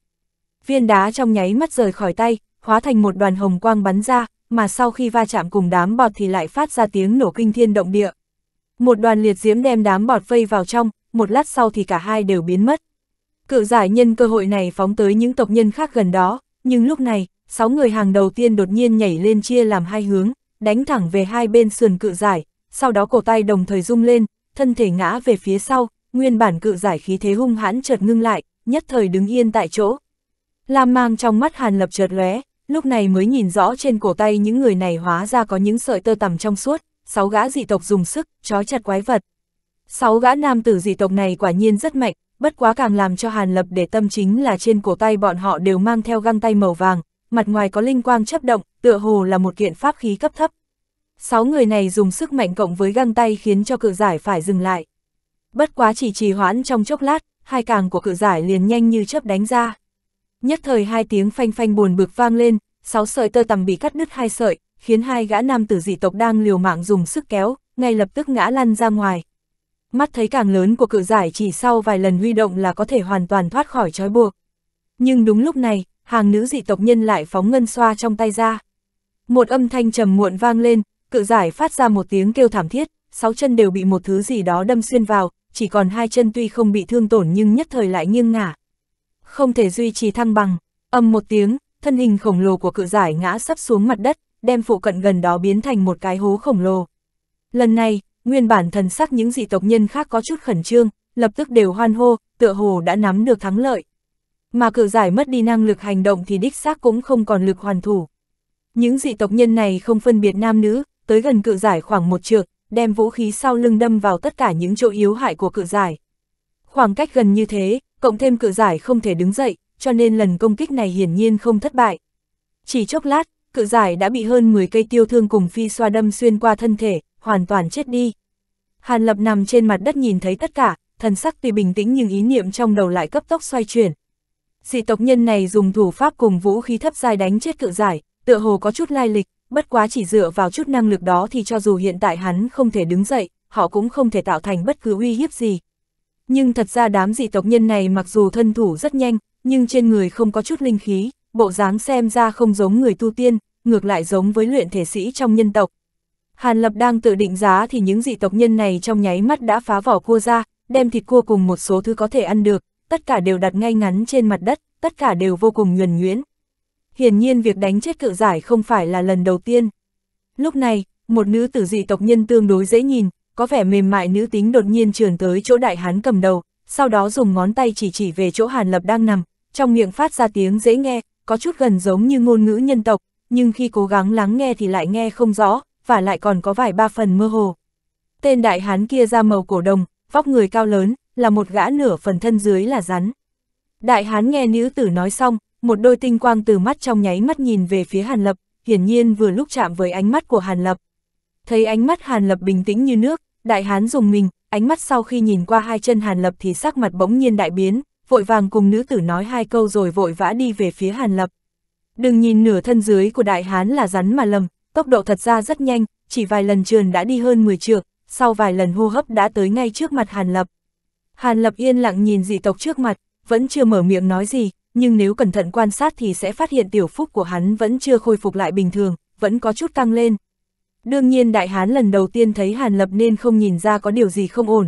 Viên đá trong nháy mắt rời khỏi tay, hóa thành một đoàn hồng quang bắn ra, mà sau khi va chạm cùng đám bọt thì lại phát ra tiếng nổ kinh thiên động địa. Một đoàn liệt diễm đem đám bọt vây vào trong, một lát sau thì cả hai đều biến mất. Cự giải nhân cơ hội này phóng tới những tộc nhân khác gần đó, nhưng lúc này, sáu người hàng đầu tiên đột nhiên nhảy lên chia làm hai hướng, đánh thẳng về hai bên sườn cự giải, sau đó cổ tay đồng thời rung lên, thân thể ngã về phía sau, nguyên bản cự giải khí thế hung hãn chợt ngưng lại, nhất thời đứng yên tại chỗ. Lam mang trong mắt Hàn Lập chợt lóe, lúc này mới nhìn rõ trên cổ tay những người này hóa ra có những sợi tơ tằm trong suốt, sáu gã dị tộc dùng sức, trói chặt quái vật. Sáu gã nam tử dị tộc này quả nhiên rất mạnh, bất quá càng làm cho Hàn Lập để tâm chính là trên cổ tay bọn họ đều mang theo găng tay màu vàng, mặt ngoài có linh quang chấp động, tựa hồ là một kiện pháp khí cấp thấp. Sáu người này dùng sức mạnh cộng với găng tay khiến cho cự giải phải dừng lại. Bất quá chỉ trì hoãn trong chốc lát, hai càng của cự giải liền nhanh như chớp đánh ra. Nhất thời hai tiếng phanh phanh buồn bực vang lên, sáu sợi tơ tằm bị cắt đứt hai sợi, khiến hai gã nam tử dị tộc đang liều mạng dùng sức kéo, ngay lập tức ngã lăn ra ngoài. Mắt thấy càng lớn của cự giải chỉ sau vài lần huy động là có thể hoàn toàn thoát khỏi trói buộc. Nhưng đúng lúc này, hàng nữ dị tộc nhân lại phóng ngân xoa trong tay ra. Một âm thanh trầm muộn vang lên, cự giải phát ra một tiếng kêu thảm thiết, sáu chân đều bị một thứ gì đó đâm xuyên vào, chỉ còn hai chân tuy không bị thương tổn nhưng nhất thời lại nghiêng ngả. Không thể duy trì thăng bằng, ầm một tiếng, thân hình khổng lồ của cự giải ngã sấp xuống mặt đất, đem phụ cận gần đó biến thành một cái hố khổng lồ. Lần này, nguyên bản thần sắc những dị tộc nhân khác có chút khẩn trương, lập tức đều hoan hô, tựa hồ đã nắm được thắng lợi. Mà cự giải mất đi năng lực hành động thì đích xác cũng không còn lực hoàn thủ. Những dị tộc nhân này không phân biệt nam nữ, tới gần cự giải khoảng một trượng, đem vũ khí sau lưng đâm vào tất cả những chỗ yếu hại của cự giải. Khoảng cách gần như thế, cộng thêm cự giải không thể đứng dậy, cho nên lần công kích này hiển nhiên không thất bại. Chỉ chốc lát, cự giải đã bị hơn mười cây tiêu thương cùng phi xoa đâm xuyên qua thân thể, hoàn toàn chết đi. Hàn Lập nằm trên mặt đất nhìn thấy tất cả, thần sắc tuy bình tĩnh nhưng ý niệm trong đầu lại cấp tốc xoay chuyển. Dị tộc nhân này dùng thủ pháp cùng vũ khí thấp giai đánh chết cự giải, tựa hồ có chút lai lịch, bất quá chỉ dựa vào chút năng lực đó thì cho dù hiện tại hắn không thể đứng dậy, họ cũng không thể tạo thành bất cứ uy hiếp gì. Nhưng thật ra đám dị tộc nhân này mặc dù thân thủ rất nhanh, nhưng trên người không có chút linh khí, bộ dáng xem ra không giống người tu tiên, ngược lại giống với luyện thể sĩ trong nhân tộc. Hàn Lập đang tự định giá thì những dị tộc nhân này trong nháy mắt đã phá vỏ cua ra, đem thịt cua cùng một số thứ có thể ăn được, tất cả đều đặt ngay ngắn trên mặt đất, tất cả đều vô cùng nhuần nhuyễn. Hiển nhiên việc đánh chết cự giải không phải là lần đầu tiên. Lúc này, một nữ tử dị tộc nhân tương đối dễ nhìn, có vẻ mềm mại nữ tính đột nhiên trườn tới chỗ đại hán cầm đầu, sau đó dùng ngón tay chỉ chỉ về chỗ Hàn Lập đang nằm, trong miệng phát ra tiếng dễ nghe, có chút gần giống như ngôn ngữ nhân tộc, nhưng khi cố gắng lắng nghe thì lại nghe không rõ, và lại còn có vài ba phần mơ hồ. Tên đại hán kia da màu cổ đồng, vóc người cao lớn, là một gã nửa phần thân dưới là rắn. Đại hán nghe nữ tử nói xong, một đôi tinh quang từ mắt trong nháy mắt nhìn về phía Hàn Lập, hiển nhiên vừa lúc chạm với ánh mắt của Hàn Lập. Thấy ánh mắt Hàn Lập bình tĩnh như nước, đại hán dùng mình, ánh mắt sau khi nhìn qua hai chân Hàn Lập thì sắc mặt bỗng nhiên đại biến, vội vàng cùng nữ tử nói hai câu rồi vội vã đi về phía Hàn Lập. Đừng nhìn nửa thân dưới của đại hán là rắn mà lầm, tốc độ thật ra rất nhanh, chỉ vài lần trườn đã đi hơn mười trượng, sau vài lần hô hấp đã tới ngay trước mặt Hàn Lập. Hàn Lập yên lặng nhìn dị tộc trước mặt, vẫn chưa mở miệng nói gì, nhưng nếu cẩn thận quan sát thì sẽ phát hiện tiểu phúc của hắn vẫn chưa khôi phục lại bình thường, vẫn có chút căng lên. Đương nhiên đại hán lần đầu tiên thấy Hàn Lập nên không nhìn ra có điều gì không ổn.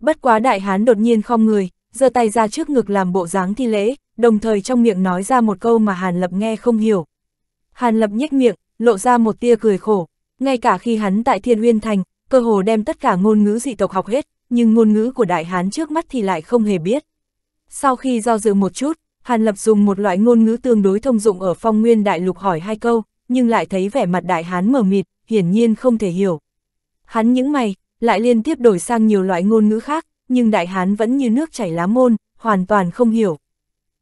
Bất quá đại hán đột nhiên khom người, giơ tay ra trước ngực làm bộ dáng thi lễ, đồng thời trong miệng nói ra một câu mà Hàn Lập nghe không hiểu. Hàn Lập nhếch miệng, lộ ra một tia cười khổ, ngay cả khi hắn tại Thiên Nguyên Thành, cơ hồ đem tất cả ngôn ngữ dị tộc học hết, nhưng ngôn ngữ của đại hán trước mắt thì lại không hề biết. Sau khi do dự một chút, Hàn Lập dùng một loại ngôn ngữ tương đối thông dụng ở Phong Nguyên Đại Lục hỏi hai câu, nhưng lại thấy vẻ mặt đại hán mờ mịt, hiển nhiên không thể hiểu. Hắn nhướng mày, lại liên tiếp đổi sang nhiều loại ngôn ngữ khác, nhưng đại hán vẫn như nước chảy lá môn, hoàn toàn không hiểu.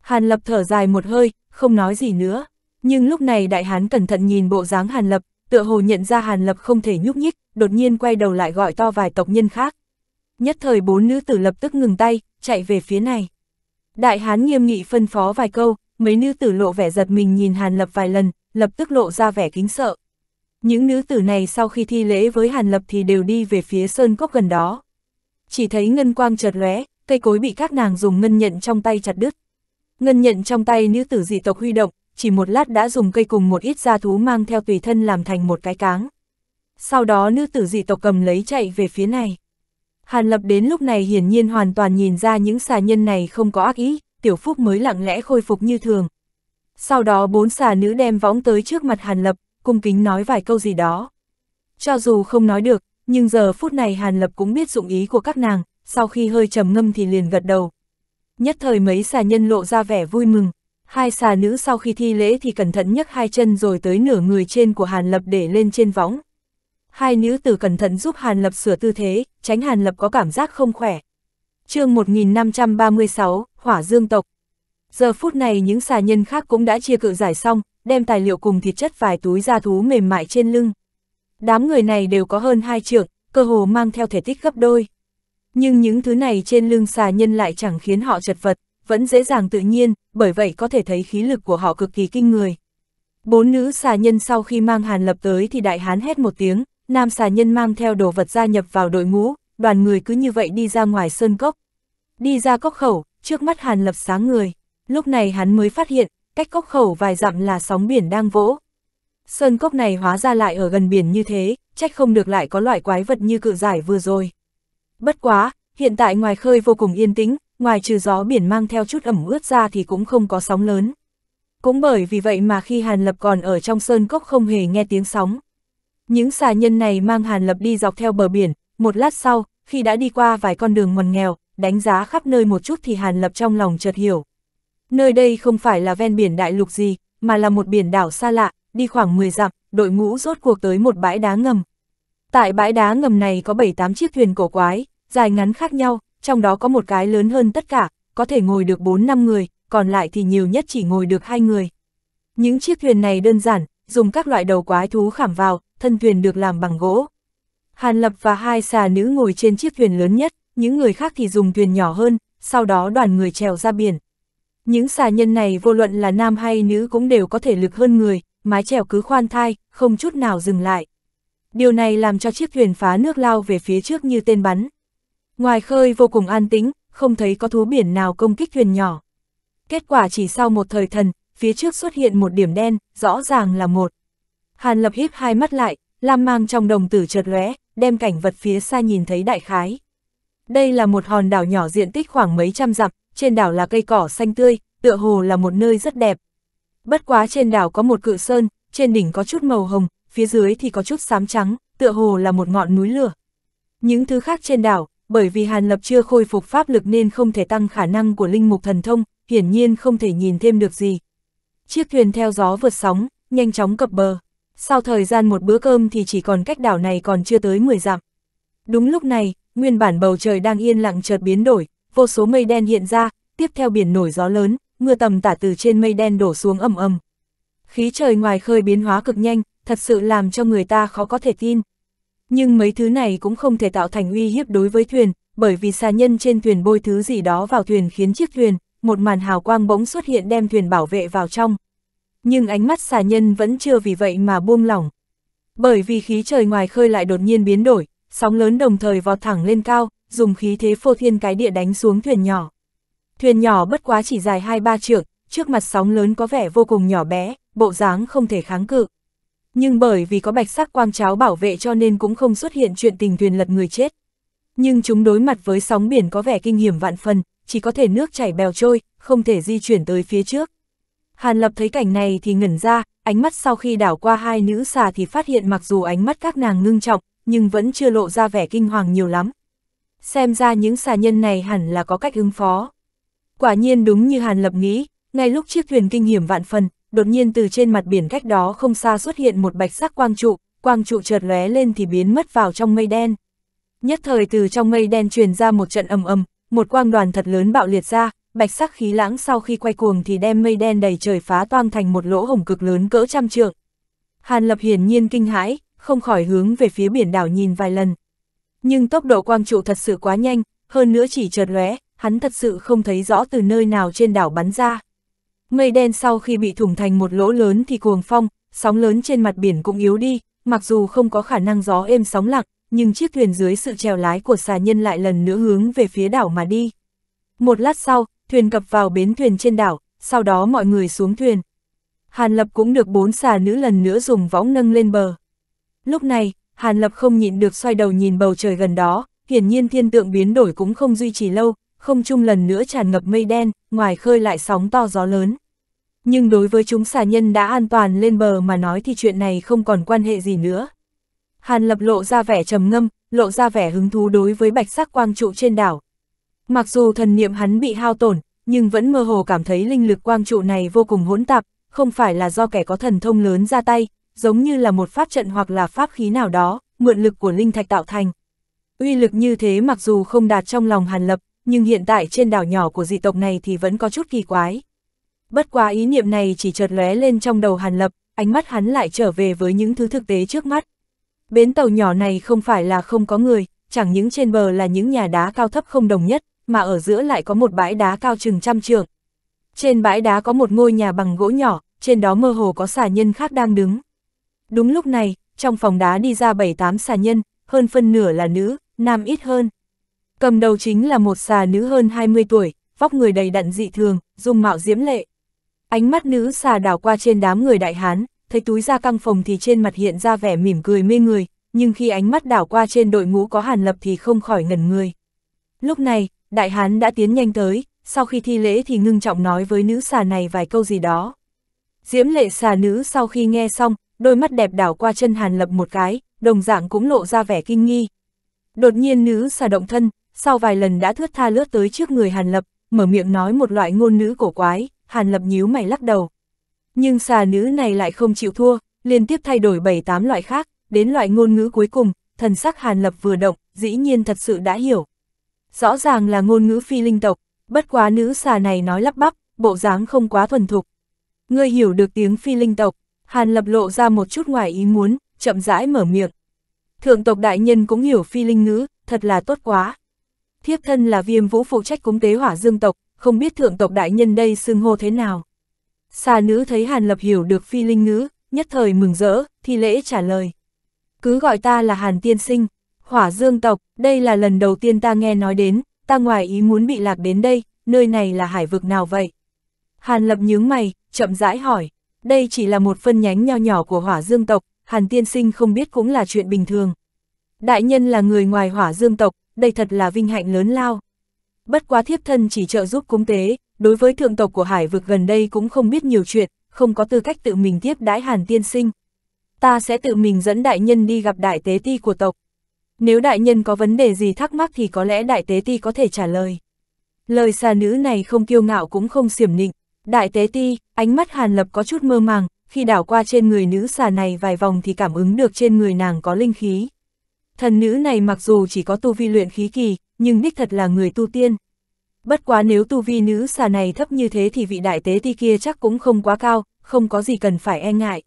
Hàn Lập thở dài một hơi, không nói gì nữa. Nhưng lúc này đại hán cẩn thận nhìn bộ dáng Hàn Lập, tựa hồ nhận ra Hàn Lập không thể nhúc nhích, đột nhiên quay đầu lại gọi to vài tộc nhân khác. Nhất thời bốn nữ tử lập tức ngừng tay, chạy về phía này. Đại hán nghiêm nghị phân phó vài câu, mấy nữ tử lộ vẻ giật mình nhìn Hàn Lập vài lần, lập tức lộ ra vẻ kính sợ. Những nữ tử này sau khi thi lễ với Hàn Lập thì đều đi về phía sơn cốc gần đó. Chỉ thấy ngân quang chợt lóe, cây cối bị các nàng dùng ngân nhận trong tay chặt đứt. Ngân nhận trong tay nữ tử dị tộc huy động, chỉ một lát đã dùng cây cùng một ít da thú mang theo tùy thân làm thành một cái cáng. Sau đó nữ tử dị tộc cầm lấy chạy về phía này. Hàn Lập đến lúc này hiển nhiên hoàn toàn nhìn ra những xà nhân này không có ác ý, tiểu phúc mới lặng lẽ khôi phục như thường. Sau đó bốn xà nữ đem võng tới trước mặt Hàn Lập, cung kính nói vài câu gì đó. Cho dù không nói được, nhưng giờ phút này Hàn Lập cũng biết dụng ý của các nàng, sau khi hơi trầm ngâm thì liền gật đầu. Nhất thời mấy xà nhân lộ ra vẻ vui mừng, hai xà nữ sau khi thi lễ thì cẩn thận nhấc hai chân rồi tới nửa người trên của Hàn Lập để lên trên võng. Hai nữ tử cẩn thận giúp Hàn Lập sửa tư thế, tránh Hàn Lập có cảm giác không khỏe. Chương một nghìn năm trăm ba mươi sáu, Hỏa Dương Tộc. Giờ phút này những xà nhân khác cũng đã chia cự giải xong, đem tài liệu cùng thịt chất vài túi da thú mềm mại trên lưng. Đám người này đều có hơn hai trượng, cơ hồ mang theo thể tích gấp đôi. Nhưng những thứ này trên lưng xà nhân lại chẳng khiến họ chật vật, vẫn dễ dàng tự nhiên, bởi vậy có thể thấy khí lực của họ cực kỳ kinh người. Bốn nữ xà nhân sau khi mang Hàn Lập tới thì đại hán hét một tiếng, nam xà nhân mang theo đồ vật gia nhập vào đội ngũ, đoàn người cứ như vậy đi ra ngoài sơn cốc. Đi ra cốc khẩu, trước mắt Hàn Lập sáng người, lúc này hắn mới phát hiện, cách cốc khẩu vài dặm là sóng biển đang vỗ. Sơn cốc này hóa ra lại ở gần biển như thế, trách không được lại có loại quái vật như cự giải vừa rồi. Bất quá, hiện tại ngoài khơi vô cùng yên tĩnh, ngoài trừ gió biển mang theo chút ẩm ướt ra thì cũng không có sóng lớn. Cũng bởi vì vậy mà khi Hàn Lập còn ở trong sơn cốc không hề nghe tiếng sóng. Những xà nhân này mang Hàn Lập đi dọc theo bờ biển, một lát sau, khi đã đi qua vài con đường ngoằn nghèo, đánh giá khắp nơi một chút thì Hàn Lập trong lòng chợt hiểu. Nơi đây không phải là ven biển đại lục gì, mà là một biển đảo xa lạ, đi khoảng mười dặm, đội ngũ rốt cuộc tới một bãi đá ngầm. Tại bãi đá ngầm này có bảy tám chiếc thuyền cổ quái, dài ngắn khác nhau, trong đó có một cái lớn hơn tất cả, có thể ngồi được bốn năm người, còn lại thì nhiều nhất chỉ ngồi được hai người. Những chiếc thuyền này đơn giản, dùng các loại đầu quái thú khảm vào, thân thuyền được làm bằng gỗ. Hàn Lập và hai xà nữ ngồi trên chiếc thuyền lớn nhất, những người khác thì dùng thuyền nhỏ hơn, sau đó đoàn người trèo ra biển. Những xà nhân này vô luận là nam hay nữ cũng đều có thể lực hơn người, mái chèo cứ khoan thai, không chút nào dừng lại. Điều này làm cho chiếc thuyền phá nước lao về phía trước như tên bắn. Ngoài khơi vô cùng an tĩnh, không thấy có thú biển nào công kích thuyền nhỏ. Kết quả chỉ sau một thời thần, phía trước xuất hiện một điểm đen, rõ ràng là một. Hàn Lập híp hai mắt lại, lam mang trong đồng tử chợt lóe, đem cảnh vật phía xa nhìn thấy đại khái. Đây là một hòn đảo nhỏ diện tích khoảng mấy trăm dặm, trên đảo là cây cỏ xanh tươi, tựa hồ là một nơi rất đẹp. Bất quá trên đảo có một cự sơn, trên đỉnh có chút màu hồng, phía dưới thì có chút xám trắng, tựa hồ là một ngọn núi lửa. Những thứ khác trên đảo, bởi vì Hàn Lập chưa khôi phục pháp lực nên không thể tăng khả năng của linh mục thần thông, hiển nhiên không thể nhìn thêm được gì. Chiếc thuyền theo gió vượt sóng, nhanh chóng cập bờ. Sau thời gian một bữa cơm thì chỉ còn cách đảo này còn chưa tới mười dặm. Đúng lúc này, nguyên bản bầu trời đang yên lặng chợt biến đổi, vô số mây đen hiện ra, tiếp theo biển nổi gió lớn, mưa tầm tả từ trên mây đen đổ xuống ầm ầm. Khí trời ngoài khơi biến hóa cực nhanh, thật sự làm cho người ta khó có thể tin. Nhưng mấy thứ này cũng không thể tạo thành uy hiếp đối với thuyền, bởi vì xà nhân trên thuyền bôi thứ gì đó vào thuyền khiến chiếc thuyền, một màn hào quang bỗng xuất hiện đem thuyền bảo vệ vào trong. Nhưng ánh mắt xà nhân vẫn chưa vì vậy mà buông lỏng. Bởi vì khí trời ngoài khơi lại đột nhiên biến đổi, sóng lớn đồng thời vọt thẳng lên cao, dùng khí thế phô thiên cái địa đánh xuống thuyền nhỏ. Thuyền nhỏ bất quá chỉ dài hai ba trượng, trước mặt sóng lớn có vẻ vô cùng nhỏ bé, bộ dáng không thể kháng cự. Nhưng bởi vì có bạch sắc quang tráo bảo vệ cho nên cũng không xuất hiện chuyện tình thuyền lật người chết. Nhưng chúng đối mặt với sóng biển có vẻ kinh hiểm vạn phần, chỉ có thể nước chảy bèo trôi, không thể di chuyển tới phía trước. Hàn Lập thấy cảnh này thì ngẩn ra, ánh mắt sau khi đảo qua hai nữ xà thì phát hiện mặc dù ánh mắt các nàng ngưng trọng, nhưng vẫn chưa lộ ra vẻ kinh hoàng nhiều lắm. Xem ra những xà nhân này hẳn là có cách ứng phó. Quả nhiên đúng như Hàn Lập nghĩ, ngay lúc chiếc thuyền kinh hiểm vạn phần, đột nhiên từ trên mặt biển cách đó không xa xuất hiện một bạch sắc quang trụ, quang trụ chợt lóe lên thì biến mất vào trong mây đen. Nhất thời từ trong mây đen truyền ra một trận ầm ầm, một quang đoàn thật lớn bạo liệt ra, bạch sắc khí lãng sau khi quay cuồng thì đem mây đen đầy trời phá toang thành một lỗ hổng cực lớn cỡ trăm trượng. Hàn Lập hiển nhiên kinh hãi, không khỏi hướng về phía biển đảo nhìn vài lần. Nhưng tốc độ quang trụ thật sự quá nhanh, hơn nữa chỉ chợt lóe, hắn thật sự không thấy rõ từ nơi nào trên đảo bắn ra. Mây đen sau khi bị thủng thành một lỗ lớn thì cuồng phong, sóng lớn trên mặt biển cũng yếu đi, mặc dù không có khả năng gió êm sóng lặng, nhưng chiếc thuyền dưới sự chèo lái của xà nhân lại lần nữa hướng về phía đảo mà đi. Một lát sau, thuyền cập vào bến thuyền trên đảo, sau đó mọi người xuống thuyền. Hàn Lập cũng được bốn xà nữ lần nữa dùng võng nâng lên bờ. Lúc này, Hàn Lập không nhịn được xoay đầu nhìn bầu trời gần đó, hiển nhiên thiên tượng biến đổi cũng không duy trì lâu, không trung lần nữa tràn ngập mây đen, ngoài khơi lại sóng to gió lớn. Nhưng đối với chúng xà nhân đã an toàn lên bờ mà nói thì chuyện này không còn quan hệ gì nữa. Hàn Lập lộ ra vẻ trầm ngâm, lộ ra vẻ hứng thú đối với bạch sắc quang trụ trên đảo. Mặc dù thần niệm hắn bị hao tổn, nhưng vẫn mơ hồ cảm thấy linh lực quang trụ này vô cùng hỗn tạp, không phải là do kẻ có thần thông lớn ra tay, giống như là một pháp trận hoặc là pháp khí nào đó, mượn lực của linh thạch tạo thành. Uy lực như thế mặc dù không đạt trong lòng Hàn Lập, nhưng hiện tại trên đảo nhỏ của dị tộc này thì vẫn có chút kỳ quái. Bất quá ý niệm này chỉ chợt lóe lên trong đầu Hàn Lập, ánh mắt hắn lại trở về với những thứ thực tế trước mắt. Bến tàu nhỏ này không phải là không có người, chẳng những trên bờ là những nhà đá cao thấp không đồng nhất, mà ở giữa lại có một bãi đá cao chừng trăm trượng. Trên bãi đá có một ngôi nhà bằng gỗ nhỏ, trên đó mơ hồ có xà nhân khác đang đứng. Đúng lúc này, trong phòng đá đi ra bảy tám xà nhân, hơn phân nửa là nữ, nam ít hơn. Cầm đầu chính là một xà nữ hơn hai mươi tuổi, vóc người đầy đặn dị thường, dung mạo diễm lệ. Ánh mắt nữ xà đảo qua trên đám người đại hán, thấy túi da căng phồng thì trên mặt hiện ra vẻ mỉm cười mê người, nhưng khi ánh mắt đảo qua trên đội ngũ có Hàn Lập thì không khỏi ngẩn người. Lúc này, đại hán đã tiến nhanh tới, sau khi thi lễ thì ngưng trọng nói với nữ xà này vài câu gì đó. Diễm lệ xà nữ sau khi nghe xong, đôi mắt đẹp đảo qua chân Hàn Lập một cái, đồng dạng cũng lộ ra vẻ kinh nghi. Đột nhiên nữ xà động thân, sau vài lần đã thướt tha lướt tới trước người Hàn Lập, mở miệng nói một loại ngôn ngữ cổ quái, Hàn Lập nhíu mày lắc đầu. Nhưng xà nữ này lại không chịu thua, liên tiếp thay đổi bảy tám loại khác, đến loại ngôn ngữ cuối cùng, thần sắc Hàn Lập vừa động, dĩ nhiên thật sự đã hiểu. Rõ ràng là ngôn ngữ phi linh tộc, bất quá nữ xà này nói lắp bắp, bộ dáng không quá thuần thục. Ngươi hiểu được tiếng phi linh tộc, Hàn Lập lộ ra một chút ngoài ý muốn, chậm rãi mở miệng. Thượng tộc đại nhân cũng hiểu phi linh ngữ, thật là tốt quá. Thiếp thân là Viêm Vũ, phụ trách cúng tế Hỏa Dương tộc, không biết thượng tộc đại nhân đây xưng hô thế nào. Xà nữ thấy Hàn Lập hiểu được phi linh ngữ, nhất thời mừng rỡ, thi lễ trả lời. Cứ gọi ta là Hàn tiên sinh. Hỏa Dương tộc, đây là lần đầu tiên ta nghe nói đến, ta ngoài ý muốn bị lạc đến đây, nơi này là hải vực nào vậy? Hàn Lập nhướng mày, chậm rãi hỏi, đây chỉ là một phân nhánh nho nhỏ của Hỏa Dương tộc, Hàn tiên sinh không biết cũng là chuyện bình thường. Đại nhân là người ngoài Hỏa Dương tộc, đây thật là vinh hạnh lớn lao. Bất quá thiếp thân chỉ trợ giúp cúng tế, đối với thượng tộc của hải vực gần đây cũng không biết nhiều chuyện, không có tư cách tự mình tiếp đãi Hàn tiên sinh. Ta sẽ tự mình dẫn đại nhân đi gặp đại tế ti của tộc. Nếu đại nhân có vấn đề gì thắc mắc thì có lẽ đại tế ti có thể trả lời. Lời xà nữ này không kiêu ngạo cũng không xiểm nịnh. Đại tế ti, ánh mắt Hàn Lập có chút mơ màng, khi đảo qua trên người nữ xà này vài vòng thì cảm ứng được trên người nàng có linh khí. Thần nữ này mặc dù chỉ có tu vi luyện khí kỳ, nhưng đích thật là người tu tiên. Bất quá nếu tu vi nữ xà này thấp như thế thì vị đại tế ti kia chắc cũng không quá cao, không có gì cần phải e ngại.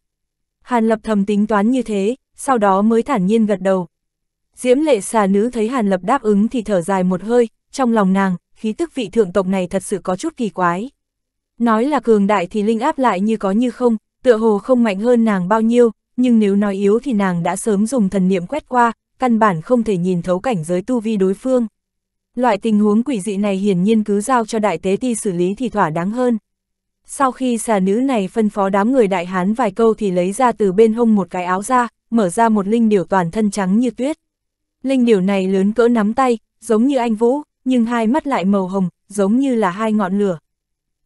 Hàn Lập thầm tính toán như thế, sau đó mới thản nhiên gật đầu. Diễm lệ xà nữ thấy Hàn Lập đáp ứng thì thở dài một hơi, trong lòng nàng, khí tức vị thượng tộc này thật sự có chút kỳ quái. Nói là cường đại thì linh áp lại như có như không, tựa hồ không mạnh hơn nàng bao nhiêu, nhưng nếu nói yếu thì nàng đã sớm dùng thần niệm quét qua, căn bản không thể nhìn thấu cảnh giới tu vi đối phương. Loại tình huống quỷ dị này hiển nhiên cứ giao cho đại tế ti xử lý thì thỏa đáng hơn. Sau khi xà nữ này phân phó đám người đại hán vài câu thì lấy ra từ bên hông một cái áo ra, mở ra một linh điểu toàn thân trắng như tuyết. Linh điểu này lớn cỡ nắm tay, giống như anh Vũ, nhưng hai mắt lại màu hồng, giống như là hai ngọn lửa.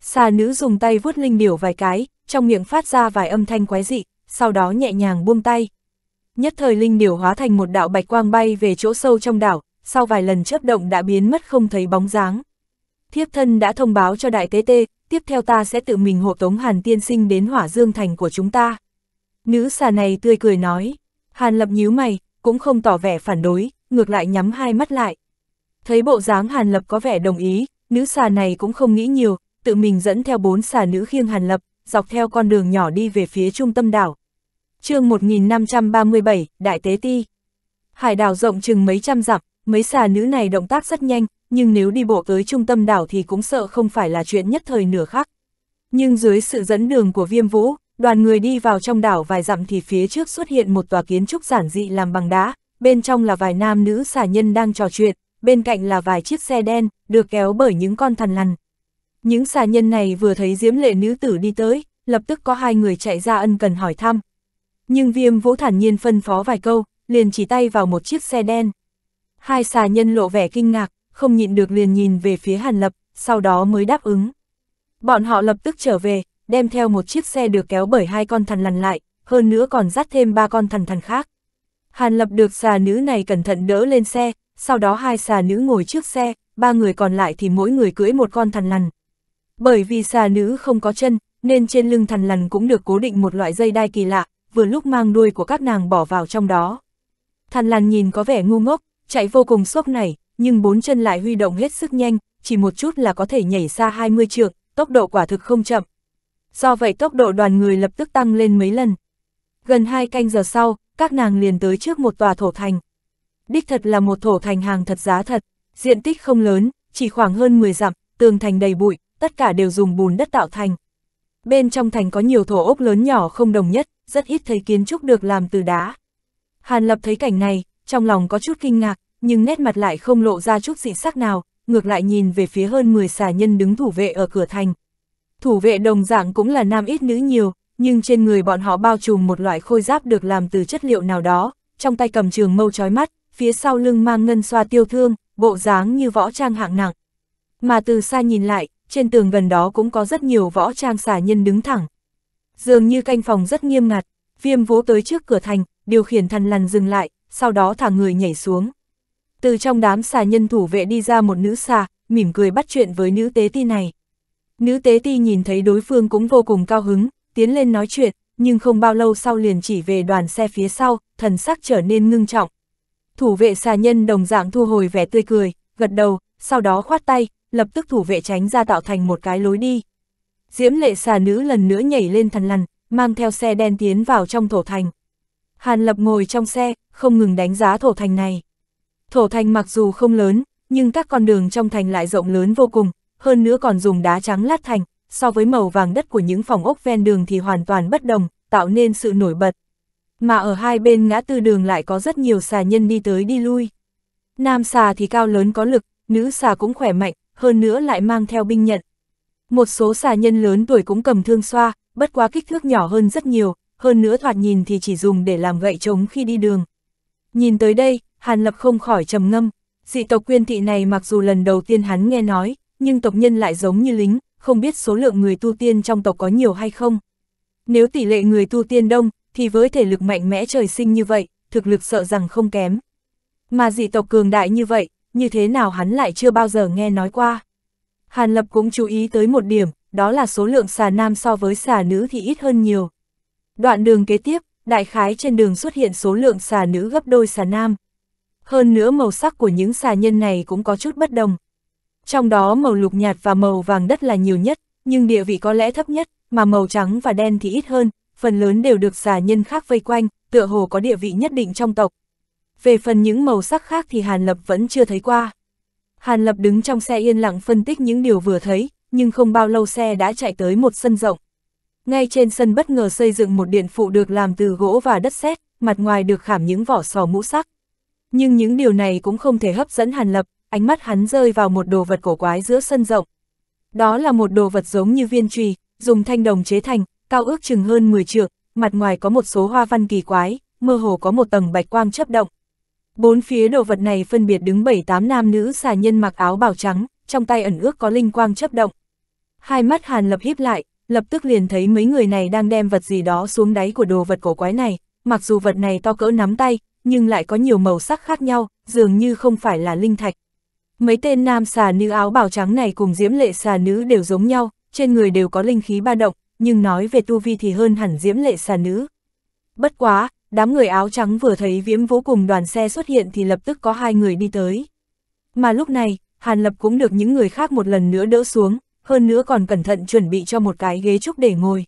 Xà nữ dùng tay vuốt linh điểu vài cái, trong miệng phát ra vài âm thanh quái dị, sau đó nhẹ nhàng buông tay. Nhất thời linh điểu hóa thành một đạo bạch quang bay về chỗ sâu trong đảo, sau vài lần chớp động đã biến mất không thấy bóng dáng. Thiếp thân đã thông báo cho đại tế tê, tiếp theo ta sẽ tự mình hộ tống Hàn tiên sinh đến Hỏa Dương thành của chúng ta. Nữ xà này tươi cười nói. Hàn Lập nhíu mày, cũng không tỏ vẻ phản đối, ngược lại nhắm hai mắt lại. Thấy bộ dáng Hàn Lập có vẻ đồng ý, nữ xà này cũng không nghĩ nhiều, tự mình dẫn theo bốn xà nữ khiêng Hàn Lập, dọc theo con đường nhỏ đi về phía trung tâm đảo. Chương một nghìn năm trăm ba mươi bảy, Đại tế ti. Hải đảo rộng chừng mấy trăm dặm, mấy xà nữ này động tác rất nhanh, nhưng nếu đi bộ tới trung tâm đảo thì cũng sợ không phải là chuyện nhất thời nửa khắc. Nhưng dưới sự dẫn đường của Viêm Vũ, đoàn người đi vào trong đảo vài dặm thì phía trước xuất hiện một tòa kiến trúc giản dị làm bằng đá, bên trong là vài nam nữ xà nhân đang trò chuyện, bên cạnh là vài chiếc xe đen, được kéo bởi những con thằn lằn. Những xà nhân này vừa thấy diễm lệ nữ tử đi tới, lập tức có hai người chạy ra ân cần hỏi thăm. Nhưng Viêm Vũ thản nhiên phân phó vài câu, liền chỉ tay vào một chiếc xe đen. Hai xà nhân lộ vẻ kinh ngạc, không nhịn được liền nhìn về phía Hàn Lập, sau đó mới đáp ứng. Bọn họ lập tức trở về, đem theo một chiếc xe được kéo bởi hai con thằn lằn lại, hơn nữa còn dắt thêm ba con thằn thằn khác. Hàn Lập được xà nữ này cẩn thận đỡ lên xe, sau đó hai xà nữ ngồi trước xe, ba người còn lại thì mỗi người cưỡi một con thằn lằn. Bởi vì xà nữ không có chân, nên trên lưng thằn lằn cũng được cố định một loại dây đai kỳ lạ, vừa lúc mang đuôi của các nàng bỏ vào trong đó. Thằn lằn nhìn có vẻ ngu ngốc, chạy vô cùng sốc nảy, nhưng bốn chân lại huy động hết sức nhanh, chỉ một chút là có thể nhảy xa hai mươi trượng, tốc độ quả thực không chậm. Do vậy tốc độ đoàn người lập tức tăng lên mấy lần. Gần hai canh giờ sau, các nàng liền tới trước một tòa thổ thành. Đích thật là một thổ thành hàng thật giá thật, diện tích không lớn, chỉ khoảng hơn mười dặm, tường thành đầy bụi, tất cả đều dùng bùn đất tạo thành. Bên trong thành có nhiều thổ ốc lớn nhỏ không đồng nhất, rất ít thấy kiến trúc được làm từ đá. Hàn Lập thấy cảnh này, trong lòng có chút kinh ngạc, nhưng nét mặt lại không lộ ra chút dị sắc nào, ngược lại nhìn về phía hơn mười xà nhân đứng thủ vệ ở cửa thành. Thủ vệ đồng dạng cũng là nam ít nữ nhiều, nhưng trên người bọn họ bao trùm một loại khôi giáp được làm từ chất liệu nào đó, trong tay cầm trường mâu chói mắt, phía sau lưng mang ngân xoa tiêu thương, bộ dáng như võ trang hạng nặng. Mà từ xa nhìn lại, trên tường gần đó cũng có rất nhiều võ trang xà nhân đứng thẳng. Dường như canh phòng rất nghiêm ngặt, Viêm Vũ tới trước cửa thành, điều khiển thằn lằn dừng lại, sau đó thả người nhảy xuống. Từ trong đám xà nhân thủ vệ đi ra một nữ xà, mỉm cười bắt chuyện với nữ tế ti này. Nữ tế ti nhìn thấy đối phương cũng vô cùng cao hứng, tiến lên nói chuyện, nhưng không bao lâu sau liền chỉ về đoàn xe phía sau, thần sắc trở nên ngưng trọng. Thủ vệ xà nhân đồng dạng thu hồi vẻ tươi cười, gật đầu, sau đó khoát tay, lập tức thủ vệ tránh ra tạo thành một cái lối đi. Diễm lệ xà nữ lần nữa nhảy lên thằn lằn, mang theo xe đen tiến vào trong thổ thành. Hàn Lập ngồi trong xe, không ngừng đánh giá thổ thành này. Thổ thành mặc dù không lớn, nhưng các con đường trong thành lại rộng lớn vô cùng, hơn nữa còn dùng đá trắng lát thành, so với màu vàng đất của những phòng ốc ven đường thì hoàn toàn bất đồng, tạo nên sự nổi bật. Mà ở hai bên ngã tư đường lại có rất nhiều xà nhân đi tới đi lui. Nam xà thì cao lớn có lực, nữ xà cũng khỏe mạnh, hơn nữa lại mang theo binh nhận. Một số xà nhân lớn tuổi cũng cầm thương xoa, bất quá kích thước nhỏ hơn rất nhiều, hơn nữa thoạt nhìn thì chỉ dùng để làm gậy trống khi đi đường. Nhìn tới đây, Hàn Lập không khỏi trầm ngâm, dị tộc Quyên Thị này mặc dù lần đầu tiên hắn nghe nói, nhưng tộc nhân lại giống như lính, không biết số lượng người tu tiên trong tộc có nhiều hay không. Nếu tỷ lệ người tu tiên đông, thì với thể lực mạnh mẽ trời sinh như vậy, thực lực sợ rằng không kém. Mà dị tộc cường đại như vậy, như thế nào hắn lại chưa bao giờ nghe nói qua. Hàn Lập cũng chú ý tới một điểm, đó là số lượng xà nam so với xà nữ thì ít hơn nhiều. Đoạn đường kế tiếp, đại khái trên đường xuất hiện số lượng xà nữ gấp đôi xà nam. Hơn nữa màu sắc của những xà nhân này cũng có chút bất đồng. Trong đó màu lục nhạt và màu vàng đất là nhiều nhất, nhưng địa vị có lẽ thấp nhất, mà màu trắng và đen thì ít hơn, phần lớn đều được xà nhân khác vây quanh, tựa hồ có địa vị nhất định trong tộc. Về phần những màu sắc khác thì Hàn Lập vẫn chưa thấy qua. Hàn Lập đứng trong xe yên lặng phân tích những điều vừa thấy, nhưng không bao lâu xe đã chạy tới một sân rộng. Ngay trên sân bất ngờ xây dựng một điện phụ được làm từ gỗ và đất sét, mặt ngoài được khảm những vỏ sò ngũ sắc. Nhưng những điều này cũng không thể hấp dẫn Hàn Lập, ánh mắt hắn rơi vào một đồ vật cổ quái giữa sân rộng. Đó là một đồ vật giống như viên chùy, dùng thanh đồng chế thành, cao ước chừng hơn mười trượng, mặt ngoài có một số hoa văn kỳ quái, mơ hồ có một tầng bạch quang chớp động. Bốn phía đồ vật này phân biệt đứng bảy tám nam nữ xà nhân mặc áo bào trắng, trong tay ẩn ước có linh quang chớp động. Hai mắt Hàn Lập híp lại, lập tức liền thấy mấy người này đang đem vật gì đó xuống đáy của đồ vật cổ quái này, mặc dù vật này to cỡ nắm tay, nhưng lại có nhiều màu sắc khác nhau, dường như không phải là linh thạch. Mấy tên nam xà nữ áo bào trắng này cùng diễm lệ xà nữ đều giống nhau, trên người đều có linh khí ba động, nhưng nói về tu vi thì hơn hẳn diễm lệ xà nữ. Bất quá, đám người áo trắng vừa thấy Viêm Vũ cùng đoàn xe xuất hiện thì lập tức có hai người đi tới. Mà lúc này, Hàn Lập cũng được những người khác một lần nữa đỡ xuống, hơn nữa còn cẩn thận chuẩn bị cho một cái ghế trúc để ngồi.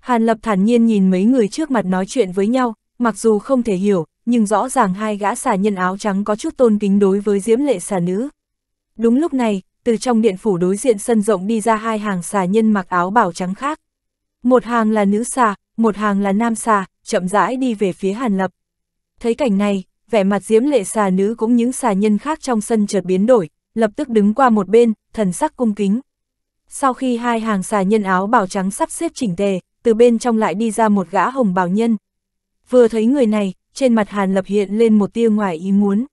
Hàn Lập thản nhiên nhìn mấy người trước mặt nói chuyện với nhau, mặc dù không thể hiểu, nhưng rõ ràng hai gã xà nhân áo trắng có chút tôn kính đối với diễm lệ xà nữ. Đúng lúc này, từ trong điện phủ đối diện sân rộng đi ra hai hàng xà nhân mặc áo bào trắng khác. Một hàng là nữ xà, một hàng là nam xà, chậm rãi đi về phía Hàn Lập. Thấy cảnh này, vẻ mặt diễm lệ xà nữ cũng những xà nhân khác trong sân chợt biến đổi, lập tức đứng qua một bên, thần sắc cung kính. Sau khi hai hàng xà nhân áo bào trắng sắp xếp chỉnh tề, từ bên trong lại đi ra một gã hồng bào nhân. Vừa thấy người này, trên mặt Hàn Lập hiện lên một tia ngoài ý muốn.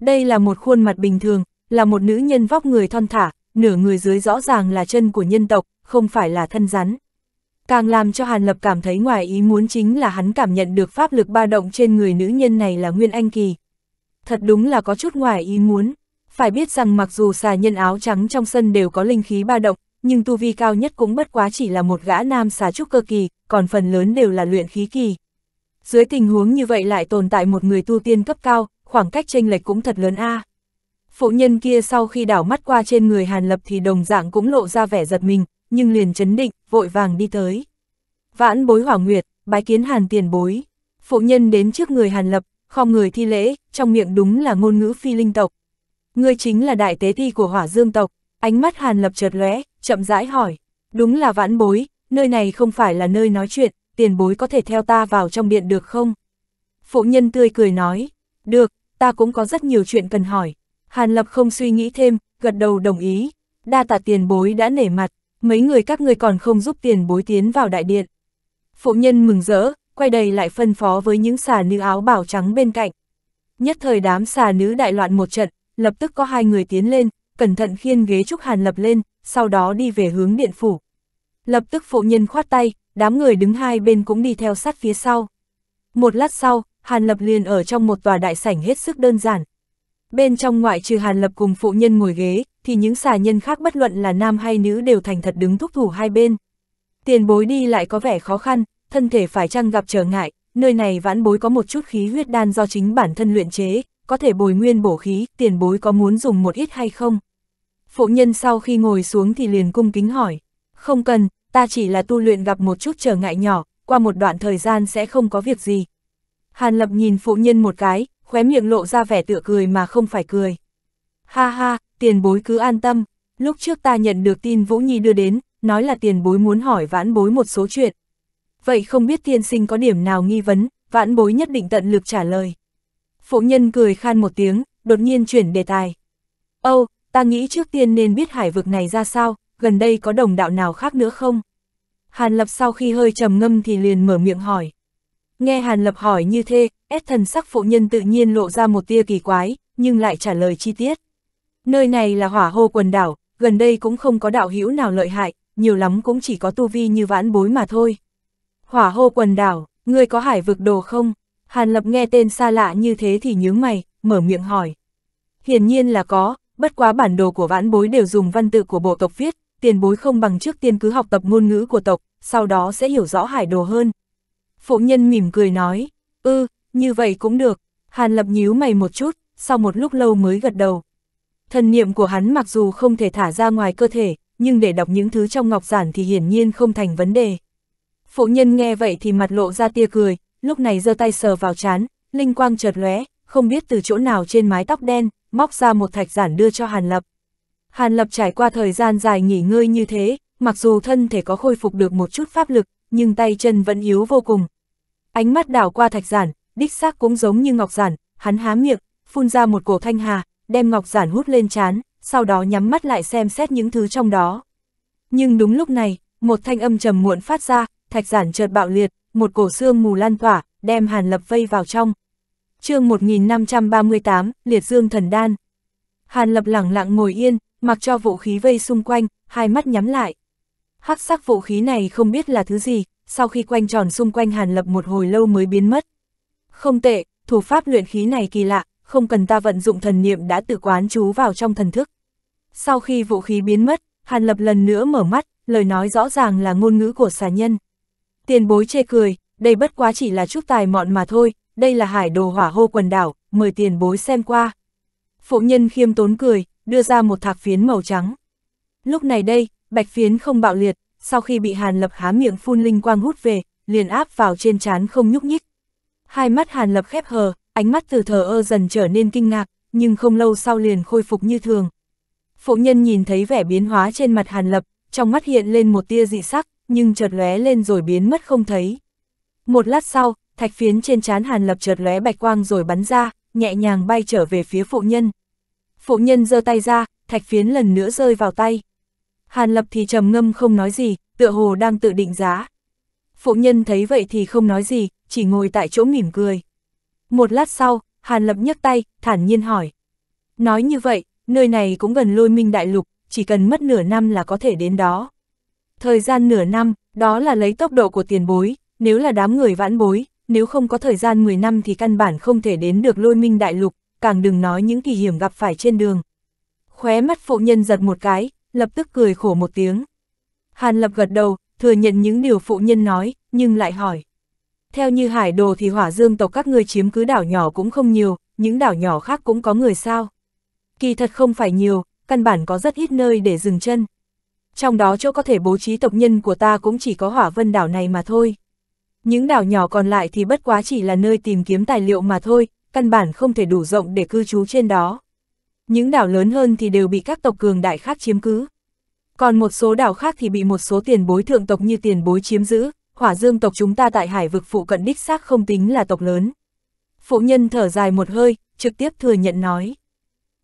Đây là một khuôn mặt bình thường, là một nữ nhân vóc người thon thả, nửa người dưới rõ ràng là chân của nhân tộc, không phải là thân rắn. Càng làm cho Hàn Lập cảm thấy ngoài ý muốn chính là hắn cảm nhận được pháp lực ba động trên người nữ nhân này là Nguyên Anh Kỳ. Thật đúng là có chút ngoài ý muốn. Phải biết rằng mặc dù xà nhân áo trắng trong sân đều có linh khí ba động, nhưng tu vi cao nhất cũng bất quá chỉ là một gã nam xà trúc cơ kỳ, còn phần lớn đều là luyện khí kỳ. Dưới tình huống như vậy lại tồn tại một người tu tiên cấp cao, khoảng cách chênh lệch cũng thật lớn a. À. Phụ nhân kia sau khi đảo mắt qua trên người Hàn Lập thì đồng dạng cũng lộ ra vẻ giật mình, nhưng liền chấn định, vội vàng đi tới. Vãn bối Hỏa Nguyệt, bái kiến Hàn tiền bối. Phụ nhân đến trước người Hàn Lập, khom người thi lễ, trong miệng đúng là ngôn ngữ Phi Linh tộc. Ngươi chính là đại tế thi của Hỏa Dương tộc, ánh mắt Hàn Lập chợt lóe, chậm rãi hỏi. Đúng là vãn bối, nơi này không phải là nơi nói chuyện, tiền bối có thể theo ta vào trong điện được không? Phụ nhân tươi cười nói, được, ta cũng có rất nhiều chuyện cần hỏi. Hàn Lập không suy nghĩ thêm, gật đầu đồng ý, đa tạ tiền bối đã nể mặt. Mấy người các ngươi còn không giúp tiền bối tiến vào đại điện. Phụ nhân mừng rỡ, quay đầy lại phân phó với những xà nữ áo bào trắng bên cạnh. Nhất thời đám xà nữ đại loạn một trận, lập tức có hai người tiến lên, cẩn thận khiên ghế trúc Hàn Lập lên, sau đó đi về hướng điện phủ. Lập tức phụ nhân khoát tay, đám người đứng hai bên cũng đi theo sát phía sau. Một lát sau, Hàn Lập liền ở trong một tòa đại sảnh hết sức đơn giản. Bên trong ngoại trừ Hàn Lập cùng phụ nhân ngồi ghế, thì những xà nhân khác bất luận là nam hay nữ đều thành thật đứng thúc thủ hai bên. Tiền bối đi lại có vẻ khó khăn, thân thể phải chăng gặp trở ngại, nơi này vãn bối có một chút khí huyết đan do chính bản thân luyện chế, có thể bồi nguyên bổ khí, tiền bối có muốn dùng một ít hay không? Phụ nhân sau khi ngồi xuống thì liền cung kính hỏi, không cần, ta chỉ là tu luyện gặp một chút trở ngại nhỏ, qua một đoạn thời gian sẽ không có việc gì. Hàn Lập nhìn phụ nhân một cái, khóe miệng lộ ra vẻ tựa cười mà không phải cười. Ha ha, tiền bối cứ an tâm, lúc trước ta nhận được tin Vũ Nhi đưa đến, nói là tiền bối muốn hỏi vãn bối một số chuyện. Vậy không biết tiên sinh có điểm nào nghi vấn, vãn bối nhất định tận lực trả lời. Phụ nhân cười khan một tiếng, đột nhiên chuyển đề tài. Âu, ta nghĩ trước tiên nên biết hải vực này ra sao, gần đây có đồng đạo nào khác nữa không? Hàn Lập sau khi hơi trầm ngâm thì liền mở miệng hỏi. Nghe Hàn Lập hỏi như thế, ép thần sắc phụ nhân tự nhiên lộ ra một tia kỳ quái, nhưng lại trả lời chi tiết. Nơi này là Hỏa Hô Quần Đảo, gần đây cũng không có đạo hữu nào lợi hại, nhiều lắm cũng chỉ có tu vi như vãn bối mà thôi. Hỏa Hô Quần Đảo, ngươi có hải vực đồ không? Hàn Lập nghe tên xa lạ như thế thì nhướng mày, mở miệng hỏi. Hiển nhiên là có, bất quá bản đồ của vãn bối đều dùng văn tự của bộ tộc viết, tiền bối không bằng trước tiên cứ học tập ngôn ngữ của tộc, sau đó sẽ hiểu rõ hải đồ hơn. Phụ nhân mỉm cười nói, ư, ừ, như vậy cũng được. Hàn Lập nhíu mày một chút, sau một lúc lâu mới gật đầu. Thần niệm của hắn mặc dù không thể thả ra ngoài cơ thể, nhưng để đọc những thứ trong ngọc giản thì hiển nhiên không thành vấn đề. Phụ nhân nghe vậy thì mặt lộ ra tia cười, lúc này giơ tay sờ vào trán, linh quang chợt lóe, không biết từ chỗ nào trên mái tóc đen, móc ra một thạch giản đưa cho Hàn Lập. Hàn Lập trải qua thời gian dài nghỉ ngơi như thế, mặc dù thân thể có khôi phục được một chút pháp lực, nhưng tay chân vẫn yếu vô cùng. Ánh mắt đảo qua thạch giản, đích xác cũng giống như ngọc giản, hắn há miệng, phun ra một cổ thanh hà, đem ngọc giản hút lên trán, sau đó nhắm mắt lại xem xét những thứ trong đó. Nhưng đúng lúc này, một thanh âm trầm muộn phát ra, thạch giản chợt bạo liệt, một cổ xương mù lan tỏa, đem Hàn Lập vây vào trong. Chương một nghìn năm trăm ba mươi tám, Liệt Dương Thần Đan. Hàn Lập lẳng lặng ngồi yên, mặc cho vũ khí vây xung quanh, hai mắt nhắm lại. Hắc sắc vũ khí này không biết là thứ gì, sau khi quanh tròn xung quanh Hàn Lập một hồi lâu mới biến mất. Không tệ, thủ pháp luyện khí này kỳ lạ, không cần ta vận dụng thần niệm đã tự quán chú vào trong thần thức. Sau khi vũ khí biến mất, Hàn Lập lần nữa mở mắt, lời nói rõ ràng là ngôn ngữ của xà nhân. Tiền bối chê cười, đây bất quá chỉ là chút tài mọn mà thôi, đây là hải đồ Hỏa Hô Quần Đảo, mời tiền bối xem qua. Phụ nhân khiêm tốn cười, đưa ra một thạc phiến màu trắng. Lúc này đây, bạch phiến không bạo liệt, sau khi bị Hàn Lập há miệng phun linh quang hút về, liền áp vào trên trán không nhúc nhích. Hai mắt Hàn Lập khép hờ, ánh mắt từ thờ ơ dần trở nên kinh ngạc, nhưng không lâu sau liền khôi phục như thường. Phụ nhân nhìn thấy vẻ biến hóa trên mặt Hàn Lập, trong mắt hiện lên một tia dị sắc, nhưng chợt lóe lên rồi biến mất không thấy. Một lát sau, thạch phiến trên trán Hàn Lập chợt lóe bạch quang rồi bắn ra, nhẹ nhàng bay trở về phía phụ nhân. Phụ nhân giơ tay ra, thạch phiến lần nữa rơi vào tay. Hàn Lập thì trầm ngâm không nói gì, tựa hồ đang tự định giá. Phụ nhân thấy vậy thì không nói gì, chỉ ngồi tại chỗ mỉm cười. Một lát sau, Hàn Lập nhấc tay, thản nhiên hỏi. Nói như vậy, nơi này cũng gần Lôi Minh Đại Lục, chỉ cần mất nửa năm là có thể đến đó. Thời gian nửa năm, đó là lấy tốc độ của tiền bối, nếu là đám người vãn bối, nếu không có thời gian mười năm thì căn bản không thể đến được Lôi Minh Đại Lục, càng đừng nói những kỳ hiểm gặp phải trên đường. Khóe mắt phụ nhân giật một cái, lập tức cười khổ một tiếng. Hàn Lập gật đầu, thừa nhận những điều phụ nhân nói, nhưng lại hỏi. Theo như hải đồ thì Hỏa Dương tộc các ngươi chiếm cứ đảo nhỏ cũng không nhiều, những đảo nhỏ khác cũng có người sao? Kỳ thật không phải nhiều, căn bản có rất ít nơi để dừng chân. Trong đó chỗ có thể bố trí tộc nhân của ta cũng chỉ có Hỏa Vân đảo này mà thôi. Những đảo nhỏ còn lại thì bất quá chỉ là nơi tìm kiếm tài liệu mà thôi, căn bản không thể đủ rộng để cư trú trên đó. Những đảo lớn hơn thì đều bị các tộc cường đại khác chiếm cứ. Còn một số đảo khác thì bị một số tiền bối thượng tộc như tiền bối chiếm giữ, Hỏa Dương tộc chúng ta tại hải vực phụ cận đích xác không tính là tộc lớn. Phụ nhân thở dài một hơi, trực tiếp thừa nhận nói.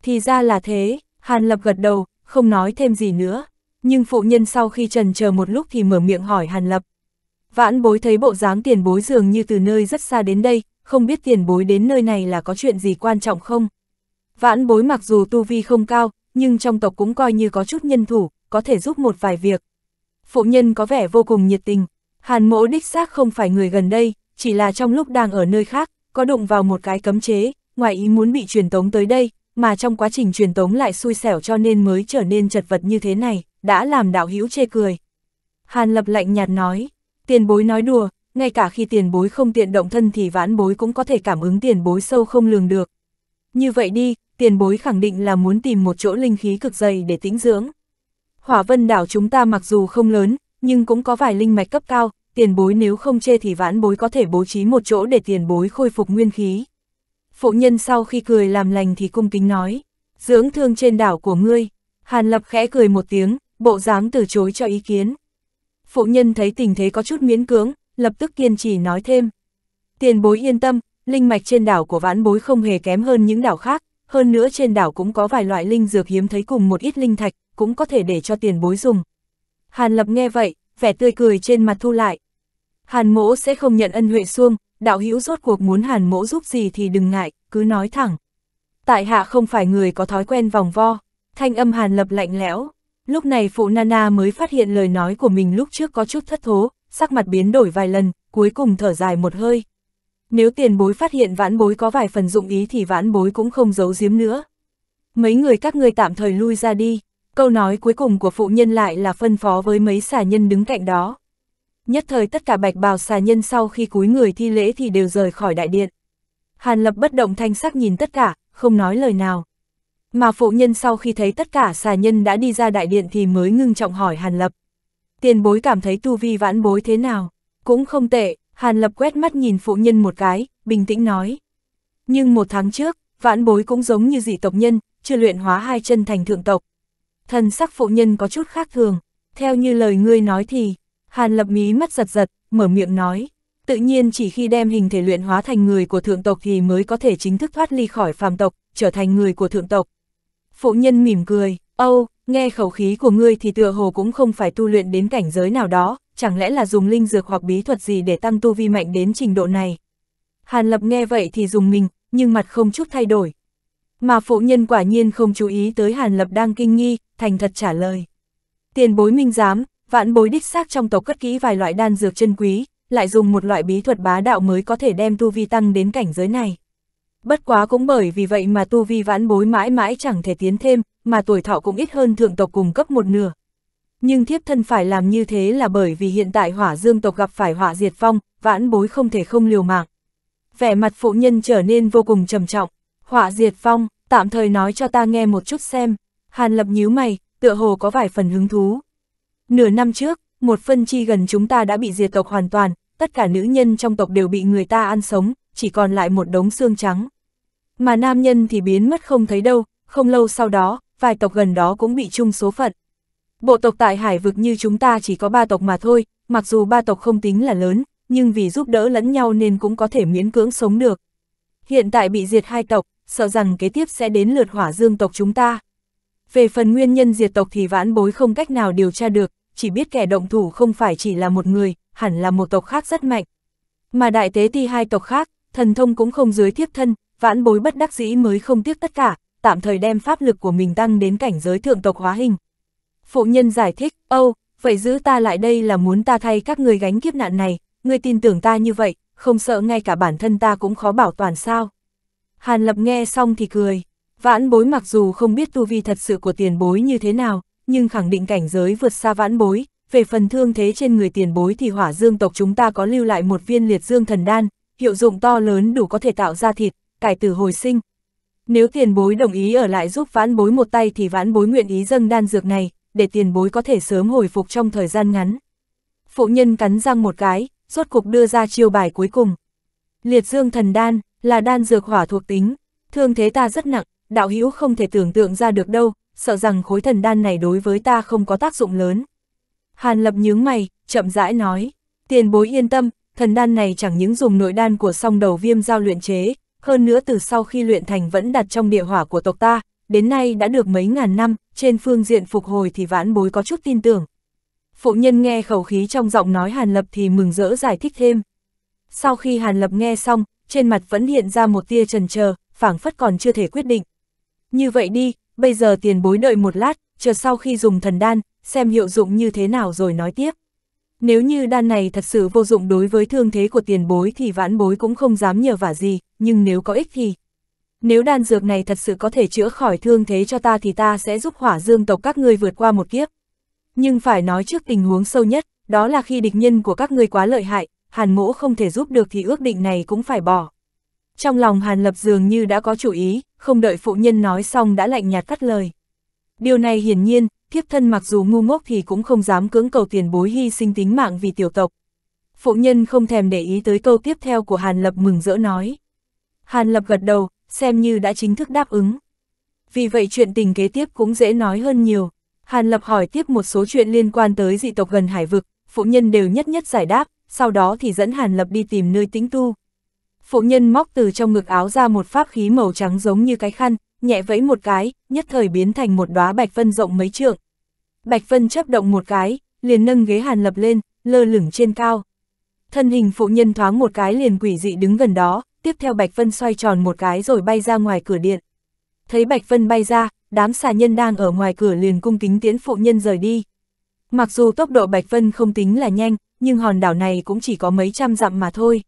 Thì ra là thế, Hàn Lập gật đầu, không nói thêm gì nữa. Nhưng phụ nhân sau khi trần chờ một lúc thì mở miệng hỏi Hàn Lập. Vãn bối thấy bộ dáng tiền bối dường như từ nơi rất xa đến đây, không biết tiền bối đến nơi này là có chuyện gì quan trọng không? Vãn bối mặc dù tu vi không cao, nhưng trong tộc cũng coi như có chút nhân thủ, có thể giúp một vài việc. Phụ nhân có vẻ vô cùng nhiệt tình. Hàn mỗ đích xác không phải người gần đây, chỉ là trong lúc đang ở nơi khác, có đụng vào một cái cấm chế, ngoài ý muốn bị truyền tống tới đây, mà trong quá trình truyền tống lại xui xẻo cho nên mới trở nên chật vật như thế này, đã làm đạo hữu chê cười. Hàn Lập lạnh nhạt nói, tiền bối nói đùa, ngay cả khi tiền bối không tiện động thân thì vãn bối cũng có thể cảm ứng tiền bối sâu không lường được. Như vậy đi, tiền bối khẳng định là muốn tìm một chỗ linh khí cực dày để tĩnh dưỡng. Hỏa Vân Đảo chúng ta mặc dù không lớn, nhưng cũng có vài linh mạch cấp cao, tiền bối nếu không chê thì vãn bối có thể bố trí một chỗ để tiền bối khôi phục nguyên khí. Phụ nhân sau khi cười làm lành thì cung kính nói, dưỡng thương trên đảo của ngươi. Hàn Lập khẽ cười một tiếng, bộ dáng từ chối cho ý kiến. Phụ nhân thấy tình thế có chút miễn cưỡng, lập tức kiên trì nói thêm. Tiền bối yên tâm, linh mạch trên đảo của vãn bối không hề kém hơn những đảo khác, hơn nữa trên đảo cũng có vài loại linh dược hiếm thấy cùng một ít linh thạch, cũng có thể để cho tiền bối dùng. Hàn Lập nghe vậy, vẻ tươi cười trên mặt thu lại. Hàn mỗ sẽ không nhận ân huệ xuông, đạo hữu rốt cuộc muốn Hàn mỗ giúp gì thì đừng ngại, cứ nói thẳng. Tại hạ không phải người có thói quen vòng vo, thanh âm Hàn Lập lạnh lẽo. Lúc này phụ Nana mới phát hiện lời nói của mình lúc trước có chút thất thố, sắc mặt biến đổi vài lần, cuối cùng thở dài một hơi. Nếu tiền bối phát hiện vãn bối có vài phần dụng ý thì vãn bối cũng không giấu giếm nữa. Mấy người các ngươi tạm thời lui ra đi, câu nói cuối cùng của phụ nhân lại là phân phó với mấy xà nhân đứng cạnh đó. Nhất thời tất cả bạch bào xà nhân sau khi cúi người thi lễ thì đều rời khỏi đại điện. Hàn Lập bất động thanh sắc nhìn tất cả, không nói lời nào. Mà phụ nhân sau khi thấy tất cả xà nhân đã đi ra đại điện thì mới ngưng trọng hỏi Hàn Lập. Tiền bối cảm thấy tu vi vãn bối thế nào? Cũng không tệ, Hàn Lập quét mắt nhìn phụ nhân một cái, bình tĩnh nói. Nhưng một tháng trước, vãn bối cũng giống như dị tộc nhân, chưa luyện hóa hai chân thành thượng tộc. Thần sắc phụ nhân có chút khác thường, theo như lời ngươi nói thì, Hàn Lập mí mắt giật giật, mở miệng nói. Tự nhiên chỉ khi đem hình thể luyện hóa thành người của thượng tộc thì mới có thể chính thức thoát ly khỏi phàm tộc, trở thành người của thượng tộc. Phụ nhân mỉm cười, âu, nghe khẩu khí của ngươi thì tựa hồ cũng không phải tu luyện đến cảnh giới nào đó, chẳng lẽ là dùng linh dược hoặc bí thuật gì để tăng tu vi mạnh đến trình độ này. Hàn Lập nghe vậy thì dùng mình, nhưng mặt không chút thay đổi. Mà phụ nhân quả nhiên không chú ý tới Hàn Lập đang kinh nghi, thành thật trả lời. Tiền bối minh giám, vạn bối đích xác trong tộc cất kỹ vài loại đan dược chân quý, lại dùng một loại bí thuật bá đạo mới có thể đem tu vi tăng đến cảnh giới này. Bất quá cũng bởi vì vậy mà tu vi vãn bối mãi mãi chẳng thể tiến thêm, mà tuổi thọ cũng ít hơn thượng tộc cùng cấp một nửa. Nhưng thiếp thân phải làm như thế là bởi vì hiện tại Hỏa Dương tộc gặp phải hỏa diệt phong, vãn bối không thể không liều mạng. Vẻ mặt phụ nhân trở nên vô cùng trầm trọng. Hỏa diệt phong, tạm thời nói cho ta nghe một chút xem. Hàn Lập nhíu mày, tựa hồ có vài phần hứng thú. Nửa năm trước, một phân chi gần chúng ta đã bị diệt tộc hoàn toàn, tất cả nữ nhân trong tộc đều bị người ta ăn sống, chỉ còn lại một đống xương trắng. Mà nam nhân thì biến mất không thấy đâu, không lâu sau đó, vài tộc gần đó cũng bị chung số phận. Bộ tộc tại hải vực như chúng ta chỉ có ba tộc mà thôi, mặc dù ba tộc không tính là lớn, nhưng vì giúp đỡ lẫn nhau nên cũng có thể miễn cưỡng sống được. Hiện tại bị diệt hai tộc, sợ rằng kế tiếp sẽ đến lượt Hỏa Dương tộc chúng ta. Về phần nguyên nhân diệt tộc thì vãn bối không cách nào điều tra được, chỉ biết kẻ động thủ không phải chỉ là một người, hẳn là một tộc khác rất mạnh. Mà đại tế ti hai tộc khác, thần thông cũng không dưới thiếp thân, vãn bối bất đắc dĩ mới không tiếc tất cả, tạm thời đem pháp lực của mình tăng đến cảnh giới thượng tộc hóa hình. Phụ nhân giải thích, âu, vậy giữ ta lại đây là muốn ta thay các người gánh kiếp nạn này, ngươi tin tưởng ta như vậy, không sợ ngay cả bản thân ta cũng khó bảo toàn sao. Hàn Lập nghe xong thì cười, vãn bối mặc dù không biết tu vi thật sự của tiền bối như thế nào, nhưng khẳng định cảnh giới vượt xa vãn bối, về phần thương thế trên người tiền bối thì Hỏa Dương tộc chúng ta có lưu lại một viên Liệt Dương Thần Đan, hiệu dụng to lớn đủ có thể tạo ra thịt, cải tử hồi sinh. Nếu tiền bối đồng ý ở lại giúp vãn bối một tay thì vãn bối nguyện ý dâng đan dược này, để tiền bối có thể sớm hồi phục trong thời gian ngắn. Phụ nhân cắn răng một cái, rốt cục đưa ra chiêu bài cuối cùng. Liệt Dương Thần Đan là đan dược hỏa thuộc tính, thương thế ta rất nặng, đạo hữu không thể tưởng tượng ra được đâu, sợ rằng khối thần đan này đối với ta không có tác dụng lớn. Hàn Lập nhướng mày, chậm rãi nói, tiền bối yên tâm, thần đan này chẳng những dùng nội đan của song đầu viêm giao luyện chế, hơn nữa từ sau khi luyện thành vẫn đặt trong địa hỏa của tộc ta, đến nay đã được mấy ngàn năm, trên phương diện phục hồi thì vãn bối có chút tin tưởng. Phụ nhân nghe khẩu khí trong giọng nói Hàn Lập thì mừng rỡ giải thích thêm. Sau khi Hàn Lập nghe xong, trên mặt vẫn hiện ra một tia chần chờ, phảng phất còn chưa thể quyết định. Như vậy đi, bây giờ tiền bối đợi một lát, chờ sau khi dùng thần đan, xem hiệu dụng như thế nào rồi nói tiếp. Nếu như đan này thật sự vô dụng đối với thương thế của tiền bối thì vãn bối cũng không dám nhờ vả gì, nhưng nếu có ích thì... Nếu đan dược này thật sự có thể chữa khỏi thương thế cho ta thì ta sẽ giúp Hỏa Dương tộc các ngươi vượt qua một kiếp. Nhưng phải nói trước tình huống sâu nhất, đó là khi địch nhân của các ngươi quá lợi hại, Hàn mỗ không thể giúp được thì ước định này cũng phải bỏ. Trong lòng Hàn Lập dường như đã có chủ ý, không đợi phụ nhân nói xong đã lạnh nhạt cắt lời. Điều này hiển nhiên, thiếp thân mặc dù ngu ngốc thì cũng không dám cưỡng cầu tiền bối hy sinh tính mạng vì tiểu tộc. Phụ nhân không thèm để ý tới câu tiếp theo của Hàn Lập, mừng rỡ nói. Hàn Lập gật đầu, xem như đã chính thức đáp ứng. Vì vậy chuyện tình kế tiếp cũng dễ nói hơn nhiều. Hàn Lập hỏi tiếp một số chuyện liên quan tới dị tộc gần hải vực, phụ nhân đều nhất nhất giải đáp, sau đó thì dẫn Hàn Lập đi tìm nơi tĩnh tu. Phụ nhân móc từ trong ngực áo ra một pháp khí màu trắng giống như cái khăn, nhẹ vẫy một cái, nhất thời biến thành một đóa bạch vân rộng mấy trượng. Bạch vân chấp động một cái, liền nâng ghế Hàn Lập lên, lơ lửng trên cao. Thân hình phụ nhân thoáng một cái liền quỷ dị đứng gần đó, tiếp theo bạch vân xoay tròn một cái rồi bay ra ngoài cửa điện. Thấy bạch vân bay ra, đám xà nhân đang ở ngoài cửa liền cung kính tiễn phụ nhân rời đi. Mặc dù tốc độ bạch vân không tính là nhanh, nhưng hòn đảo này cũng chỉ có mấy trăm dặm mà thôi.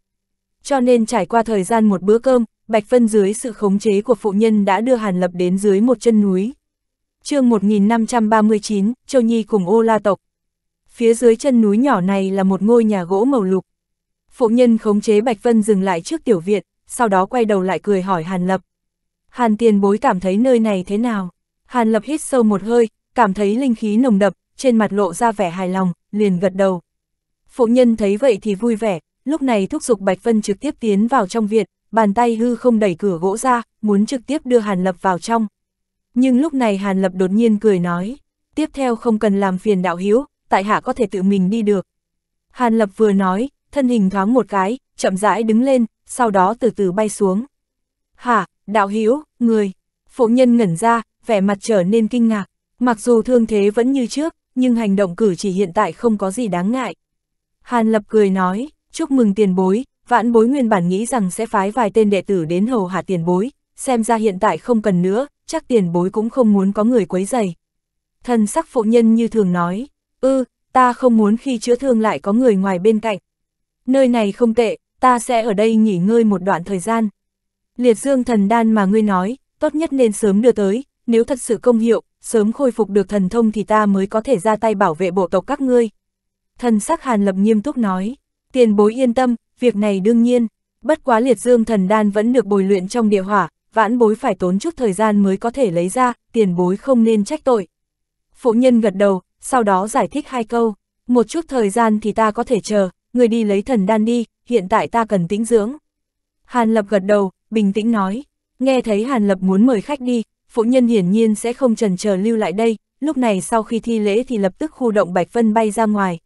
Cho nên trải qua thời gian một bữa cơm, bạch vân dưới sự khống chế của phụ nhân đã đưa Hàn Lập đến dưới một chân núi. Chương một nghìn năm trăm ba mươi chín, Châu Nhi cùng Ô La Tộc. Phía dưới chân núi nhỏ này là một ngôi nhà gỗ màu lục. Phụ nhân khống chế bạch vân dừng lại trước tiểu viện, sau đó quay đầu lại cười hỏi Hàn Lập. Hàn tiền bối cảm thấy nơi này thế nào? Hàn Lập hít sâu một hơi, cảm thấy linh khí nồng đậm, trên mặt lộ ra vẻ hài lòng, liền gật đầu. Phụ nhân thấy vậy thì vui vẻ, lúc này thúc giục bạch vân trực tiếp tiến vào trong viện, bàn tay hư không đẩy cửa gỗ ra, muốn trực tiếp đưa Hàn Lập vào trong. Nhưng lúc này Hàn Lập đột nhiên cười nói, tiếp theo không cần làm phiền đạo hữu, tại hạ có thể tự mình đi được. Hàn Lập vừa nói, thân hình thoáng một cái, chậm rãi đứng lên, sau đó từ từ bay xuống. Hả, đạo hữu, người, phụ nhân ngẩn ra, vẻ mặt trở nên kinh ngạc, mặc dù thương thế vẫn như trước, nhưng hành động cử chỉ hiện tại không có gì đáng ngại. Hàn Lập cười nói, chúc mừng tiền bối, vãn bối nguyên bản nghĩ rằng sẽ phái vài tên đệ tử đến hầu hạ tiền bối, xem ra hiện tại không cần nữa, chắc tiền bối cũng không muốn có người quấy rầy. Thần sắc phụ nhân như thường nói, ư, ừ, ta không muốn khi chữa thương lại có người ngoài bên cạnh. Nơi này không tệ, ta sẽ ở đây nghỉ ngơi một đoạn thời gian. Liệt Dương Thần Đan mà ngươi nói, tốt nhất nên sớm đưa tới, nếu thật sự công hiệu, sớm khôi phục được thần thông thì ta mới có thể ra tay bảo vệ bộ tộc các ngươi. Thần sắc Hàn Lập nghiêm túc nói, tiền bối yên tâm, việc này đương nhiên, bất quá Liệt Dương Thần Đan vẫn được bồi luyện trong địa hỏa, vãn bối phải tốn chút thời gian mới có thể lấy ra, tiền bối không nên trách tội. Phụ nhân gật đầu, sau đó giải thích hai câu, một chút thời gian thì ta có thể chờ, người đi lấy thần đan đi, hiện tại ta cần tĩnh dưỡng. Hàn Lập gật đầu, bình tĩnh nói, nghe thấy Hàn Lập muốn mời khách đi, phụ nhân hiển nhiên sẽ không chần chờ lưu lại đây, lúc này sau khi thi lễ thì lập tức khu động bạch vân bay ra ngoài.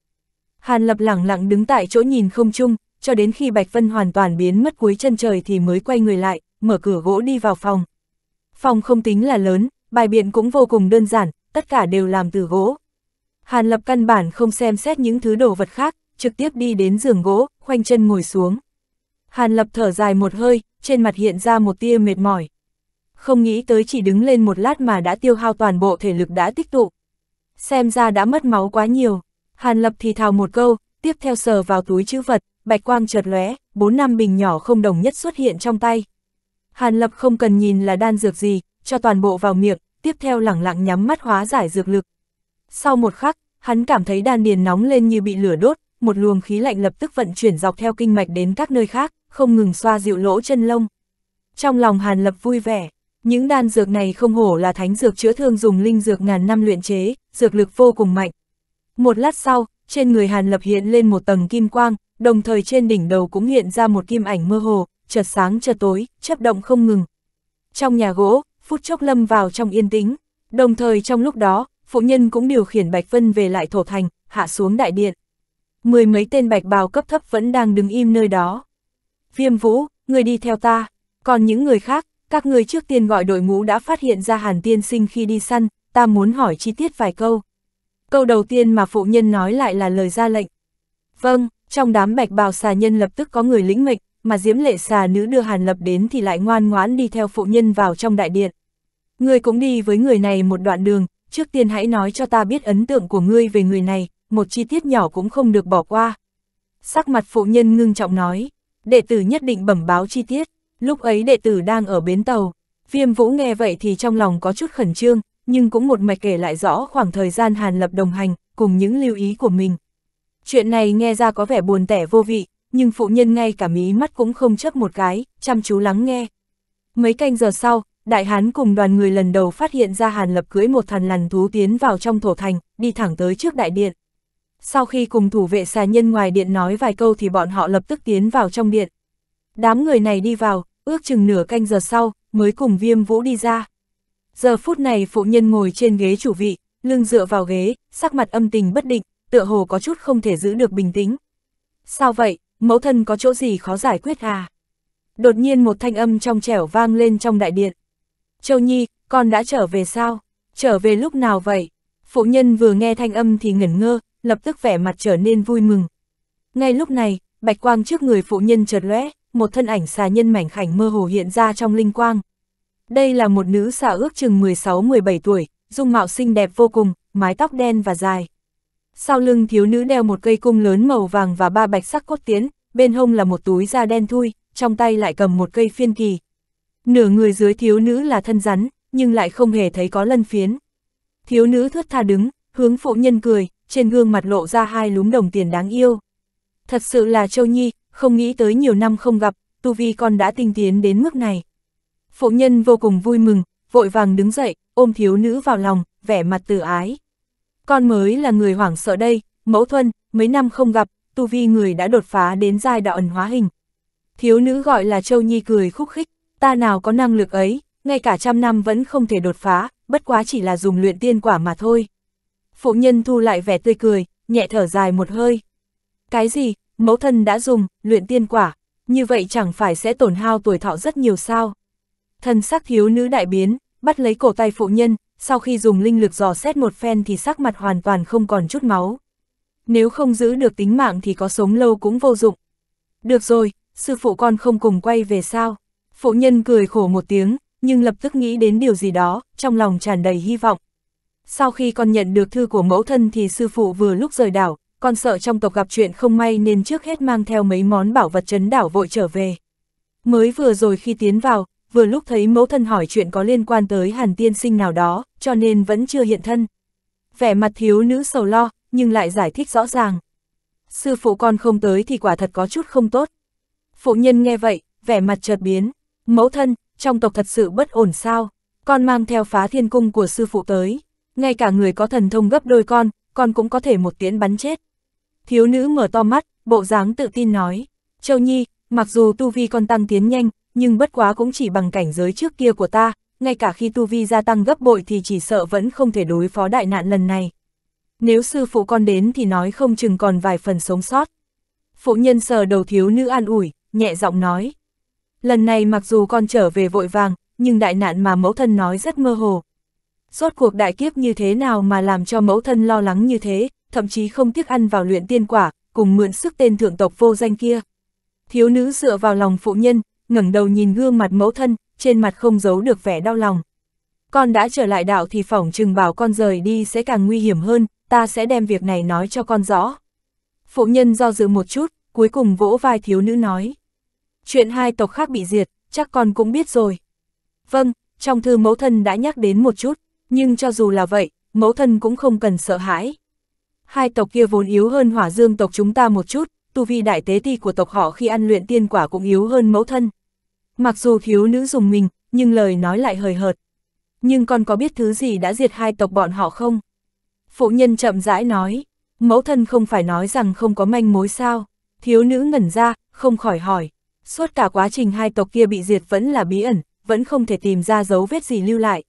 Hàn Lập lẳng lặng đứng tại chỗ nhìn không chung, cho đến khi bạch vân hoàn toàn biến mất cuối chân trời thì mới quay người lại, mở cửa gỗ đi vào phòng. Phòng không tính là lớn, bài biện cũng vô cùng đơn giản, tất cả đều làm từ gỗ. Hàn Lập căn bản không xem xét những thứ đồ vật khác, trực tiếp đi đến giường gỗ, khoanh chân ngồi xuống. Hàn Lập thở dài một hơi, trên mặt hiện ra một tia mệt mỏi. Không nghĩ tới chỉ đứng lên một lát mà đã tiêu hao toàn bộ thể lực đã tích tụ. Xem ra đã mất máu quá nhiều. Hàn Lập thì thào một câu, tiếp theo sờ vào túi trữ vật, bạch quang chợt lóe, bốn năm bình nhỏ không đồng nhất xuất hiện trong tay. Hàn Lập không cần nhìn là đan dược gì, cho toàn bộ vào miệng, tiếp theo lẳng lặng nhắm mắt hóa giải dược lực. Sau một khắc, hắn cảm thấy đan điền nóng lên như bị lửa đốt, một luồng khí lạnh lập tức vận chuyển dọc theo kinh mạch đến các nơi khác, không ngừng xoa dịu lỗ chân lông. Trong lòng Hàn Lập vui vẻ, những đan dược này không hổ là thánh dược chữa thương dùng linh dược ngàn năm luyện chế, dược lực vô cùng mạnh. Một lát sau, trên người Hàn Lập hiện lên một tầng kim quang, đồng thời trên đỉnh đầu cũng hiện ra một kim ảnh mơ hồ, chợt sáng chợt tối, chớp động không ngừng. Trong nhà gỗ, phút chốc lâm vào trong yên tĩnh, đồng thời trong lúc đó, phụ nhân cũng điều khiển bạch vân về lại thổ thành, hạ xuống đại điện. Mười mấy tên bạch bào cấp thấp vẫn đang đứng im nơi đó. Viêm Vũ, người đi theo ta, còn những người khác, các người trước tiên gọi đội ngũ đã phát hiện ra Hàn tiên sinh khi đi săn, ta muốn hỏi chi tiết vài câu. Câu đầu tiên mà phụ nhân nói lại là lời ra lệnh. Vâng, trong đám bạch bào xà nhân lập tức có người lĩnh mệnh, mà Diễm Lệ xà nữ đưa Hàn Lập đến thì lại ngoan ngoãn đi theo phụ nhân vào trong đại điện. Ngươi cũng đi với người này một đoạn đường, trước tiên hãy nói cho ta biết ấn tượng của ngươi về người này, một chi tiết nhỏ cũng không được bỏ qua. Sắc mặt phụ nhân ngưng trọng nói, đệ tử nhất định bẩm báo chi tiết, lúc ấy đệ tử đang ở bến tàu. Viêm Vũ nghe vậy thì trong lòng có chút khẩn trương, nhưng cũng một mạch kể lại rõ khoảng thời gian Hàn Lập đồng hành, cùng những lưu ý của mình. Chuyện này nghe ra có vẻ buồn tẻ vô vị, nhưng phụ nhân ngay cả mí mắt cũng không chớp một cái, chăm chú lắng nghe. Mấy canh giờ sau, Đại Hán cùng đoàn người lần đầu phát hiện ra Hàn Lập cưỡi một thằn lằn thú tiến vào trong thổ thành, đi thẳng tới trước đại điện. Sau khi cùng thủ vệ xà nhân ngoài điện nói vài câu thì bọn họ lập tức tiến vào trong điện. Đám người này đi vào, ước chừng nửa canh giờ sau, mới cùng Viêm Vũ đi ra. Giờ phút này phụ nhân ngồi trên ghế chủ vị, lưng dựa vào ghế, sắc mặt âm tình bất định, tựa hồ có chút không thể giữ được bình tĩnh. Sao vậy, mẫu thân có chỗ gì khó giải quyết à? Đột nhiên một thanh âm trong trẻo vang lên trong đại điện. Châu Nhi, con đã trở về sao? Trở về lúc nào vậy? Phụ nhân vừa nghe thanh âm thì ngẩn ngơ, lập tức vẻ mặt trở nên vui mừng. Ngay lúc này, bạch quang trước người phụ nhân chợt lóe, một thân ảnh xà nhân mảnh khảnh mơ hồ hiện ra trong linh quang. Đây là một nữ xà ước chừng mười sáu mười bảy tuổi, dung mạo xinh đẹp vô cùng, mái tóc đen và dài. Sau lưng thiếu nữ đeo một cây cung lớn màu vàng và ba bạch sắc cốt tiến, bên hông là một túi da đen thui, trong tay lại cầm một cây phiên kỳ. Nửa người dưới thiếu nữ là thân rắn, nhưng lại không hề thấy có lân phiến. Thiếu nữ thướt tha đứng, hướng phụ nhân cười, trên gương mặt lộ ra hai lúm đồng tiền đáng yêu. Thật sự là Châu Nhi, không nghĩ tới nhiều năm không gặp, tu vi con đã tinh tiến đến mức này. Phụ nhân vô cùng vui mừng, vội vàng đứng dậy, ôm thiếu nữ vào lòng, vẻ mặt từ ái. Con mới là người hoảng sợ đây, mẫu thân, mấy năm không gặp, tu vi người đã đột phá đến giai đoạn hóa hình. Thiếu nữ gọi là Châu Nhi cười khúc khích, ta nào có năng lực ấy, ngay cả trăm năm vẫn không thể đột phá, bất quá chỉ là dùng luyện tiên quả mà thôi. Phụ nhân thu lại vẻ tươi cười, nhẹ thở dài một hơi. Cái gì, mẫu thân đã dùng, luyện tiên quả, như vậy chẳng phải sẽ tổn hao tuổi thọ rất nhiều sao? Thân sắc thiếu nữ đại biến, bắt lấy cổ tay phụ nhân, sau khi dùng linh lực dò xét một phen thì sắc mặt hoàn toàn không còn chút máu. Nếu không giữ được tính mạng thì có sống lâu cũng vô dụng. Được rồi, sư phụ con không cùng quay về sao? Phụ nhân cười khổ một tiếng, nhưng lập tức nghĩ đến điều gì đó, trong lòng tràn đầy hy vọng. Sau khi con nhận được thư của mẫu thân thì sư phụ vừa lúc rời đảo, con sợ trong tộc gặp chuyện không may nên trước hết mang theo mấy món bảo vật trấn đảo vội trở về. Mới vừa rồi khi tiến vào, vừa lúc thấy mẫu thân hỏi chuyện có liên quan tới Hàn tiên sinh nào đó, cho nên vẫn chưa hiện thân. Vẻ mặt thiếu nữ sầu lo, nhưng lại giải thích rõ ràng. Sư phụ con không tới thì quả thật có chút không tốt. Phụ nhân nghe vậy, vẻ mặt chợt biến. Mẫu thân, trong tộc thật sự bất ổn sao? Con mang theo phá thiên cung của sư phụ tới. Ngay cả người có thần thông gấp đôi con, con cũng có thể một tiễn bắn chết. Thiếu nữ mở to mắt, bộ dáng tự tin nói. Châu Nhi, mặc dù tu vi con tăng tiến nhanh, nhưng bất quá cũng chỉ bằng cảnh giới trước kia của ta, ngay cả khi tu vi gia tăng gấp bội thì chỉ sợ vẫn không thể đối phó đại nạn lần này. Nếu sư phụ con đến thì nói không chừng còn vài phần sống sót. Phụ nhân sờ đầu thiếu nữ an ủi, nhẹ giọng nói. Lần này mặc dù con trở về vội vàng, nhưng đại nạn mà mẫu thân nói rất mơ hồ. Rốt cuộc đại kiếp như thế nào mà làm cho mẫu thân lo lắng như thế, thậm chí không tiếc ăn vào luyện tiên quả, cùng mượn sức tên thượng tộc vô danh kia. Thiếu nữ dựa vào lòng phụ nhân, ngẩng đầu nhìn gương mặt mẫu thân, trên mặt không giấu được vẻ đau lòng. Con đã trở lại đạo thì phỏng chừng bảo con rời đi sẽ càng nguy hiểm hơn, ta sẽ đem việc này nói cho con rõ. Phụ nhân do dự một chút, cuối cùng vỗ vai thiếu nữ nói. Chuyện hai tộc khác bị diệt, chắc con cũng biết rồi. Vâng, trong thư mẫu thân đã nhắc đến một chút, nhưng cho dù là vậy, mẫu thân cũng không cần sợ hãi. Hai tộc kia vốn yếu hơn Hỏa Dương tộc chúng ta một chút, tu vi đại tế ti của tộc họ khi ăn luyện tiên quả cũng yếu hơn mẫu thân. Mặc dù thiếu nữ dùng mình, nhưng lời nói lại hời hợt. Nhưng con có biết thứ gì đã diệt hai tộc bọn họ không? Phụ nhân chậm rãi nói, mẫu thân không phải nói rằng không có manh mối sao? Thiếu nữ ngẩn ra, không khỏi hỏi. Suốt cả quá trình hai tộc kia bị diệt vẫn là bí ẩn, vẫn không thể tìm ra dấu vết gì lưu lại.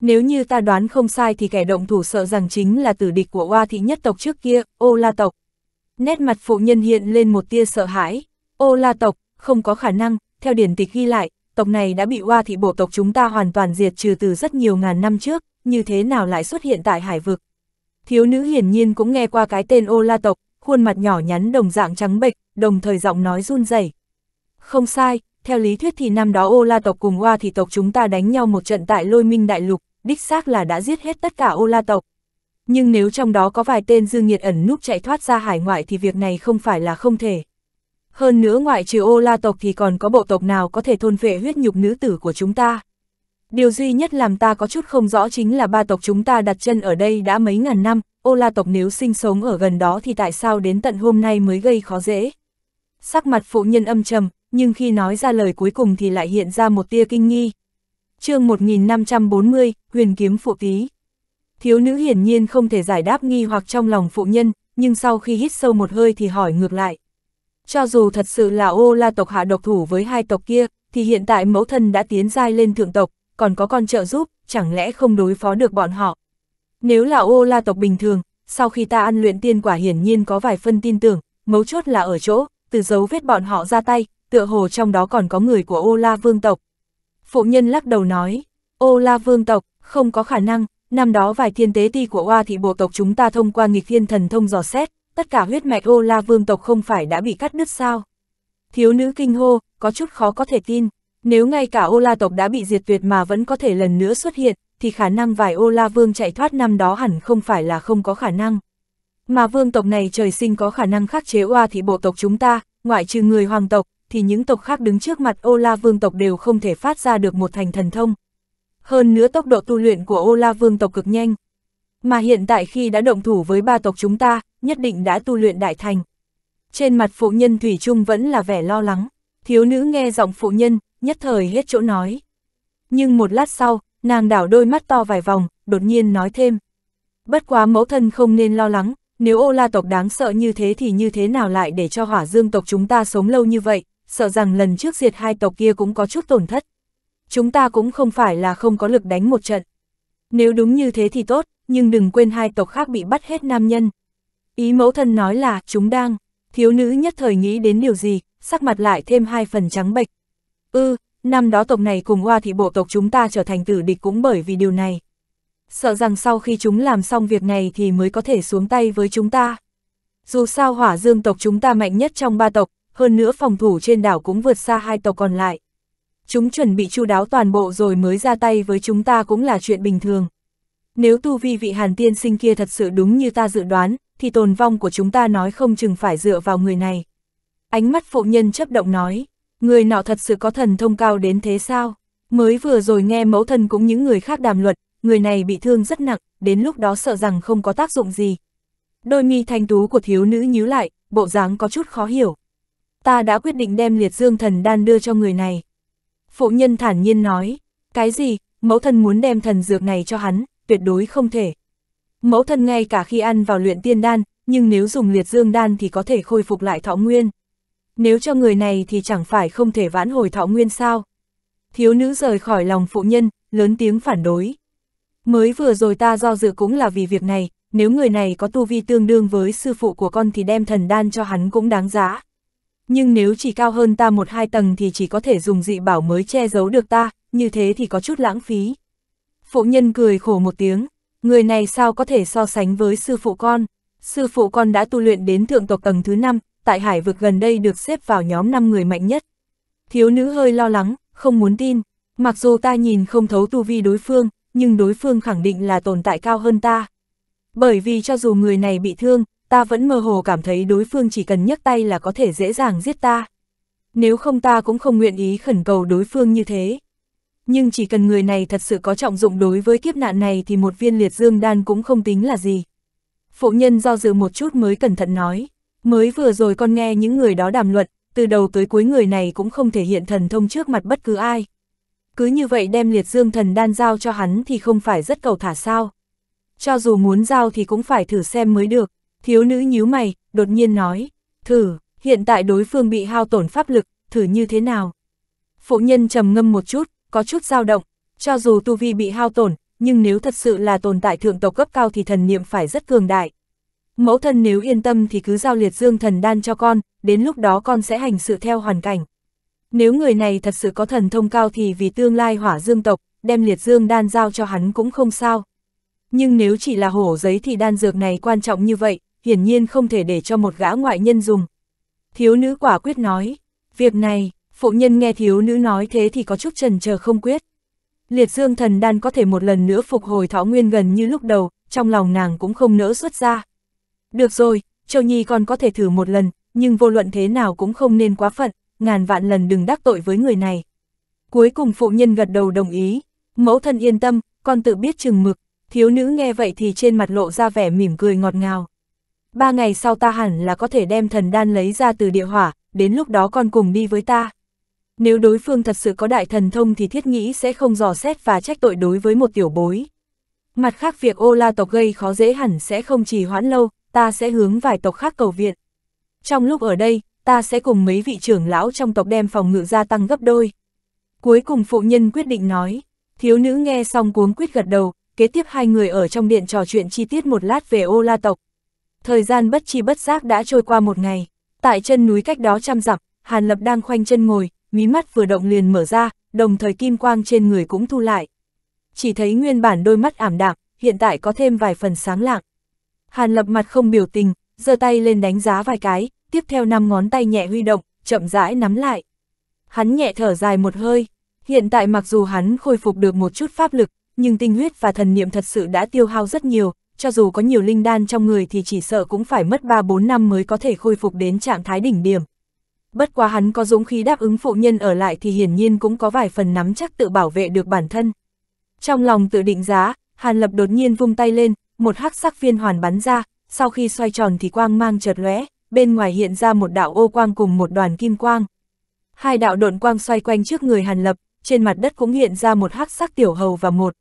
Nếu như ta đoán không sai thì kẻ động thủ sợ rằng chính là tử địch của Oa thị nhất tộc trước kia, Ô La tộc. Nét mặt phụ nhân hiện lên một tia sợ hãi. Ô La tộc, không có khả năng, theo điển tịch ghi lại, tộc này đã bị Oa thị bộ tộc chúng ta hoàn toàn diệt trừ từ rất nhiều ngàn năm trước, như thế nào lại xuất hiện tại hải vực? Thiếu nữ hiển nhiên cũng nghe qua cái tên Ô La tộc, khuôn mặt nhỏ nhắn đồng dạng trắng bệch, đồng thời giọng nói run rẩy. Không sai, theo lý thuyết thì năm đó Ô La tộc cùng Oa thị tộc chúng ta đánh nhau một trận tại Lôi Minh Đại Lục, đích xác là đã giết hết tất cả Ô La tộc. Nhưng nếu trong đó có vài tên dư nghiệt ẩn núp chạy thoát ra hải ngoại thì việc này không phải là không thể. Hơn nữa ngoại trừ Ô La tộc thì còn có bộ tộc nào có thể thôn phệ huyết nhục nữ tử của chúng ta. Điều duy nhất làm ta có chút không rõ chính là ba tộc chúng ta đặt chân ở đây đã mấy ngàn năm, Ô La tộc nếu sinh sống ở gần đó thì tại sao đến tận hôm nay mới gây khó dễ. sắc mặt phụ nhân âm trầm, nhưng khi nói ra lời cuối cùng thì lại hiện ra một tia kinh nghi. Chương một nghìn năm trăm bốn mươi, Huyền kiếm phụ tí. Thiếu nữ hiển nhiên không thể giải đáp nghi hoặc trong lòng phụ nhân, nhưng sau khi hít sâu một hơi thì hỏi ngược lại. Cho dù thật sự là Ô La tộc hạ độc thủ với hai tộc kia, thì hiện tại mẫu thân đã tiến giai lên thượng tộc, còn có con trợ giúp, chẳng lẽ không đối phó được bọn họ. Nếu là Ô La tộc bình thường, sau khi ta ăn luyện tiên quả hiển nhiên có vài phân tin tưởng, mấu chốt là ở chỗ, từ dấu vết bọn họ ra tay, tựa hồ trong đó còn có người của Ô La Vương tộc. Phụ nhân lắc đầu nói, Ô La Vương tộc, không có khả năng, năm đó vài thiên tế ti của Oa thị bộ tộc chúng ta thông qua nghịch thiên thần thông dò xét, tất cả huyết mạch Ô La Vương tộc không phải đã bị cắt đứt sao. Thiếu nữ kinh hô, có chút khó có thể tin, nếu ngay cả Ô La tộc đã bị diệt tuyệt mà vẫn có thể lần nữa xuất hiện, thì khả năng vài Ô La Vương chạy thoát năm đó hẳn không phải là không có khả năng. Mà vương tộc này trời sinh có khả năng khắc chế Oa thị bộ tộc chúng ta, ngoại trừ người hoàng tộc, thì những tộc khác đứng trước mặt Ô La Vương tộc đều không thể phát ra được một thành thần thông. Hơn nữa tốc độ tu luyện của Ô La Vương tộc cực nhanh. Mà hiện tại khi đã động thủ với ba tộc chúng ta, nhất định đã tu luyện đại thành. Trên mặt phụ nhân thủy chung vẫn là vẻ lo lắng, thiếu nữ nghe giọng phụ nhân, nhất thời hết chỗ nói. Nhưng một lát sau, nàng đảo đôi mắt to vài vòng, đột nhiên nói thêm. Bất quá mẫu thân không nên lo lắng, nếu Ô La tộc đáng sợ như thế thì như thế nào lại để cho Hỏa Dương tộc chúng ta sống lâu như vậy, sợ rằng lần trước diệt hai tộc kia cũng có chút tổn thất. Chúng ta cũng không phải là không có lực đánh một trận. Nếu đúng như thế thì tốt, nhưng đừng quên hai tộc khác bị bắt hết nam nhân. Ý mẫu thân nói là, chúng đang, thiếu nữ nhất thời nghĩ đến điều gì, sắc mặt lại thêm hai phần trắng bệch. Ừ, năm đó tộc này cùng Oa thị bộ tộc chúng ta trở thành tử địch cũng bởi vì điều này. Sợ rằng sau khi chúng làm xong việc này thì mới có thể xuống tay với chúng ta. Dù sao Hỏa Dương tộc chúng ta mạnh nhất trong ba tộc, hơn nữa phòng thủ trên đảo cũng vượt xa hai tộc còn lại. Chúng chuẩn bị chu đáo toàn bộ rồi mới ra tay với chúng ta cũng là chuyện bình thường. Nếu tu vi vị Hàn tiên sinh kia thật sự đúng như ta dự đoán, thì tồn vong của chúng ta nói không chừng phải dựa vào người này. Ánh mắt phụ nhân chấp động nói, người nọ thật sự có thần thông cao đến thế sao? Mới vừa rồi nghe mẫu thân cũng những người khác đàm luận, người này bị thương rất nặng, đến lúc đó sợ rằng không có tác dụng gì. Đôi mi thanh tú của thiếu nữ nhíu lại, bộ dáng có chút khó hiểu. Ta đã quyết định đem Liệt Dương Thần Đan đưa cho người này. Phụ nhân thản nhiên nói, cái gì, mẫu thân muốn đem thần dược này cho hắn, tuyệt đối không thể. Mẫu thân ngay cả khi ăn vào luyện tiên đan, nhưng nếu dùng Liệt Dương đan thì có thể khôi phục lại thọ nguyên. Nếu cho người này thì chẳng phải không thể vãn hồi thọ nguyên sao? Thiếu nữ rời khỏi lòng phụ nhân, lớn tiếng phản đối. Mới vừa rồi ta do dự cũng là vì việc này, nếu người này có tu vi tương đương với sư phụ của con thì đem thần đan cho hắn cũng đáng giá. Nhưng nếu chỉ cao hơn ta một hai tầng thì chỉ có thể dùng dị bảo mới che giấu được ta, như thế thì có chút lãng phí. Phụ nhân cười khổ một tiếng, người này sao có thể so sánh với sư phụ con. Sư phụ con đã tu luyện đến thượng tộc tầng thứ năm, tại hải vực gần đây được xếp vào nhóm năm người mạnh nhất. Thiếu nữ hơi lo lắng, không muốn tin, mặc dù ta nhìn không thấu tu vi đối phương, nhưng đối phương khẳng định là tồn tại cao hơn ta. Bởi vì cho dù người này bị thương, ta vẫn mơ hồ cảm thấy đối phương chỉ cần nhấc tay là có thể dễ dàng giết ta. Nếu không ta cũng không nguyện ý khẩn cầu đối phương như thế. Nhưng chỉ cần người này thật sự có trọng dụng đối với kiếp nạn này thì một viên Liệt Dương đan cũng không tính là gì. Phụ nhân do dự một chút mới cẩn thận nói. Mới vừa rồi con nghe những người đó đàm luận, từ đầu tới cuối người này cũng không thể hiện thần thông trước mặt bất cứ ai. Cứ như vậy đem Liệt Dương Thần Đan giao cho hắn thì không phải rất cầu thả sao. Cho dù muốn giao thì cũng phải thử xem mới được. Thiếu nữ nhíu mày, đột nhiên nói, thử, hiện tại đối phương bị hao tổn pháp lực, thử như thế nào? Phụ nhân trầm ngâm một chút, có chút dao động, cho dù tu vi bị hao tổn, nhưng nếu thật sự là tồn tại thượng tộc cấp cao thì thần niệm phải rất cường đại. Mẫu thân nếu yên tâm thì cứ giao Liệt Dương Thần Đan cho con, đến lúc đó con sẽ hành sự theo hoàn cảnh. Nếu người này thật sự có thần thông cao thì vì tương lai Hỏa Dương tộc, đem Liệt Dương đan giao cho hắn cũng không sao. Nhưng nếu chỉ là hổ giấy thì đan dược này quan trọng như vậy, hiển nhiên không thể để cho một gã ngoại nhân dùng. Thiếu nữ quả quyết nói, việc này, phụ nhân nghe thiếu nữ nói thế thì có chút chần chờ không quyết. Liệt Dương Thần Đan có thể một lần nữa phục hồi thọ nguyên gần như lúc đầu, trong lòng nàng cũng không nỡ xuất ra. Được rồi, Châu Nhi còn có thể thử một lần, nhưng vô luận thế nào cũng không nên quá phận, ngàn vạn lần đừng đắc tội với người này. Cuối cùng phụ nhân gật đầu đồng ý, mẫu thân yên tâm, con tự biết chừng mực. Thiếu nữ nghe vậy thì trên mặt lộ ra vẻ mỉm cười ngọt ngào. Ba ngày sau ta hẳn là có thể đem thần đan lấy ra từ địa hỏa, đến lúc đó còn cùng đi với ta. Nếu đối phương thật sự có đại thần thông thì thiết nghĩ sẽ không dò xét và trách tội đối với một tiểu bối. Mặt khác việc Ô La tộc gây khó dễ hẳn sẽ không trì hoãn lâu, ta sẽ hướng vài tộc khác cầu viện. Trong lúc ở đây, ta sẽ cùng mấy vị trưởng lão trong tộc đem phòng ngự gia tăng gấp đôi. Cuối cùng phụ nhân quyết định nói, thiếu nữ nghe xong cuống quýt gật đầu, kế tiếp hai người ở trong điện trò chuyện chi tiết một lát về Ô La tộc. Thời gian bất chi bất giác đã trôi qua một ngày, tại chân núi cách đó trăm dặm, Hàn Lập đang khoanh chân ngồi, mí mắt vừa động liền mở ra, đồng thời kim quang trên người cũng thu lại. Chỉ thấy nguyên bản đôi mắt ảm đạm, hiện tại có thêm vài phần sáng lạng. Hàn Lập mặt không biểu tình, giơ tay lên đánh giá vài cái, tiếp theo năm ngón tay nhẹ huy động, chậm rãi nắm lại. Hắn nhẹ thở dài một hơi, hiện tại mặc dù hắn khôi phục được một chút pháp lực, nhưng tinh huyết và thần niệm thật sự đã tiêu hao rất nhiều, cho dù có nhiều linh đan trong người thì chỉ sợ cũng phải mất ba bốn năm mới có thể khôi phục đến trạng thái đỉnh điểm. Bất quá hắn có dũng khí đáp ứng phụ nhân ở lại thì hiển nhiên cũng có vài phần nắm chắc tự bảo vệ được bản thân. Trong lòng tự định giá, Hàn Lập đột nhiên vung tay lên, một hắc sắc viên hoàn bắn ra, sau khi xoay tròn thì quang mang chợt lóe, bên ngoài hiện ra một đạo ô quang cùng một đoàn kim quang. Hai đạo độn quang xoay quanh trước người Hàn Lập, trên mặt đất cũng hiện ra một hắc sắc tiểu hầu và một.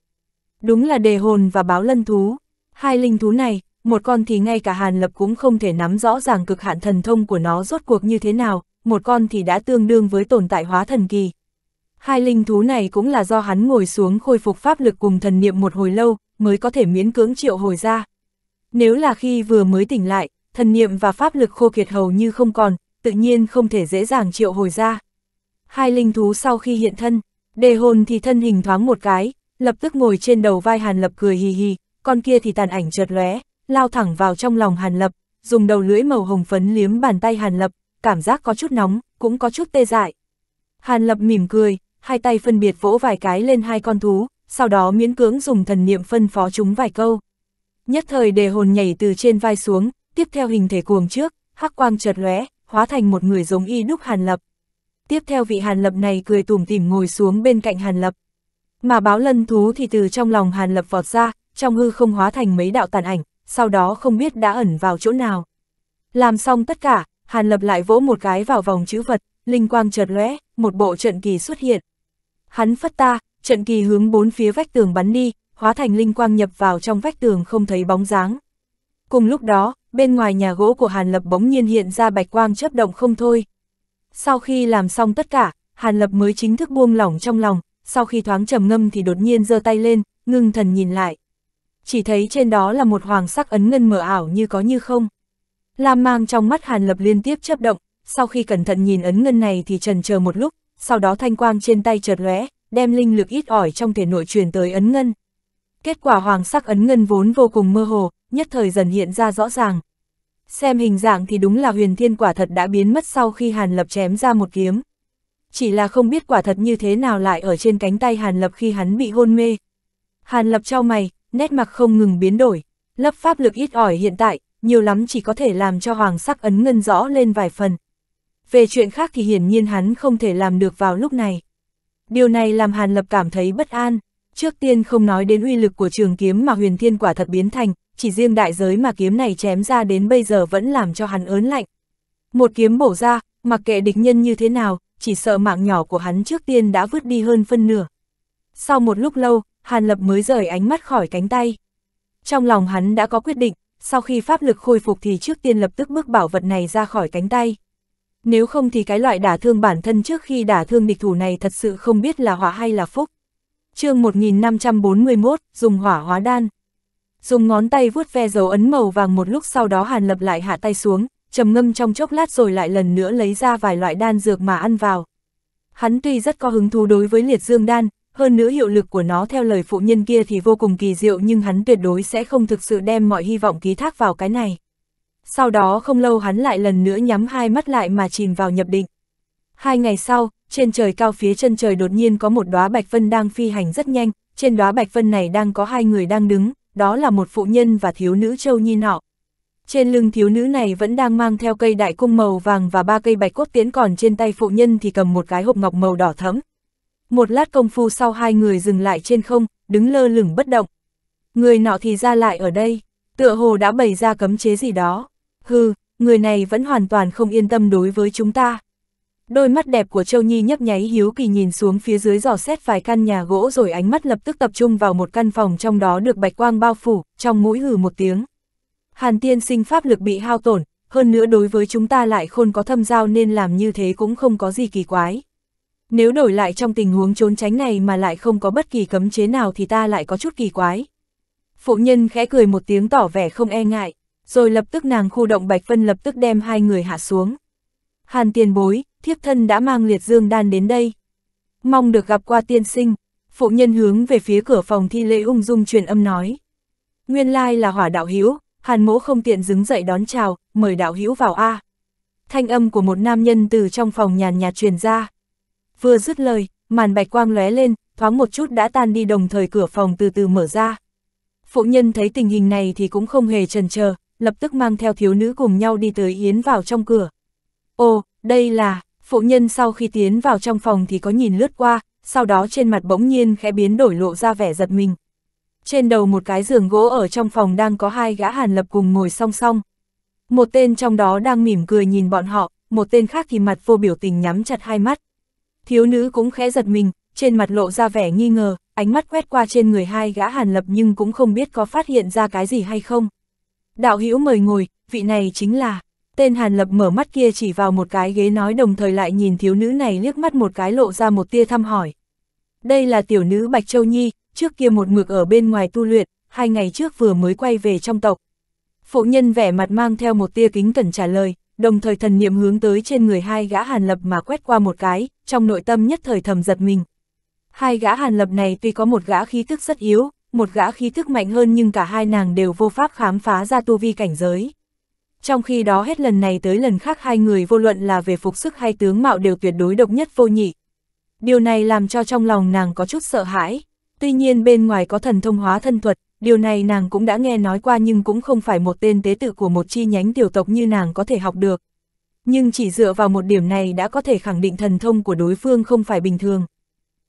Đúng là đề hồn và báo lân thú. Hai linh thú này, một con thì ngay cả Hàn Lập cũng không thể nắm rõ ràng cực hạn thần thông của nó rốt cuộc như thế nào, một con thì đã tương đương với tồn tại hóa thần kỳ. Hai linh thú này cũng là do hắn ngồi xuống khôi phục pháp lực cùng thần niệm một hồi lâu mới có thể miễn cưỡng triệu hồi ra. Nếu là khi vừa mới tỉnh lại, thần niệm và pháp lực khô kiệt hầu như không còn, tự nhiên không thể dễ dàng triệu hồi ra. Hai linh thú sau khi hiện thân, đề hồn thì thân hình thoáng một cái, lập tức ngồi trên đầu vai Hàn Lập cười hì hì, con kia thì tàn ảnh chợt lóe, lao thẳng vào trong lòng Hàn Lập, dùng đầu lưỡi màu hồng phấn liếm bàn tay Hàn Lập, cảm giác có chút nóng, cũng có chút tê dại. Hàn Lập mỉm cười, hai tay phân biệt vỗ vài cái lên hai con thú, sau đó miễn cưỡng dùng thần niệm phân phó chúng vài câu. Nhất thời đề hồn nhảy từ trên vai xuống, tiếp theo hình thể cuồng trước, hắc quang chợt lóe, hóa thành một người giống y đúc Hàn Lập. Tiếp theo vị Hàn Lập này cười tủm tỉm ngồi xuống bên cạnh Hàn Lập. Mà báo lân thú thì từ trong lòng Hàn Lập vọt ra, trong hư không hóa thành mấy đạo tàn ảnh, sau đó không biết đã ẩn vào chỗ nào. Làm xong tất cả, Hàn Lập lại vỗ một cái vào vòng chữ vật, linh quang chợt lóe, một bộ trận kỳ xuất hiện. Hắn phất ta, trận kỳ hướng bốn phía vách tường bắn đi, hóa thành linh quang nhập vào trong vách tường không thấy bóng dáng. Cùng lúc đó, bên ngoài nhà gỗ của Hàn Lập bỗng nhiên hiện ra bạch quang chớp động không thôi. Sau khi làm xong tất cả, Hàn Lập mới chính thức buông lỏng trong lòng, sau khi thoáng trầm ngâm thì đột nhiên giơ tay lên, ngưng thần nhìn lại. Chỉ thấy trên đó là một hoàng sắc ấn ngân mờ ảo như có như không. Lam mang trong mắt Hàn Lập liên tiếp chớp động, sau khi cẩn thận nhìn ấn ngân này thì chần chờ một lúc, sau đó thanh quang trên tay chợt lóe, đem linh lực ít ỏi trong thể nội truyền tới ấn ngân. Kết quả hoàng sắc ấn ngân vốn vô cùng mơ hồ, nhất thời dần hiện ra rõ ràng. Xem hình dạng thì đúng là huyền thiên quả thật đã biến mất sau khi Hàn Lập chém ra một kiếm. Chỉ là không biết quả thật như thế nào lại ở trên cánh tay Hàn Lập khi hắn bị hôn mê. Hàn Lập chau mày, nét mặt không ngừng biến đổi, lớp pháp lực ít ỏi hiện tại, nhiều lắm chỉ có thể làm cho hoàng sắc ấn ngân rõ lên vài phần. Về chuyện khác thì hiển nhiên hắn không thể làm được vào lúc này. Điều này làm Hàn Lập cảm thấy bất an, trước tiên không nói đến uy lực của trường kiếm mà huyền thiên quả thật biến thành, chỉ riêng đại giới mà kiếm này chém ra đến bây giờ vẫn làm cho hắn ớn lạnh. Một kiếm bổ ra, mặc kệ địch nhân như thế nào, chỉ sợ mạng nhỏ của hắn trước tiên đã vứt đi hơn phân nửa. Sau một lúc lâu, Hàn Lập mới rời ánh mắt khỏi cánh tay. Trong lòng hắn đã có quyết định, sau khi pháp lực khôi phục thì trước tiên lập tức bước bảo vật này ra khỏi cánh tay. Nếu không thì cái loại đả thương bản thân trước khi đả thương địch thủ này thật sự không biết là họa hay là phúc. Chương một nghìn năm trăm bốn mươi mốt, dùng hỏa hóa đan. Dùng ngón tay vuốt ve dấu ấn màu vàng một lúc sau đó Hàn Lập lại hạ tay xuống, trầm ngâm trong chốc lát rồi lại lần nữa lấy ra vài loại đan dược mà ăn vào. Hắn tuy rất có hứng thú đối với liệt dương đan, hơn nữa hiệu lực của nó theo lời phụ nhân kia thì vô cùng kỳ diệu, nhưng hắn tuyệt đối sẽ không thực sự đem mọi hy vọng ký thác vào cái này. Sau đó không lâu hắn lại lần nữa nhắm hai mắt lại mà chìm vào nhập định. Hai ngày sau, trên trời cao phía chân trời đột nhiên có một đóa bạch vân đang phi hành rất nhanh, trên đóa bạch vân này đang có hai người đang đứng, đó là một phụ nhân và thiếu nữ Châu Nhi nọ. Trên lưng thiếu nữ này vẫn đang mang theo cây đại cung màu vàng và ba cây bạch cốt tiễn, còn trên tay phụ nhân thì cầm một cái hộp ngọc màu đỏ thẫm. Một lát công phu sau hai người dừng lại trên không, đứng lơ lửng bất động. Người nọ thì ra lại ở đây, tựa hồ đã bày ra cấm chế gì đó. Hừ, người này vẫn hoàn toàn không yên tâm đối với chúng ta. Đôi mắt đẹp của Châu Nhi nhấp nháy hiếu kỳ nhìn xuống phía dưới dò xét vài căn nhà gỗ rồi ánh mắt lập tức tập trung vào một căn phòng trong đó được bạch quang bao phủ, trong mũi hừ một tiếng. Hàn tiên sinh pháp lực bị hao tổn, hơn nữa đối với chúng ta lại khôn có thâm giao nên làm như thế cũng không có gì kỳ quái. Nếu đổi lại trong tình huống trốn tránh này mà lại không có bất kỳ cấm chế nào thì ta lại có chút kỳ quái. Phụ nhân khẽ cười một tiếng tỏ vẻ không e ngại, rồi lập tức nàng khu động bạch vân lập tức đem hai người hạ xuống. Hàn tiền bối, thiếp thân đã mang liệt dương đan đến đây. Mong được gặp qua tiên sinh, phụ nhân hướng về phía cửa phòng thi lễ ung dung truyền âm nói. Nguyên lai là hỏa đạo hữu, Hàn mỗ không tiện đứng dậy đón chào, mời đạo hữu vào a. Thanh âm của một nam nhân từ trong phòng nhàn nhạt truyền ra. Vừa dứt lời, màn bạch quang lóe lên, thoáng một chút đã tan đi đồng thời cửa phòng từ từ mở ra. Phụ nhân thấy tình hình này thì cũng không hề chần chờ, lập tức mang theo thiếu nữ cùng nhau đi tới yến vào trong cửa. Ồ, đây là, phụ nhân sau khi tiến vào trong phòng thì có nhìn lướt qua, sau đó trên mặt bỗng nhiên khẽ biến đổi lộ ra vẻ giật mình. Trên đầu một cái giường gỗ ở trong phòng đang có hai gã Hàn Lập cùng ngồi song song. Một tên trong đó đang mỉm cười nhìn bọn họ, một tên khác thì mặt vô biểu tình nhắm chặt hai mắt. Thiếu nữ cũng khẽ giật mình, trên mặt lộ ra vẻ nghi ngờ, ánh mắt quét qua trên người hai gã Hàn Lập nhưng cũng không biết có phát hiện ra cái gì hay không. Đạo hữu mời ngồi, vị này chính là... Tên Hàn Lập mở mắt kia chỉ vào một cái ghế nói đồng thời lại nhìn thiếu nữ này liếc mắt một cái lộ ra một tia thăm hỏi. Đây là tiểu nữ Bạch Châu Nhi, trước kia một mực ở bên ngoài tu luyện, hai ngày trước vừa mới quay về trong tộc. Phụ nhân vẻ mặt mang theo một tia kính cẩn trả lời, đồng thời thần niệm hướng tới trên người hai gã Hàn Lập mà quét qua một cái, trong nội tâm nhất thời thầm giật mình. Hai gã Hàn Lập này tuy có một gã khí thức rất yếu, một gã khí thức mạnh hơn nhưng cả hai nàng đều vô pháp khám phá ra tu vi cảnh giới. Trong khi đó hết lần này tới lần khác hai người vô luận là về phục sức hay tướng mạo đều tuyệt đối độc nhất vô nhị. Điều này làm cho trong lòng nàng có chút sợ hãi. Tuy nhiên bên ngoài có thần thông hóa thân thuật, điều này nàng cũng đã nghe nói qua nhưng cũng không phải một tên tế tự của một chi nhánh tiểu tộc như nàng có thể học được. Nhưng chỉ dựa vào một điểm này đã có thể khẳng định thần thông của đối phương không phải bình thường.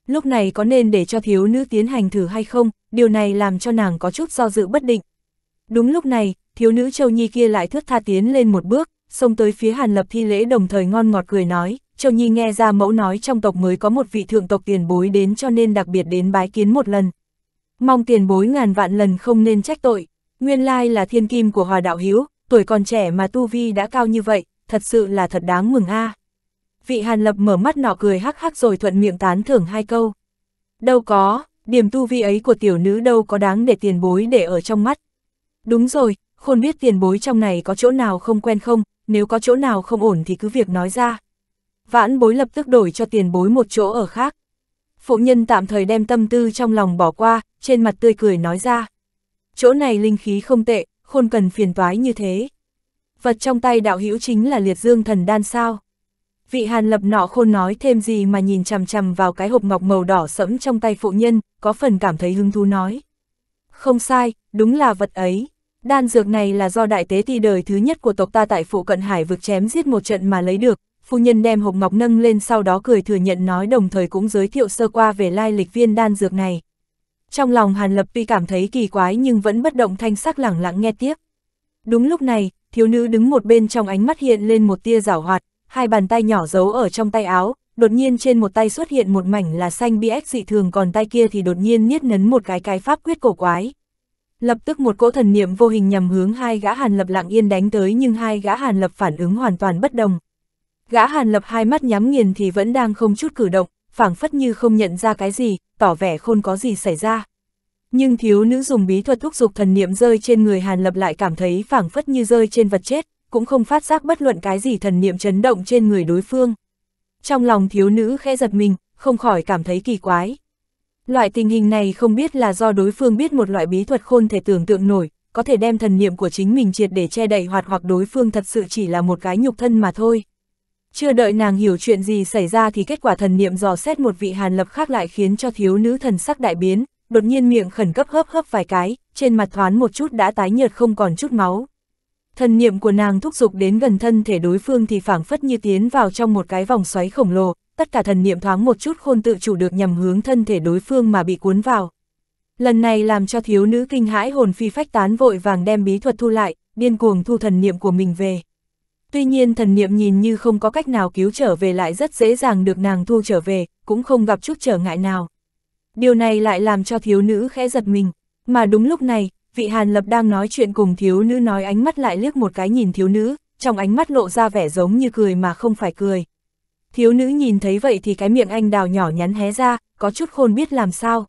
Lúc này có nên để cho thiếu nữ tiến hành thử hay không, điều này làm cho nàng có chút do dự bất định. Đúng lúc này, thiếu nữ Châu Nhi kia lại thướt tha tiến lên một bước, xông tới phía Hàn Lập thi lễ đồng thời ngon ngọt cười nói, Châu Nhi nghe ra mẫu nói trong tộc mới có một vị thượng tộc tiền bối đến cho nên đặc biệt đến bái kiến một lần. Mong tiền bối ngàn vạn lần không nên trách tội, nguyên lai là thiên kim của Hòa đạo hữu, tuổi còn trẻ mà tu vi đã cao như vậy, thật sự là thật đáng mừng a. À. Vị Hàn Lập mở mắt nọ cười hắc hắc rồi thuận miệng tán thưởng hai câu. Đâu có, điểm tu vi ấy của tiểu nữ đâu có đáng để tiền bối để ở trong mắt. Đúng rồi. Khôn biết tiền bối trong này có chỗ nào không quen không, nếu có chỗ nào không ổn thì cứ việc nói ra. Vãn bối lập tức đổi cho tiền bối một chỗ ở khác. Phụ nhân tạm thời đem tâm tư trong lòng bỏ qua, trên mặt tươi cười nói ra. Chỗ này linh khí không tệ, khôn cần phiền toái như thế. Vật trong tay đạo hữu chính là liệt dương thần đan sao. Vị Hàn Lập nọ khôn nói thêm gì mà nhìn chằm chằm vào cái hộp ngọc màu đỏ sẫm trong tay phụ nhân, có phần cảm thấy hứng thú nói. Không sai, đúng là vật ấy. Đan dược này là do đại tế ti đời thứ nhất của tộc ta tại phụ cận hải vực chém giết một trận mà lấy được, phu nhân đem hộp ngọc nâng lên sau đó cười thừa nhận nói đồng thời cũng giới thiệu sơ qua về lai lịch viên đan dược này. Trong lòng Hàn Lập tuy cảm thấy kỳ quái nhưng vẫn bất động thanh sắc lẳng lặng nghe tiếp. Đúng lúc này, thiếu nữ đứng một bên trong ánh mắt hiện lên một tia giảo hoạt, hai bàn tay nhỏ giấu ở trong tay áo, đột nhiên trên một tay xuất hiện một mảnh là xanh biếc dị thường còn tay kia thì đột nhiên niết nấn một cái cái pháp quyết cổ quái. Lập tức một cỗ thần niệm vô hình nhằm hướng hai gã Hàn Lập lặng yên đánh tới nhưng hai gã Hàn Lập phản ứng hoàn toàn bất đồng. Gã Hàn Lập hai mắt nhắm nghiền thì vẫn đang không chút cử động, phảng phất như không nhận ra cái gì, tỏ vẻ không có gì xảy ra. Nhưng thiếu nữ dùng bí thuật thúc giục thần niệm rơi trên người Hàn Lập lại cảm thấy phảng phất như rơi trên vật chết, cũng không phát giác bất luận cái gì thần niệm chấn động trên người đối phương. Trong lòng thiếu nữ khẽ giật mình, không khỏi cảm thấy kỳ quái. Loại tình hình này không biết là do đối phương biết một loại bí thuật khôn thể tưởng tượng nổi, có thể đem thần niệm của chính mình triệt để che đậy hoặc hoặc đối phương thật sự chỉ là một cái nhục thân mà thôi. Chưa đợi nàng hiểu chuyện gì xảy ra thì kết quả thần niệm dò xét một vị Hàn Lập khác lại khiến cho thiếu nữ thần sắc đại biến, đột nhiên miệng khẩn cấp hớp hớp vài cái, trên mặt thoáng một chút đã tái nhợt không còn chút máu. Thần niệm của nàng thúc giục đến gần thân thể đối phương thì phảng phất như tiến vào trong một cái vòng xoáy khổng lồ. Tất cả thần niệm thoáng một chút không tự chủ được nhằm hướng thân thể đối phương mà bị cuốn vào. Lần này làm cho thiếu nữ kinh hãi hồn phi phách tán vội vàng đem bí thuật thu lại, điên cuồng thu thần niệm của mình về. Tuy nhiên thần niệm nhìn như không có cách nào cứu trở về lại rất dễ dàng được nàng thu trở về, cũng không gặp chút trở ngại nào. Điều này lại làm cho thiếu nữ khẽ giật mình, mà đúng lúc này, vị Hàn Lập đang nói chuyện cùng thiếu nữ nói ánh mắt lại liếc một cái nhìn thiếu nữ, trong ánh mắt lộ ra vẻ giống như cười mà không phải cười. Thiếu nữ nhìn thấy vậy thì cái miệng anh đào nhỏ nhắn hé ra, có chút khôn biết làm sao.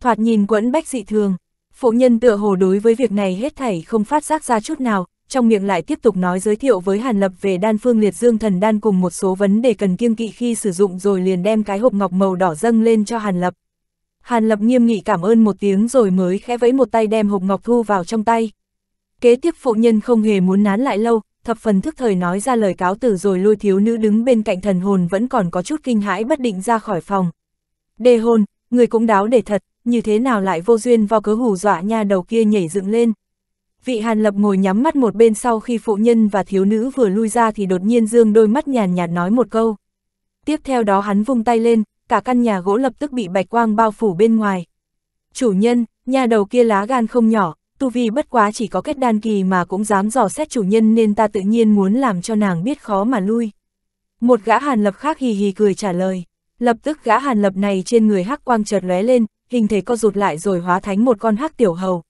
Thoạt nhìn quẫn bách dị thường, phụ nhân tựa hồ đối với việc này hết thảy không phát giác ra chút nào, trong miệng lại tiếp tục nói giới thiệu với Hàn Lập về đan phương Liệt Dương Thần Đan cùng một số vấn đề cần kiêng kỵ khi sử dụng rồi liền đem cái hộp ngọc màu đỏ dâng lên cho Hàn Lập. Hàn Lập nghiêm nghị cảm ơn một tiếng rồi mới khẽ vẫy một tay đem hộp ngọc thu vào trong tay. Kế tiếp phụ nhân không hề muốn nán lại lâu, thập phần thức thời nói ra lời cáo từ rồi lôi thiếu nữ đứng bên cạnh thần hồn vẫn còn có chút kinh hãi bất định ra khỏi phòng. Đề Hồn, người cũng đáo để thật, như thế nào lại vô duyên vào cớ hù dọa nha đầu kia nhảy dựng lên. Vị Hàn Lập ngồi nhắm mắt một bên sau khi phụ nhân và thiếu nữ vừa lui ra thì đột nhiên dương đôi mắt nhàn nhạt nói một câu. Tiếp theo đó hắn vung tay lên, cả căn nhà gỗ lập tức bị bạch quang bao phủ bên ngoài. Chủ nhân, nhà đầu kia lá gan không nhỏ, tu vi bất quá chỉ có kết đan kỳ mà cũng dám dò xét chủ nhân nên ta tự nhiên muốn làm cho nàng biết khó mà lui. Một gã Hàn Lập khác hì hì cười trả lời, lập tức gã Hàn Lập này trên người hắc quang chợt lóe lên, hình thể co rụt lại rồi hóa thành một con hắc tiểu hầu.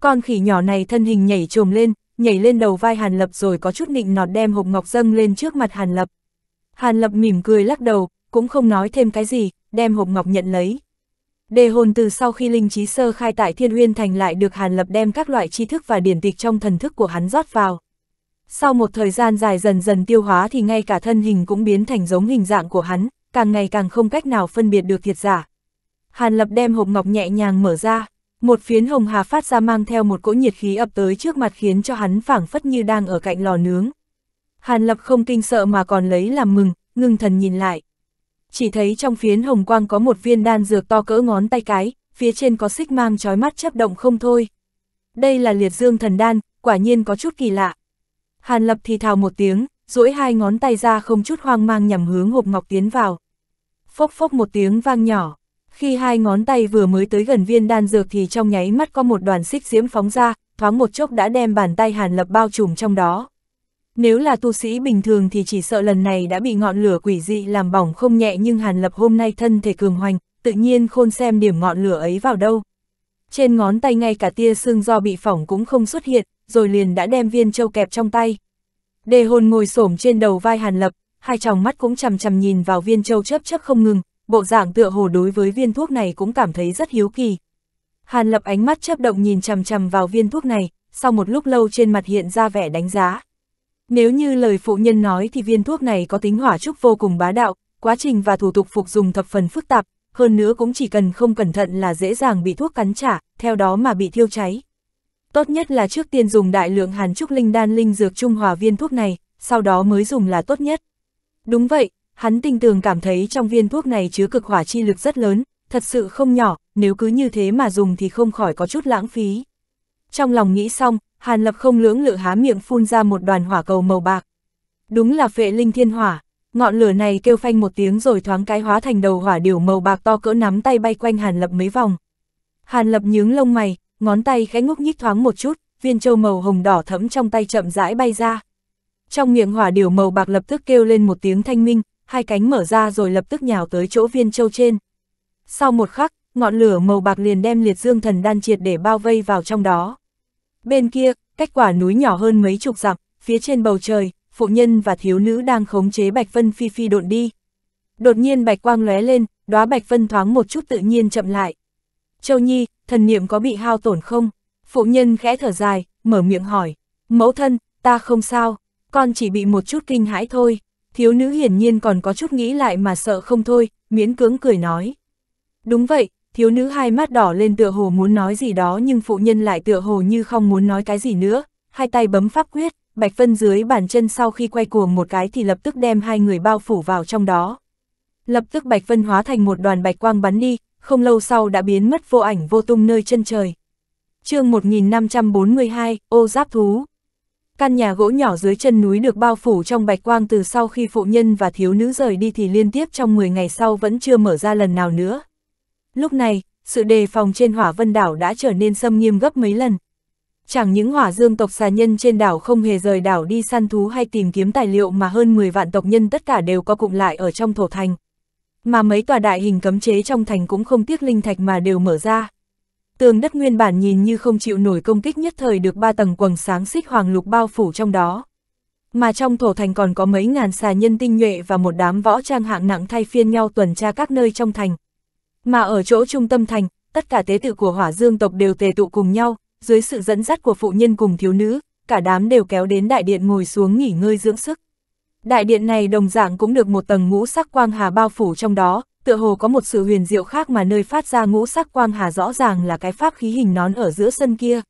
Con khỉ nhỏ này thân hình nhảy chồm lên, nhảy lên đầu vai Hàn Lập rồi có chút nịnh nọt đem hộp ngọc dâng lên trước mặt Hàn Lập. Hàn Lập mỉm cười lắc đầu, cũng không nói thêm cái gì, đem hộp ngọc nhận lấy. Đề Hồn từ sau khi linh trí sơ khai tại Thiên Nguyên Thành lại được Hàn Lập đem các loại tri thức và điển tịch trong thần thức của hắn rót vào. Sau một thời gian dài dần dần tiêu hóa thì ngay cả thân hình cũng biến thành giống hình dạng của hắn, càng ngày càng không cách nào phân biệt được thiệt giả. Hàn Lập đem hộp ngọc nhẹ nhàng mở ra, một phiến hồng hà phát ra mang theo một cỗ nhiệt khí ập tới trước mặt khiến cho hắn phảng phất như đang ở cạnh lò nướng. Hàn Lập không kinh sợ mà còn lấy làm mừng, ngưng thần nhìn lại. Chỉ thấy trong phiến hồng quang có một viên đan dược to cỡ ngón tay cái, phía trên có xích mang chói mắt chớp động không thôi. Đây là Liệt Dương Thần Đan, quả nhiên có chút kỳ lạ. Hàn Lập thì thào một tiếng, duỗi hai ngón tay ra không chút hoang mang nhằm hướng hộp ngọc tiến vào. Phốc phốc một tiếng vang nhỏ, khi hai ngón tay vừa mới tới gần viên đan dược thì trong nháy mắt có một đoàn xích diễm phóng ra, thoáng một chốc đã đem bàn tay Hàn Lập bao trùm trong đó. Nếu là tu sĩ bình thường thì chỉ sợ lần này đã bị ngọn lửa quỷ dị làm bỏng không nhẹ nhưng Hàn Lập hôm nay thân thể cường hoành, tự nhiên khôn xem điểm ngọn lửa ấy vào đâu. Trên ngón tay ngay cả tia sương do bị phỏng cũng không xuất hiện, rồi liền đã đem viên châu kẹp trong tay. Đề Hồn ngồi xổm trên đầu vai Hàn Lập, hai tròng mắt cũng chằm chằm nhìn vào viên châu chớp chớp không ngừng, bộ dạng tựa hồ đối với viên thuốc này cũng cảm thấy rất hiếu kỳ. Hàn Lập ánh mắt chớp động nhìn chằm chằm vào viên thuốc này, sau một lúc lâu trên mặt hiện ra vẻ đánh giá. Nếu như lời phụ nhân nói thì viên thuốc này có tính hỏa trúc vô cùng bá đạo, quá trình và thủ tục phục dùng thập phần phức tạp, hơn nữa cũng chỉ cần không cẩn thận là dễ dàng bị thuốc cắn trả, theo đó mà bị thiêu cháy. Tốt nhất là trước tiên dùng đại lượng hàn trúc linh đan linh dược trung hòa viên thuốc này, sau đó mới dùng là tốt nhất. Đúng vậy, hắn tinh tường cảm thấy trong viên thuốc này chứa cực hỏa chi lực rất lớn, thật sự không nhỏ, nếu cứ như thế mà dùng thì không khỏi có chút lãng phí. Trong lòng nghĩ xong, Hàn Lập không lưỡng lự há miệng phun ra một đoàn hỏa cầu màu bạc. Đúng là Phệ Linh Thiên Hỏa, ngọn lửa này kêu phanh một tiếng rồi thoáng cái hóa thành đầu hỏa điểu màu bạc to cỡ nắm tay bay quanh Hàn Lập mấy vòng. Hàn Lập nhướng lông mày, ngón tay khẽ ngúc nhích thoáng một chút, viên châu màu hồng đỏ thẫm trong tay chậm rãi bay ra. Trong miệng hỏa điểu màu bạc lập tức kêu lên một tiếng thanh minh, hai cánh mở ra rồi lập tức nhào tới chỗ viên châu trên. Sau một khắc, ngọn lửa màu bạc liền đem Liệt Dương Thần Đan triệt để bao vây vào trong đó. Bên kia, cách quả núi nhỏ hơn mấy chục dặm, phía trên bầu trời, phụ nhân và thiếu nữ đang khống chế bạch vân phi phi độn đi. Đột nhiên bạch quang lóe lên, đóa bạch vân thoáng một chút tự nhiên chậm lại. Châu Nhi, thần niệm có bị hao tổn không? Phụ nhân khẽ thở dài, mở miệng hỏi. Mẫu thân, ta không sao, con chỉ bị một chút kinh hãi thôi. Thiếu nữ hiển nhiên còn có chút nghĩ lại mà sợ không thôi, miễn cưỡng cười nói. Đúng vậy. Thiếu nữ hai mắt đỏ lên tựa hồ muốn nói gì đó nhưng phụ nhân lại tựa hồ như không muốn nói cái gì nữa, hai tay bấm pháp quyết, bạch vân dưới bàn chân sau khi quay cuồng một cái thì lập tức đem hai người bao phủ vào trong đó. Lập tức bạch vân hóa thành một đoàn bạch quang bắn đi, không lâu sau đã biến mất vô ảnh vô tung nơi chân trời. Chương một nghìn năm trăm bốn mươi hai, Ô Giáp Thú. Căn nhà gỗ nhỏ dưới chân núi được bao phủ trong bạch quang từ sau khi phụ nhân và thiếu nữ rời đi thì liên tiếp trong mười ngày sau vẫn chưa mở ra lần nào nữa. Lúc này, sự đề phòng trên Hỏa Vân Đảo đã trở nên xâm nghiêm gấp mấy lần. Chẳng những Hỏa Dương tộc xà nhân trên đảo không hề rời đảo đi săn thú hay tìm kiếm tài liệu, mà hơn mười vạn tộc nhân tất cả đều co cụm lại ở trong thổ thành. Mà mấy tòa đại hình cấm chế trong thành cũng không tiếc linh thạch mà đều mở ra. Tường đất nguyên bản nhìn như không chịu nổi công kích nhất thời được ba tầng quầng sáng xích hoàng lục bao phủ trong đó. Mà trong thổ thành còn có mấy ngàn xà nhân tinh nhuệ và một đám võ trang hạng nặng thay phiên nhau tuần tra các nơi trong thành. Mà ở chỗ trung tâm thành, tất cả tế tự của Hỏa Dương tộc đều tề tụ cùng nhau, dưới sự dẫn dắt của phụ nhân cùng thiếu nữ, cả đám đều kéo đến đại điện ngồi xuống nghỉ ngơi dưỡng sức. Đại điện này đồng dạng cũng được một tầng ngũ sắc quang hà bao phủ trong đó, tựa hồ có một sự huyền diệu khác mà nơi phát ra ngũ sắc quang hà rõ ràng là cái pháp khí hình nón ở giữa sân kia.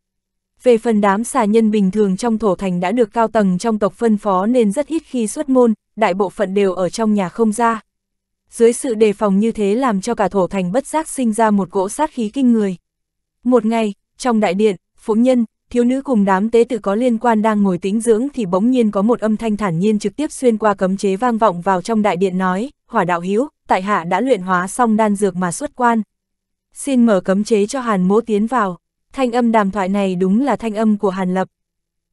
Về phần đám xà nhân bình thường trong thổ thành đã được cao tầng trong tộc phân phó nên rất ít khi xuất môn, đại bộ phận đều ở trong nhà không ra. Dưới sự đề phòng như thế làm cho cả thổ thành bất giác sinh ra một cỗ sát khí kinh người. Một ngày, trong đại điện, phụ nhân, thiếu nữ cùng đám tế tự có liên quan đang ngồi tĩnh dưỡng thì bỗng nhiên có một âm thanh thản nhiên trực tiếp xuyên qua cấm chế vang vọng vào trong đại điện nói, Hỏa đạo hữu, tại hạ đã luyện hóa xong đan dược mà xuất quan. Xin mở cấm chế cho Hàn mỗ tiến vào. Thanh âm đàm thoại này đúng là thanh âm của Hàn Lập.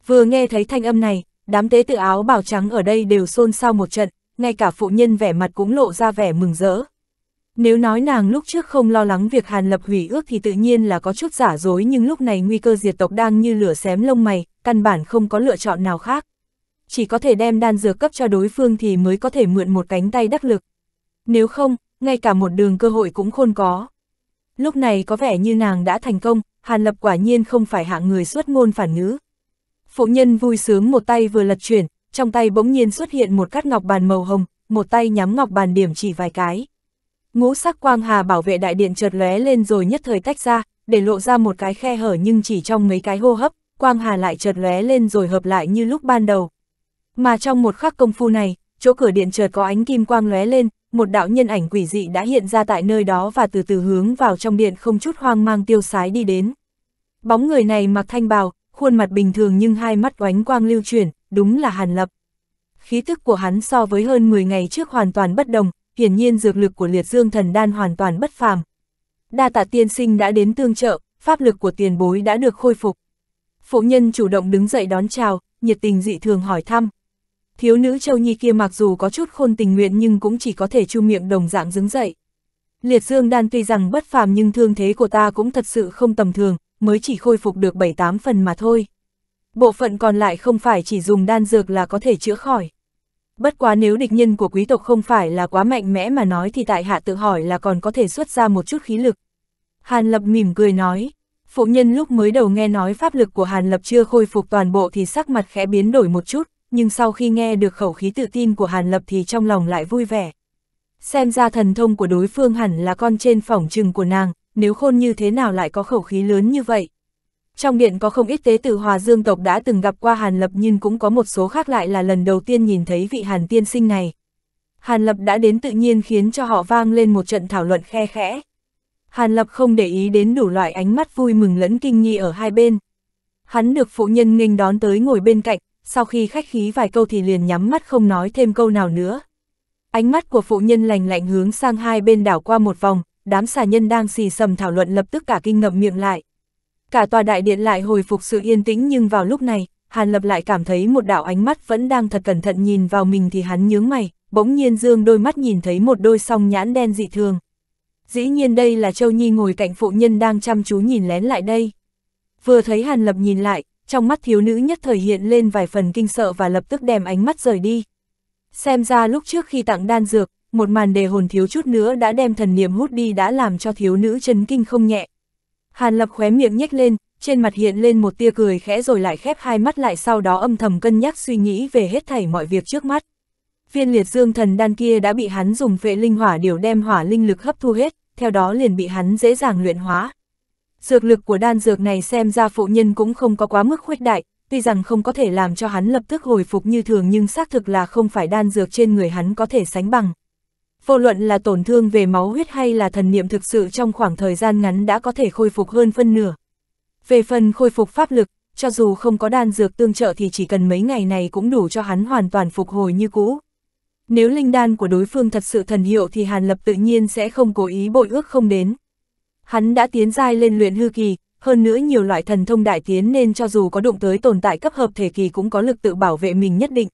Vừa nghe thấy thanh âm này, đám tế tự áo bào trắng ở đây đều xôn xao một trận, ngay cả phụ nhân vẻ mặt cũng lộ ra vẻ mừng rỡ. Nếu nói nàng lúc trước không lo lắng việc Hàn Lập hủy ước thì tự nhiên là có chút giả dối, nhưng lúc này nguy cơ diệt tộc đang như lửa xém lông mày, căn bản không có lựa chọn nào khác. Chỉ có thể đem đan dược cấp cho đối phương thì mới có thể mượn một cánh tay đắc lực. Nếu không, ngay cả một đường cơ hội cũng không có. Lúc này có vẻ như nàng đã thành công, Hàn Lập quả nhiên không phải hạng người xuất ngôn phản ngữ. Phụ nhân vui sướng một tay vừa lật chuyển, trong tay bỗng nhiên xuất hiện một cát ngọc bàn màu hồng, một tay nhắm ngọc bàn điểm chỉ vài cái. Ngũ sắc quang hà bảo vệ đại điện chợt lóe lên rồi nhất thời tách ra, để lộ ra một cái khe hở, nhưng chỉ trong mấy cái hô hấp, quang hà lại chợt lóe lên rồi hợp lại như lúc ban đầu. Mà trong một khắc công phu này, chỗ cửa điện chợt có ánh kim quang lóe lên, một đạo nhân ảnh quỷ dị đã hiện ra tại nơi đó và từ từ hướng vào trong điện không chút hoang mang tiêu sái đi đến. Bóng người này mặc thanh bào, khuôn mặt bình thường nhưng hai mắt oánh quang lưu chuyển, đúng là Hàn Lập. Khí tức của hắn so với hơn mười ngày trước hoàn toàn bất đồng, hiển nhiên dược lực của Liệt Dương Thần Đan hoàn toàn bất phàm. Đa tạ tiên sinh đã đến tương trợ, pháp lực của tiền bối đã được khôi phục. Phụ nhân chủ động đứng dậy đón chào, nhiệt tình dị thường hỏi thăm. Thiếu nữ Châu Nhi kia mặc dù có chút khôn tình nguyện nhưng cũng chỉ có thể chu miệng đồng dạng đứng dậy. Liệt Dương Đan tuy rằng bất phàm nhưng thương thế của ta cũng thật sự không tầm thường, mới chỉ khôi phục được bảy tám phần mà thôi. Bộ phận còn lại không phải chỉ dùng đan dược là có thể chữa khỏi. Bất quá nếu địch nhân của quý tộc không phải là quá mạnh mẽ mà nói thì tại hạ tự hỏi là còn có thể xuất ra một chút khí lực. Hàn Lập mỉm cười nói. Phụ nhân lúc mới đầu nghe nói pháp lực của Hàn Lập chưa khôi phục toàn bộ thì sắc mặt khẽ biến đổi một chút, nhưng sau khi nghe được khẩu khí tự tin của Hàn Lập thì trong lòng lại vui vẻ. Xem ra thần thông của đối phương hẳn là con trên phỏng chừng của nàng, nếu khôn như thế nào lại có khẩu khí lớn như vậy. Trong điện có không ít tế tử Hỏa Dương tộc đã từng gặp qua Hàn Lập, nhưng cũng có một số khác lại là lần đầu tiên nhìn thấy vị Hàn tiên sinh này. Hàn Lập đã đến tự nhiên khiến cho họ vang lên một trận thảo luận khe khẽ. Hàn Lập không để ý đến đủ loại ánh mắt vui mừng lẫn kinh nghi ở hai bên. Hắn được phụ nhân nghênh đón tới ngồi bên cạnh, sau khi khách khí vài câu thì liền nhắm mắt không nói thêm câu nào nữa. Ánh mắt của phụ nhân lành lạnh hướng sang hai bên đảo qua một vòng, đám xà nhân đang xì xầm thảo luận lập tức cả kinh ngậm miệng lại. Cả tòa đại điện lại hồi phục sự yên tĩnh, nhưng vào lúc này, Hàn Lập lại cảm thấy một đạo ánh mắt vẫn đang thật cẩn thận nhìn vào mình thì hắn nhướng mày, bỗng nhiên dương đôi mắt nhìn thấy một đôi song nhãn đen dị thường. Dĩ nhiên đây là Châu Nhi ngồi cạnh phụ nhân đang chăm chú nhìn lén lại đây. Vừa thấy Hàn Lập nhìn lại, trong mắt thiếu nữ nhất thời hiện lên vài phần kinh sợ và lập tức đem ánh mắt rời đi. Xem ra lúc trước khi tặng đan dược, một màn đề hồn thiếu chút nữa đã đem thần niệm hút đi đã làm cho thiếu nữ chấn kinh không nhẹ. Hàn Lập khóe miệng nhếch lên, trên mặt hiện lên một tia cười khẽ rồi lại khép hai mắt lại, sau đó âm thầm cân nhắc suy nghĩ về hết thảy mọi việc trước mắt. Viên Liệt Dương Thần Đan kia đã bị hắn dùng Phệ Linh Hỏa Điểu đem hỏa linh lực hấp thu hết, theo đó liền bị hắn dễ dàng luyện hóa. Dược lực của đan dược này xem ra phụ nhân cũng không có quá mức khuếch đại, tuy rằng không có thể làm cho hắn lập tức hồi phục như thường nhưng xác thực là không phải đan dược trên người hắn có thể sánh bằng. Vô luận là tổn thương về máu huyết hay là thần niệm thực sự trong khoảng thời gian ngắn đã có thể khôi phục hơn phân nửa. Về phần khôi phục pháp lực, cho dù không có đan dược tương trợ thì chỉ cần mấy ngày này cũng đủ cho hắn hoàn toàn phục hồi như cũ. Nếu linh đan của đối phương thật sự thần hiệu thì Hàn Lập tự nhiên sẽ không cố ý bội ước không đến. Hắn đã tiến giai lên luyện hư kỳ, hơn nữa nhiều loại thần thông đại tiến nên cho dù có đụng tới tồn tại cấp hợp thể kỳ cũng có lực tự bảo vệ mình nhất định.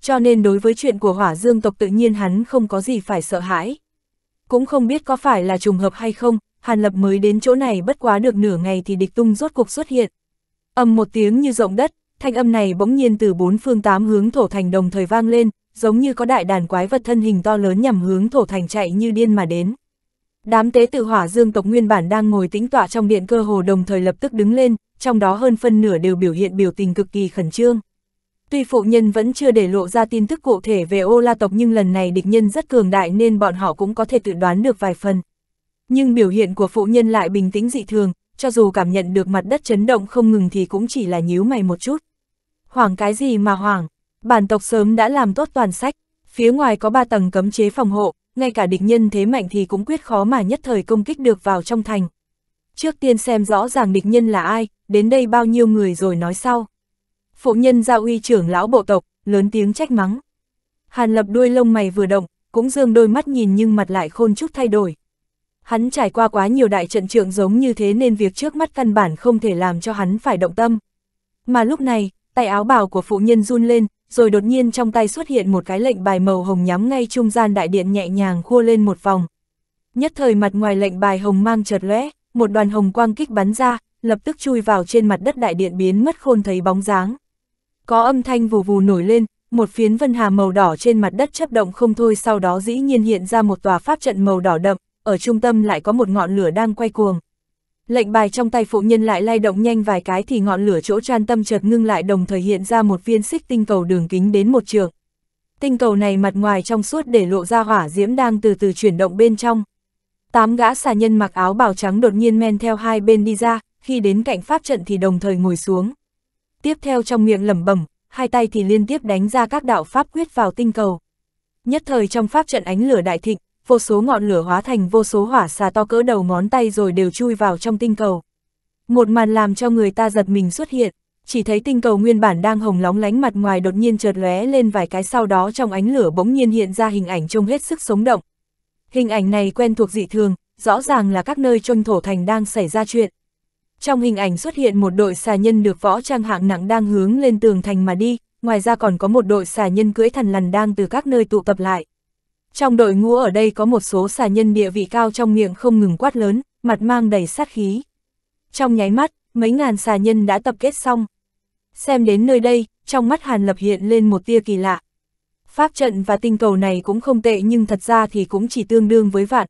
Cho nên đối với chuyện của Hỏa Dương tộc tự nhiên hắn không có gì phải sợ hãi. Cũng không biết có phải là trùng hợp hay không, Hàn Lập mới đến chỗ này bất quá được nửa ngày thì địch tung rốt cuộc xuất hiện. Ầm một tiếng như rộng đất, thanh âm này bỗng nhiên từ bốn phương tám hướng thổ thành đồng thời vang lên, giống như có đại đàn quái vật thân hình to lớn nhằm hướng thổ thành chạy như điên mà đến. Đám tế tự Hỏa Dương tộc nguyên bản đang ngồi tĩnh tọa trong điện cơ hồ đồng thời lập tức đứng lên, trong đó hơn phân nửa đều biểu hiện biểu tình cực kỳ khẩn trương. Tuy phụ nhân vẫn chưa để lộ ra tin tức cụ thể về Ô La tộc nhưng lần này địch nhân rất cường đại nên bọn họ cũng có thể tự đoán được vài phần. Nhưng biểu hiện của phụ nhân lại bình tĩnh dị thường, cho dù cảm nhận được mặt đất chấn động không ngừng thì cũng chỉ là nhíu mày một chút. Hoảng cái gì mà hoảng, bản tộc sớm đã làm tốt toàn sách, phía ngoài có ba tầng cấm chế phòng hộ, ngay cả địch nhân thế mạnh thì cũng quyết khó mà nhất thời công kích được vào trong thành. Trước tiên xem rõ ràng địch nhân là ai, đến đây bao nhiêu người rồi nói sau. Phụ nhân Gia Uy trưởng lão bộ tộc, lớn tiếng trách mắng. Hàn Lập đuôi lông mày vừa động, cũng dương đôi mắt nhìn nhưng mặt lại khôn chút thay đổi. Hắn trải qua quá nhiều đại trận trượng giống như thế nên việc trước mắt căn bản không thể làm cho hắn phải động tâm. Mà lúc này, tay áo bào của phụ nhân run lên, rồi đột nhiên trong tay xuất hiện một cái lệnh bài màu hồng nhắm ngay trung gian đại điện nhẹ nhàng khua lên một vòng. Nhất thời mặt ngoài lệnh bài hồng mang chợt lóe, một đoàn hồng quang kích bắn ra, lập tức chui vào trên mặt đất đại điện biến mất không thấy bóng dáng. Có âm thanh vù vù nổi lên, một phiến vân hà màu đỏ trên mặt đất chớp động không thôi, sau đó dĩ nhiên hiện ra một tòa pháp trận màu đỏ đậm, ở trung tâm lại có một ngọn lửa đang quay cuồng. Lệnh bài trong tay phụ nhân lại lay động nhanh vài cái thì ngọn lửa chỗ tran tâm chợt ngưng lại, đồng thời hiện ra một viên xích tinh cầu đường kính đến một trượng. Tinh cầu này mặt ngoài trong suốt để lộ ra hỏa diễm đang từ từ chuyển động bên trong. Tám gã xà nhân mặc áo bào trắng đột nhiên men theo hai bên đi ra, khi đến cạnh pháp trận thì đồng thời ngồi xuống. Tiếp theo trong miệng lẩm bẩm, hai tay thì liên tiếp đánh ra các đạo pháp quyết vào tinh cầu. Nhất thời trong pháp trận ánh lửa đại thịnh, vô số ngọn lửa hóa thành vô số hỏa xà to cỡ đầu ngón tay rồi đều chui vào trong tinh cầu. Một màn làm cho người ta giật mình xuất hiện, chỉ thấy tinh cầu nguyên bản đang hồng lóng lánh mặt ngoài đột nhiên chợt lóe lên vài cái, sau đó trong ánh lửa bỗng nhiên hiện ra hình ảnh trông hết sức sống động. Hình ảnh này quen thuộc dị thường, rõ ràng là các nơi trong thổ thành đang xảy ra chuyện. Trong hình ảnh xuất hiện một đội xà nhân được võ trang hạng nặng đang hướng lên tường thành mà đi, ngoài ra còn có một đội xà nhân cưỡi thằn lằn đang từ các nơi tụ tập lại. Trong đội ngũ ở đây có một số xà nhân địa vị cao trong miệng không ngừng quát lớn, mặt mang đầy sát khí. Trong nháy mắt, mấy ngàn xà nhân đã tập kết xong. Xem đến nơi đây, trong mắt Hàn Lập hiện lên một tia kỳ lạ. Pháp trận và tinh cầu này cũng không tệ nhưng thật ra thì cũng chỉ tương đương với vạn